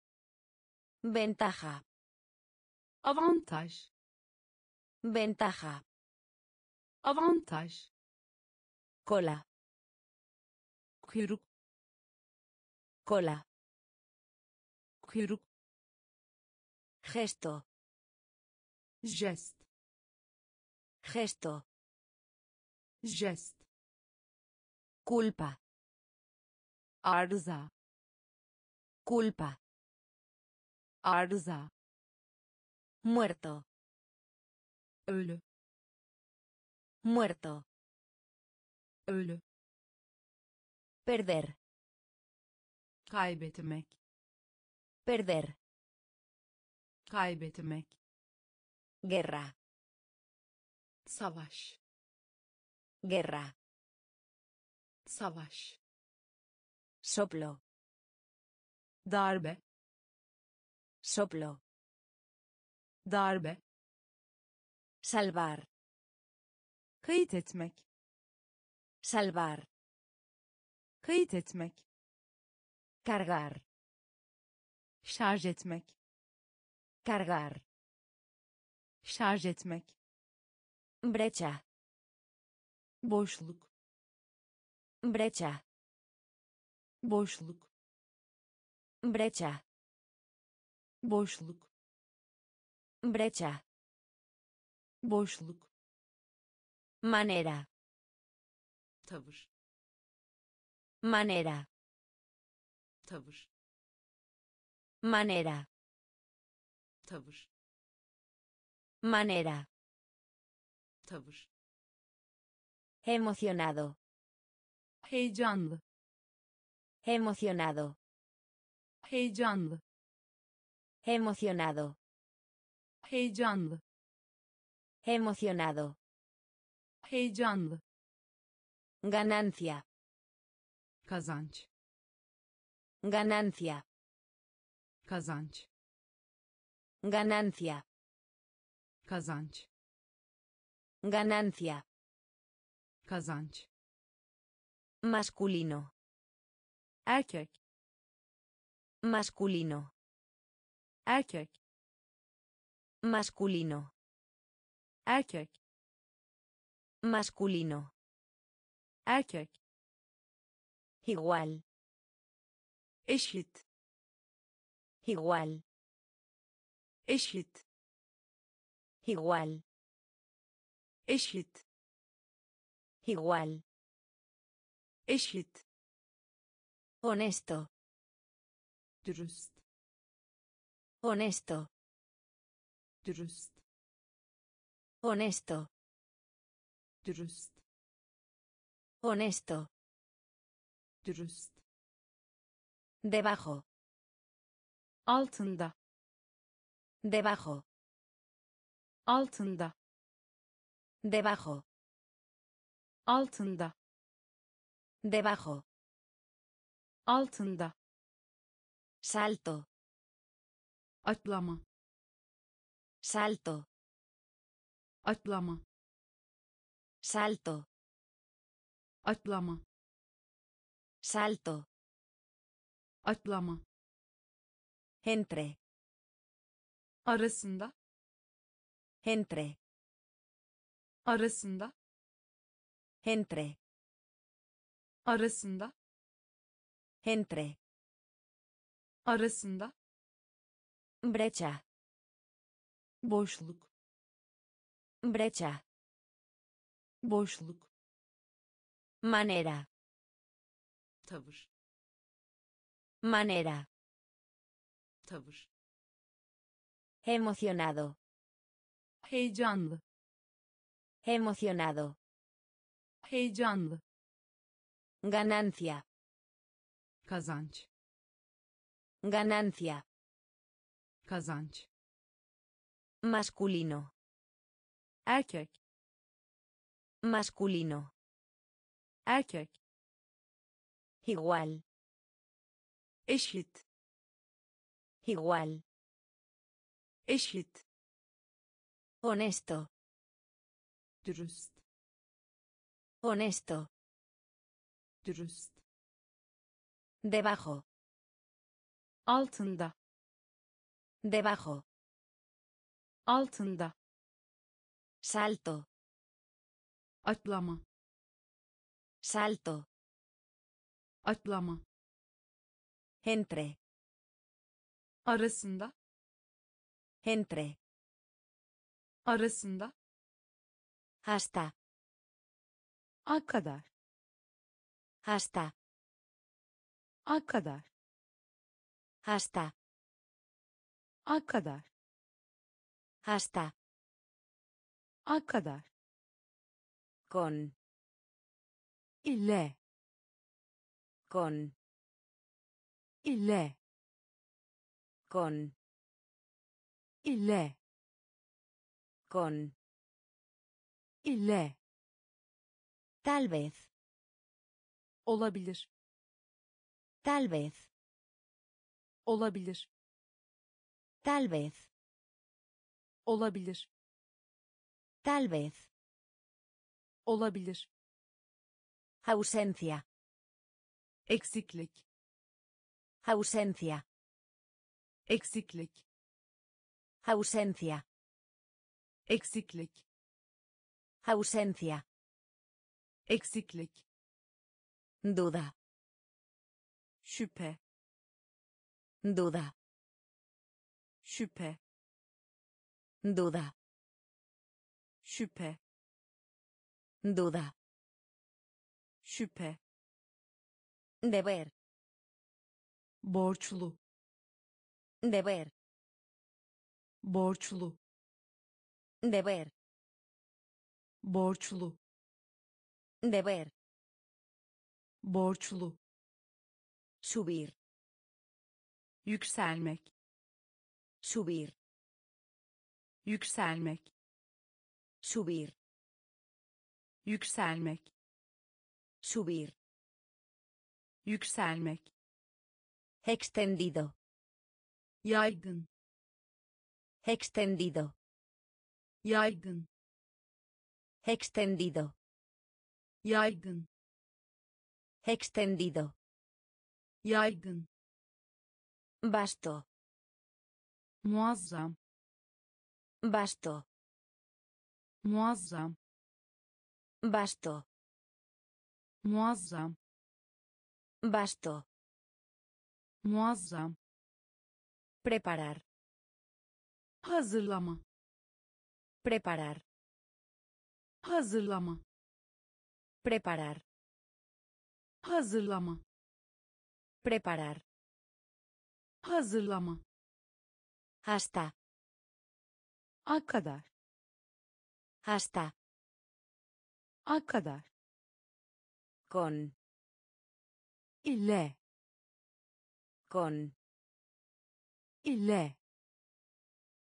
Ventaja. Avantaj. Ventaja. Avantaj. Cola. Kuyruk. Cola. Kuyruk. Gesto. Gest. Gesto. Gest. Culpa. Arza. Culpa. Arza. Muerto. Ölü. Muerto. Ölü. Perder. Kaybetmek. Perder. Kaybetmek. Guerra. Savaş. Guerra. Savaş. Soplo. Darbe. Soplo. Darbe. Salvar. Kayıt etmek. Salvar. Kayıt etmek. Cargar. Şarj etmek. Cargar. Şarj etmek. Brecha. Boşluk. Brecha. Boşluk. Brecha. Boşluk. Brecha. Boşluk. Manera. Tavır. Manera. Tavır. Manera. Tavır. Manera. Tavır. Emocionado. Heyecanlı. Emocionado. Heyecanlı. Emocionado. Heyecanlı. Emocionado. Heyecanlı. Ganancia. Kazanç. Ganancia. Kazanç. Ganancia. Kazanç. Ganancia. Kazanç. Masculino. Erkek. Masculino. Erkek. Masculino. Erkek. Masculino. Erkek. Igual. Eşit. Igual. Eşit. Igual. Eşit. Igual. Eşit. Honesto. Dürüst. Honesto. Dürüst. Honesto. Dürüst. Honesto. Dürüst. Debajo. Altında. Debajo. Altında. Debajo. Altında. Debajo. Altında. Salto. Atlama. Salto. Atlama. Salto. Atlama. Salto. Atlama. Entre. Arasında. Entre. Arasında. Entre. Arasında. Entre. Arasında. Brecha. Boşluk. Brecha. Boşluk. Manera. Tavır. Manera. Tavır. Emocionado. Heyecanlı. Emocionado. Heyecanlı. Ganancia. Kazanç. Ganancia. Kazanç. Masculino. Erkek. Masculino. Erkek. Igual. Eşit. Igual. Eşit. Honesto. Dürüst. Honesto. Dürüst. Debajo. Altında. Debajo. Altında. Salto. Atlama. Salto. Atlama. Entre. Arasında. Entre. Arasında. Hasta. A kadar. Hasta. A kadar. Hasta. A kadar. Hasta. A kadar. Con. İle. Con. İle. Con. İle. Con. İle. Tal vez. Olabilir. Tal vez. Olabilir. Tal vez. Olabilir. Tal vez. Olabilir. Ausencia. Eksiklik. Ausencia. Eksiklik. Ausencia. Eksiklik. Ausencia. Eksiklik. Duda. Şüphe. Duda. Şüphe. Duda. Şüphe. Duda. Şüphe. Deber. Borçlu. Deber. Borçlu. Deber. Borçlu. Deber. Borçlu. Subir. Yükselmek. Subir. Yükselmek. Subir. Yükselmek. Subir. Yükselmek. Extendido. Yaygın. Extendido. Yaygın. Extendido. Yaygın. Extendido. Yaygın. Basto. Muazzam. Basto. Muazzam. Basto. Muazzam. Basto. Muazzam. Preparar. Hazırlama. Preparar. Hazırlama. Preparar. Hazırlama. Preparar. Hazırlama. Hasta. A kadar. Hasta. A kadar. Con. İle. Con. İle.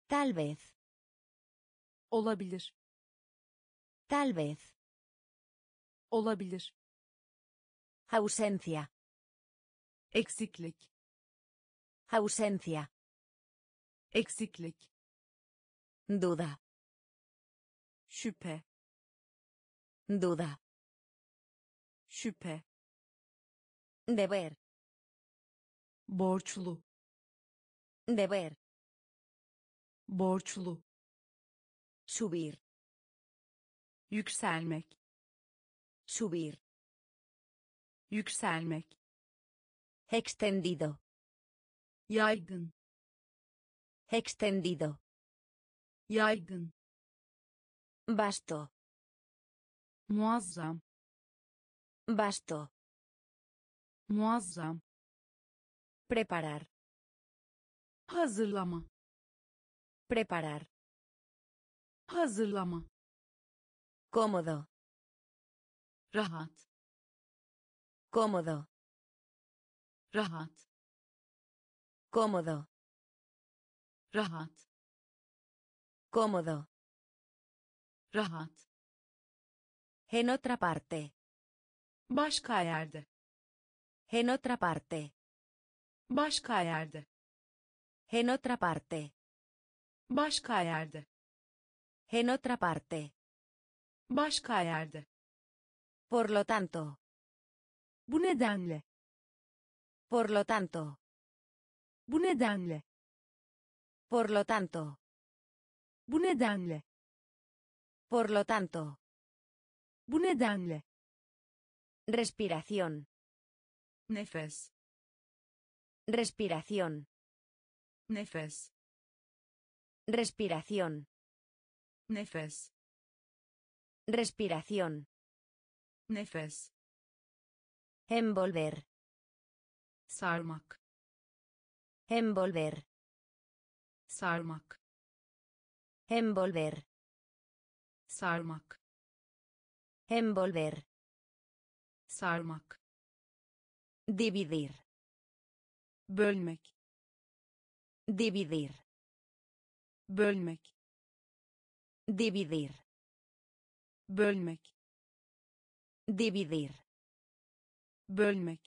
Tal vez. Olabilir. Tal vez. Olabilir. Ausencia. Eksiklik. Ausencia. Eksiklik. Duda. Şüphe. Duda. Şüphe. Deber. Borçlu. Deber. Borçlu. Subir. Yükselmek. Subir. Yükselmek. Extendido. Yaygın. Extendido. Yaygın. Basto. Muazzam. Basto. Muazzam. Preparar. Hazırlama. Preparar. Hazırlama. Cómodo. Rahat. Cómodo. Rahat. Cómodo. Rahat. Cómodo. Rahat. En otra parte. Başka yerde. En otra parte. Başka yerde. En otra parte. Başka yerde. En otra parte. Başka yerde. Por lo tanto. Bu nedenle. Por lo tanto. Bu nedenle. Por lo tanto. Bu nedenle. Por lo tanto. Bu nedenle. Respiración. Nefes. Respiración. Nefes. Respiración. Nefes. Respiración. Nefes. Envolver. Sarmak. Envolver. Sarmak. Envolver. Sarmak. Envolver. Sarmak. Dividir. Bölmek. Dividir. Bölmek. Dividir. Bölmek. Dividir. Bölmek.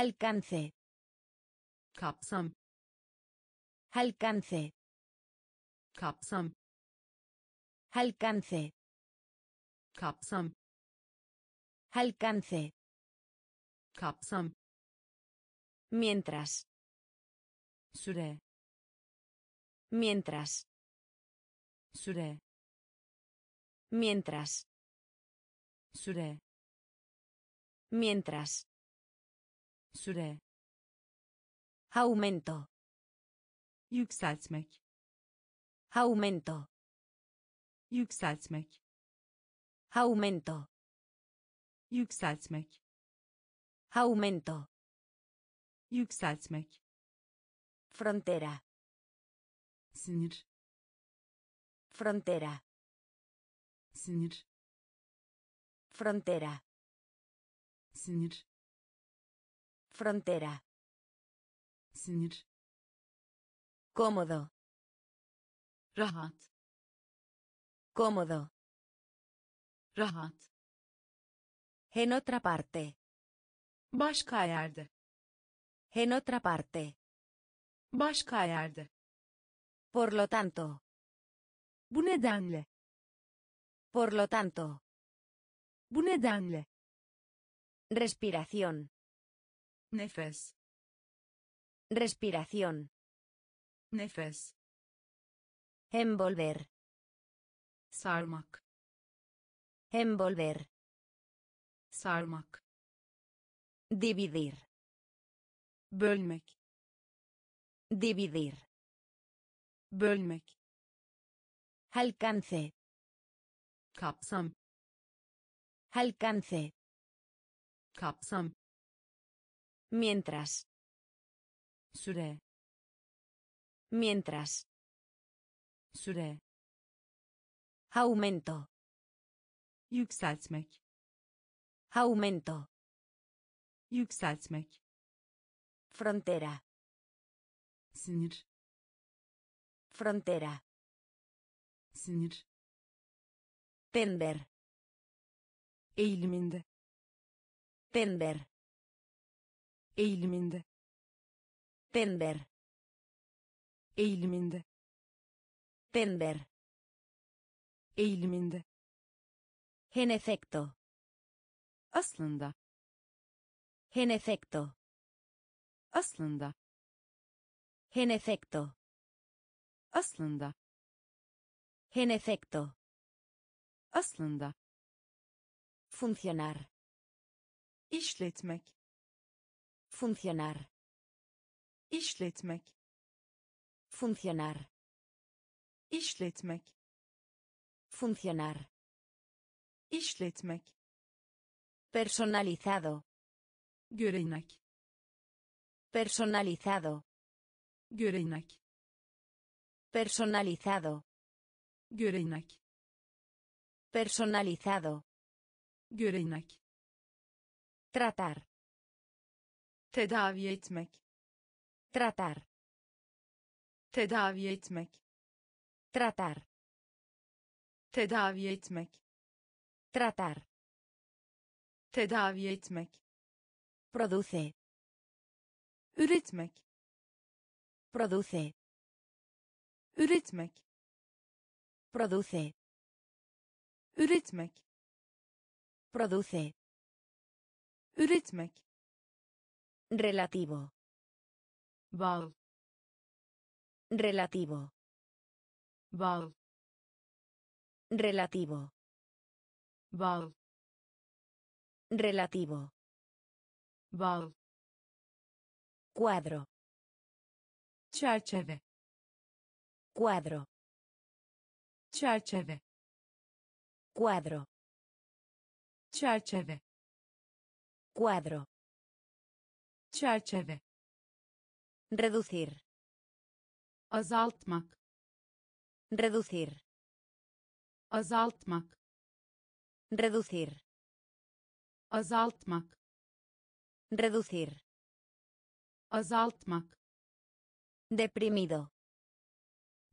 Alcance. Kapsam. Alcance. Kapsam. Alcance. Kapsam. Alcance. Kapsam. Mientras. Süre. Mientras. Süre. Mientras. Süre. Mientras. Süre. Aumento. Yükseltmek. Aumento. Yükseltmek. Aumento. Yükseltmek. Aumento. Yükseltmek. Frontera. Sınır. Frontera. Sınır. Frontera. Sınır. Frontera. Sınır. Cómodo. Rahat. Cómodo. Rahat. En otra parte. Başka yerde. En otra parte. Başka yerde. Por lo tanto. Bu nedenle. Por lo tanto. Bu nedenle. Respiración. Nefes. Respiración. Nefes. Envolver. Sarmak. Envolver. Sarmak. Dividir. Bölmek. Dividir. Bölmek. Alcance. Kapsam. Alcance. Kapsam. Mientras. Süre. Mientras. Süre. Aumento. Yükseltmek. Aumento. Yükseltmek. Frontera. Sınır. Frontera. Sınır. Tender. Eğiliminde. Tender. Eğiliminde. Tender. Eğiliminde. Tender. Eğiliminde. En efecto. Aslında. En efecto. Aslında. En efecto. Aslında. En efecto. Aslında. Funcionar. İşletmek. Funcionar. İşletmek. Funcionar. İşletmek. Funcionar. İşletmek. Personalizado. Görenek. Personalizado. Görenek. Personalizado. Görenek. Personalizado. Görenek. Tratar. Tedavi etmek. Tratar. Tedavi etmek. Tratar. Tedavi etmek. Tratar. Tedavi etmek. Produce. Üretmek. Produce. Üretmek. Produce. Üretmek. Produce. Üretmek. Relativo. Bal. Relativo. Bal. Relativo. Bal. Relativo. Bal. Cuadro. Çerçeve. Cuadro. Çerçeve. Cuadro. Çerçeve. Cuadro. Çerçeve. Reducir. Azaltmak. Reducir. Azaltmak. Reducir. Azaltmak. Reducir. Azaltmak. Deprimido.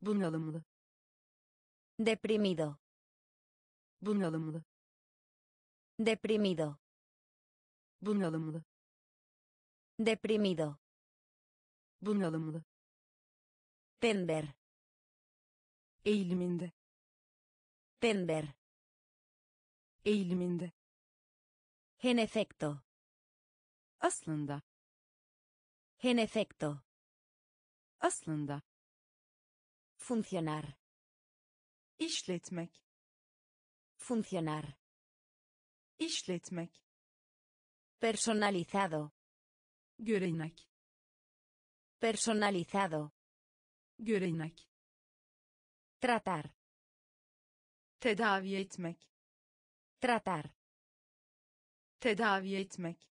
Bunalımlı. Deprimido. Bunalımlı. Deprimido. Bunalımlı. Deprimido. Bunalımlı. Pender. Eğiliminde. Pender. Eğiliminde. En efecto. Aslında. En efecto. Aslında. Funcionar. İşletmek. Funcionar. İşletmek. Personalizado. Görenek. Personalizado. Görenek. Tratar. Tedavi etmek. Tratar. Tedavi etmek.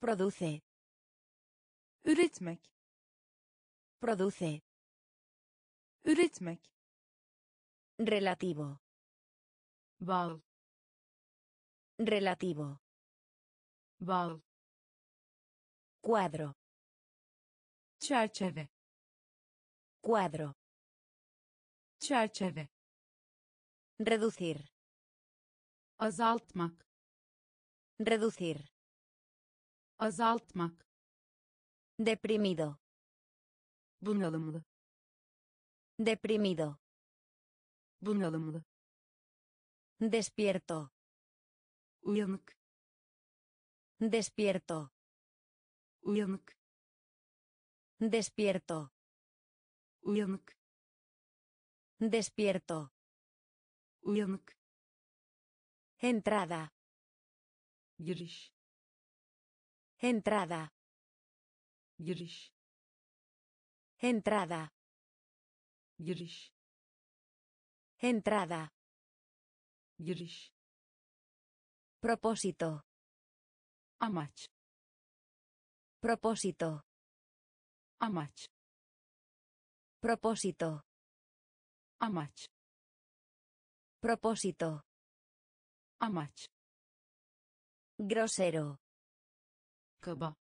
Produce. Üretmek. Produce. Üretmek. Relativo. Bal. Relativo. Bal. Cuadro. Çerçeve. Cuadro. Çerçeve. Reducir. Azaltmak. Reducir. Azaltmak. Deprimido. Bunalımlı. Deprimido. Bunalımlı. Despierto. Uyanık. Despierto. Uyanık. Despierto. Uyanık. Despierto. Uyanık. Entrada. Giriş. Entrada. Giriş. Entrada. Giriş. Entrada. Giriş. Propósito. Amaç. Propósito. Amaç. Propósito. Amaç. Propósito. Amaç. Grosero. Kaba.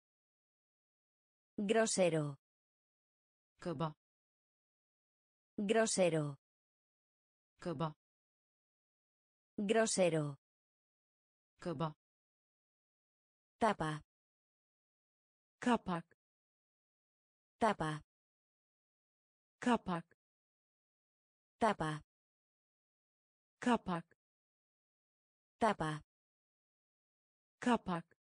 Grosero. Kaba. Grosero. Kaba. Grosero. Kaba. Tapa. Kapak. Tapa. Kapak. Tapa. Kapak. Tapa. Kapak.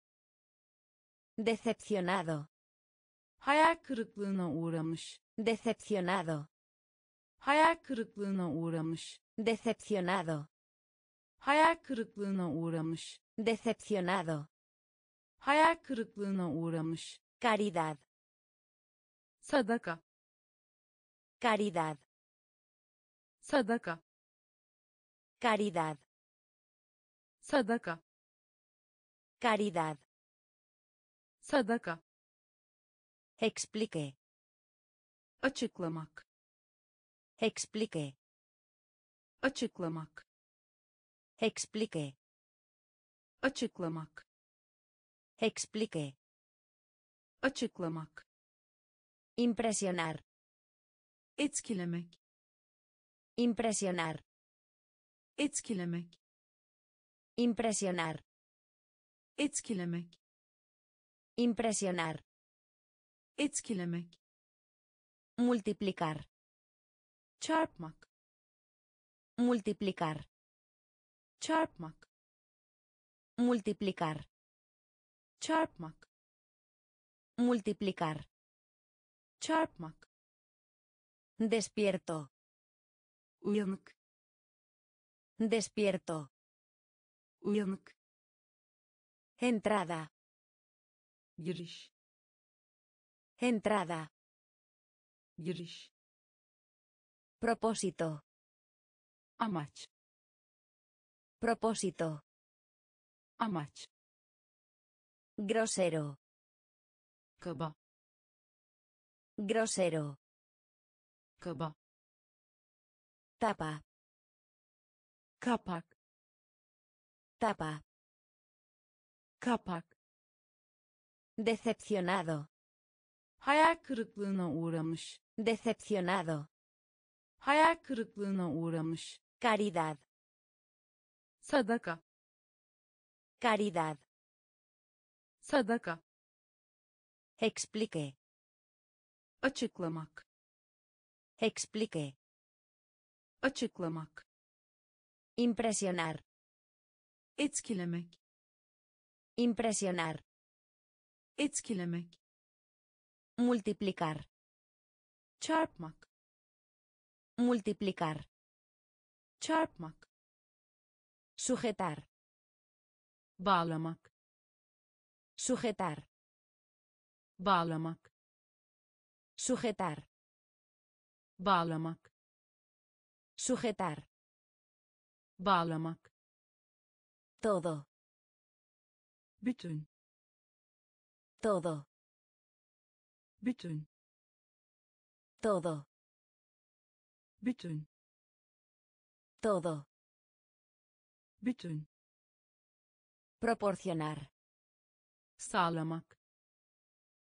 Decepcionado. Hayal kırıklığına uğramış. Decepcionado. Hayal kırıklığına uğramış. Decepcionado. Hayal kırıklığına uğramış. Decepcionado. Hayal kırıklığına uğramış. Caridad. Sadaka. Caridad. Sadaka. Caridad. Sadaka. Caridad. Sadaka. Explique. Açıklamak. Explique. Açıklamak. Explique. Açıklamak. Explique. Açıklamak. Impresionar. Etkilemek. Impresionar. Etkilemek. Impresionar. Etkilemek. Impresionar. Etkilemek. Multiplicar. Çarpmak. Multiplicar. Çarpmak. Multiplicar. Çarpmak. Multiplicar. Çarpmak. Despierto. Uyanık. Despierto. Uyanık. Entrada. Giriş. Entrada. Giriş. Propósito. Amaç. Propósito. Amaç. Grosero. Kaba. Grosero. Kaba. Tapa. Kapak. Tapa. Kapak. Decepcionado. Hayal kırıklığına uğramış. Decepcionado. Hayal kırıklığına uğramış. Caridad. Sadaka. Caridad. Sadaka. Explique. Açıklamak. Explique. Açıklamak. Impresionar. Etkilemek. Impresionar. Etkilemek. Multiplicar. Çarpmak. Multiplicar. Çarpmak. Sujetar. Bağlamak. Sujetar. Bağlamak. Sujetar. Bağlamak. Sujetar. Bağlamak. Todo. Bütün. Todo. Bütün. Todo. Bütün. Todo. Bütün. Proporcionar. Sağlamak.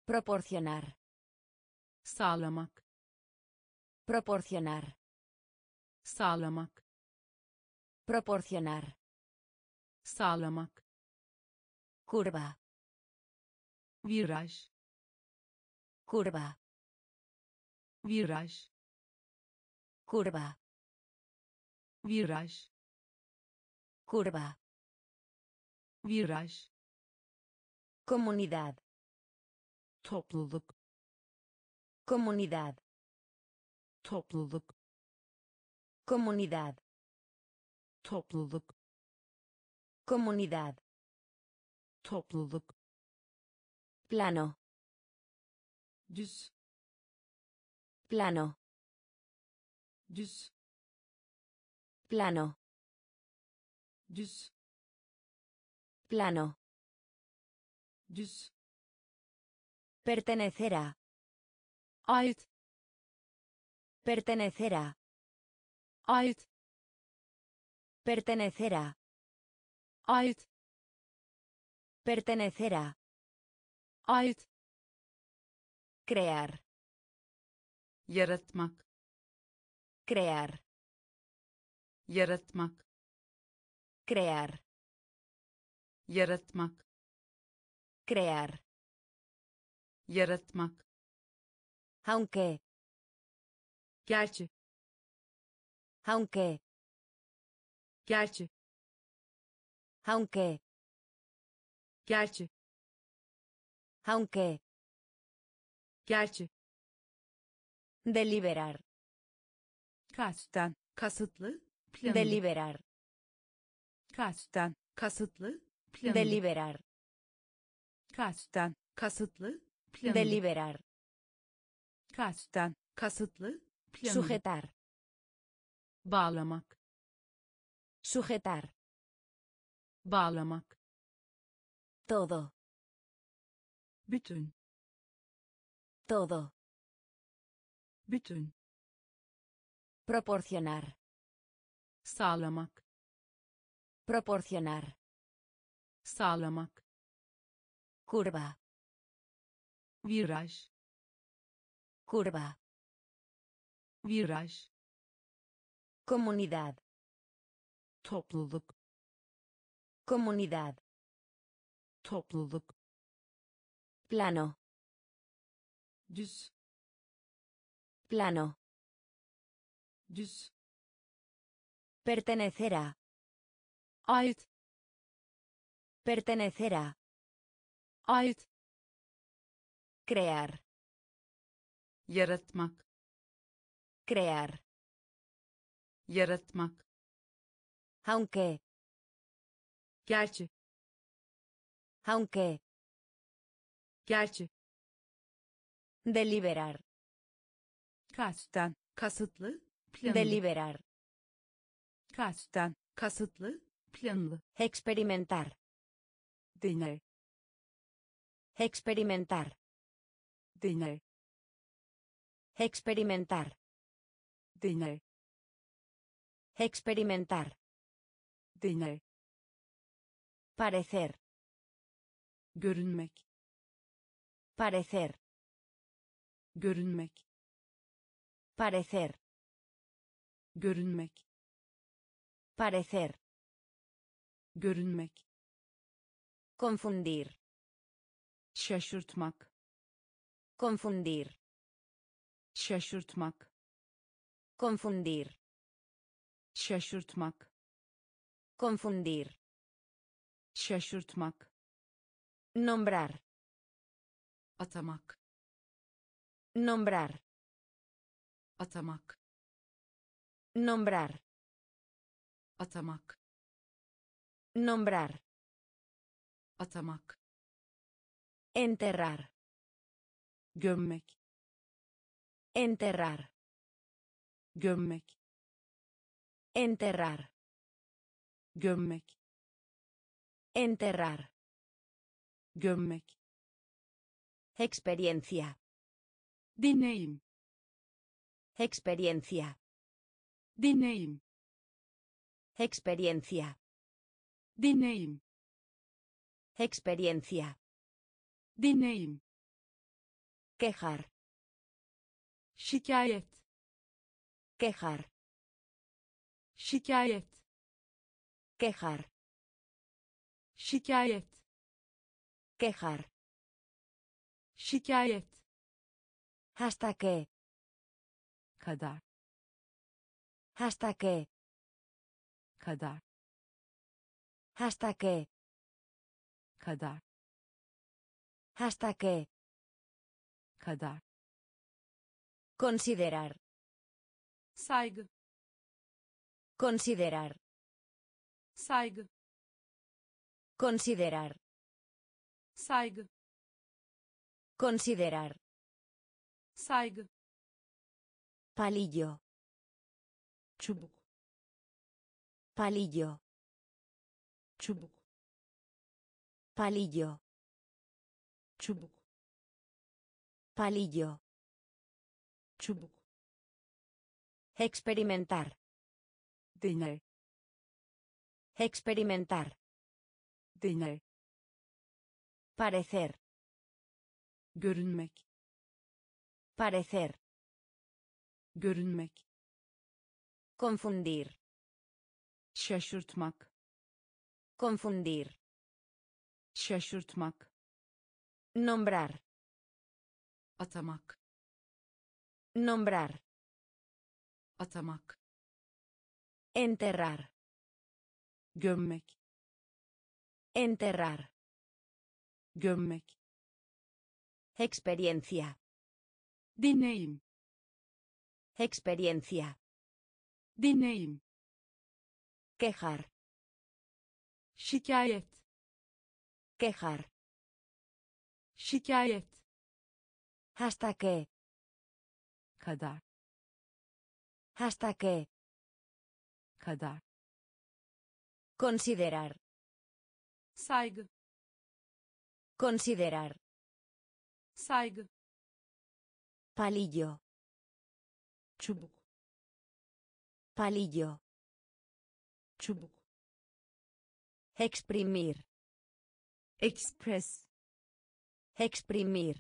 Proporcionar. Sağlamak. Proporcionar. Sağlamak. Proporcionar. Sağlamak. Curva. Viraj. Curva. Viraj. Curva. Viraj. Curva. Viraj. Comunidad. Topluluk. Comunidad. Topluluk. Comunidad. Topluluk. Comunidad. Topluluk. Plano. Düz. Plano. Düz. Plano. Düz. Plano. Düz. Pertenecer a. Ait. Pertenecer a. Ait. Pertenecer a. Ait. Pertenecer a. Ait. Crear. Yaratmak. Crear. Yaratmak. Crear. Yaratmak. Crear. Yaratmak. Aunque. Gerçi. Aunque. Gerçi. Aunque. Gerçi. Aunque. Gerçi. Deliberar. Kasten, kasıtlı, planlı. Deliberar. Kasten, kasıtlı, planlı. Deliberar. Kasten, kasıtlı, planlı. Deliberar. Kasten, kasıtlı, planlı. Sujetar. Bağlamak. Sujetar. Bağlamak. Todo. Bütün. Todo. Bütün. Proporcionar. Sağlamak. Proporcionar. Sağlamak. Curva. Viraj. Curva. Viraj. Comunidad. Topluluk. Comunidad. Topluluk. Plano. Düz. Plano. Düz. Pertenecer a. Ait. Pertenecer a. Ait. Crear. Yaratmak. Crear. Yaratmak. Aunque. Gerçi. Aunque. Gerçi. Deliberar. Kasten. Kasıtlı. Planlı. Deliberar. Kasten. Kasıtlı. Planlı. Experimentar. Deney. Experimentar. Deney. Experimentar. Deney. Experimentar. Deney. Parecer. Görünmek. Parecer. Görünmek. Parecer. Görünmek. Parecer. Görünmek. Confundir. Şaşırtmak. Confundir. Şaşırtmak. Confundir. Şaşırtmak. Confundir. Şaşırtmak. Nombrar. Atamak. Nombrar. Atamak. Nombrar. Atamak. Nombrar. Atamak. Enterrar. Gömmek. Enterrar. Gömmek. Enterrar. Gömmek. Enterrar. Gömmek. Experiencia. Deneyim. Experiencia. Deneyim. Experiencia. Deneyim. Experiencia. Deneyim. Quejar. Şikayet. Quejar. Şikayet. Quejar. Şikayet. Quejar. Şikayet. Hasta que. Kadar. Hasta que. Kadar. Hasta que. Kadar. Hasta que. Kadar. Considerar. Saygı. Considerar. Saygı. Considerar. Saygı. Considerar. Saygı. Palillo. Çubuk. Palillo. Çubuk. Palillo. Çubuk. Palillo. Çubuk. Experimentar. Deney. Experimentar. Deney. Parecer. Görünmek. Parecer. Görünmek. Confundir. Şaşırtmak. Confundir. Şaşırtmak. Nombrar. Atamak. Nombrar. Atamak. Enterrar. Gömmek. Enterrar. Gömmek. Experiencia. Deneyim. Experiencia. Deneyim. Quejar. Şikayet. Quejar. Şikayet. Hasta que. Kadar. Hasta que. Kadar. Considerar. Saygı. Considerar. Saygı. Palillo. Çubuk. Palillo. Çubuk. Exprimir. Express. Exprimir.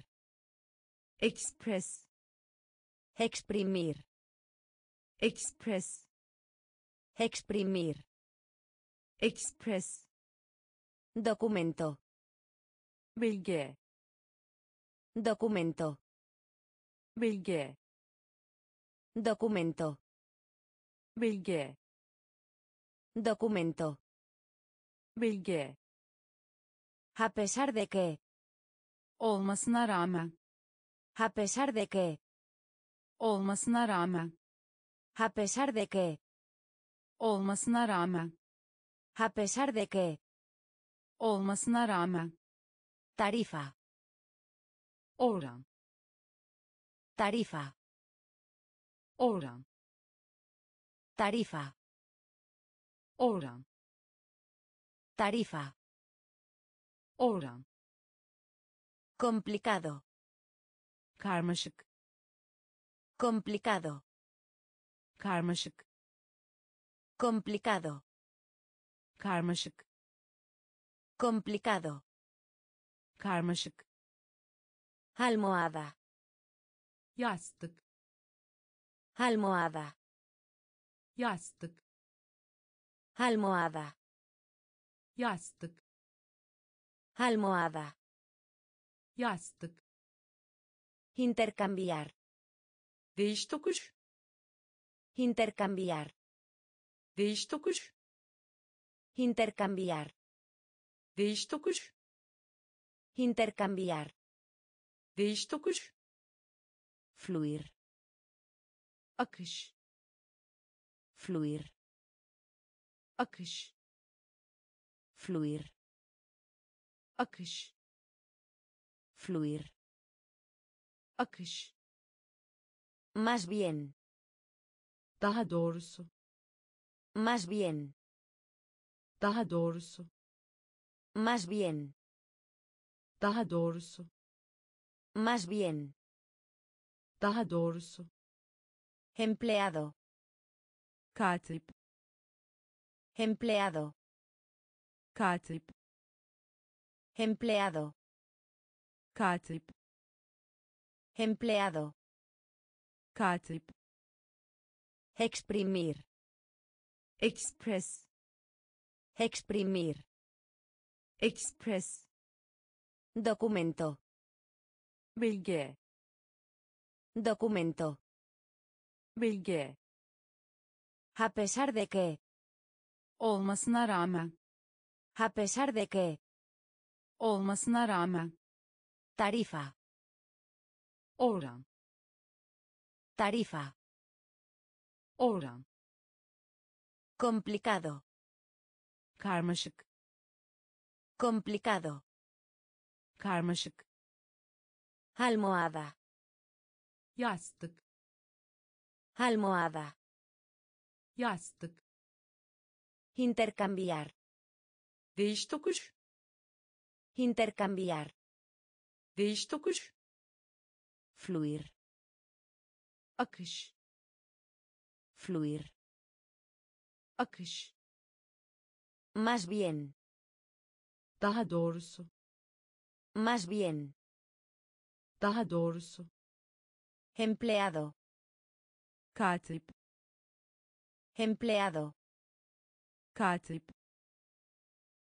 Express. Exprimir. Express. Exprimir. Express. Documento. Bilge. Documento. Bilge. Documento. Bilge. Documento. Bilge. A pesar de que. Olmasına rağmen. A pesar de que. Olmasına rağmen. A pesar de que. Olmasına rağmen. A pesar de que. Olmasına rağmen. Tarifa. Oran. Tarifa. Oran. Tarifa. Oran. Tarifa. Oran. Complicado. Karmaşık. Complicado. Karmaşık. Complicado. Karmaşık. Complicado. Karmaşık. Almohada. Yastık. Almohada. Yastık. Almohada. Yastık. Almohada. Yastık. Intercambiar. Değiş tokuş. Intercambiar. Değiş tokuş. Intercambiar. Değiş tokuş. Intercambiar. Değiş tokuş. Fluir. Akış. Fluir. Akış. Fluir. Akış. Fluir. Akış. Más bien. Daha doğrusu. Más bien. Daha doğrusu. Más bien. Daha doğrusu. Más bien. Daha doğrusu. Empleado. Katip. Empleado. Katip. Empleado. Katip. Empleado. Katip. Exprimir. Express. Exprimir. Express. Documento. Bilge. Documento. Bilge. A pesar de que. Olmasına rağmen. A pesar de que. Olmasına rağmen. Tarifa. Oran. Tarifa. Oran. Complicado. Karmaşık. Complicado. Karmaşık. Almohada. Yastık. Almohada. Yastık. Intercambiar. Değiş tokuş. Intercambiar. Değiş tokuş. Fluir. Akış. Fluir. Akış. Más bien. Daha doğrusu. Más bien. Daha doğrusu. Empleado. Katip. Empleado. Katip.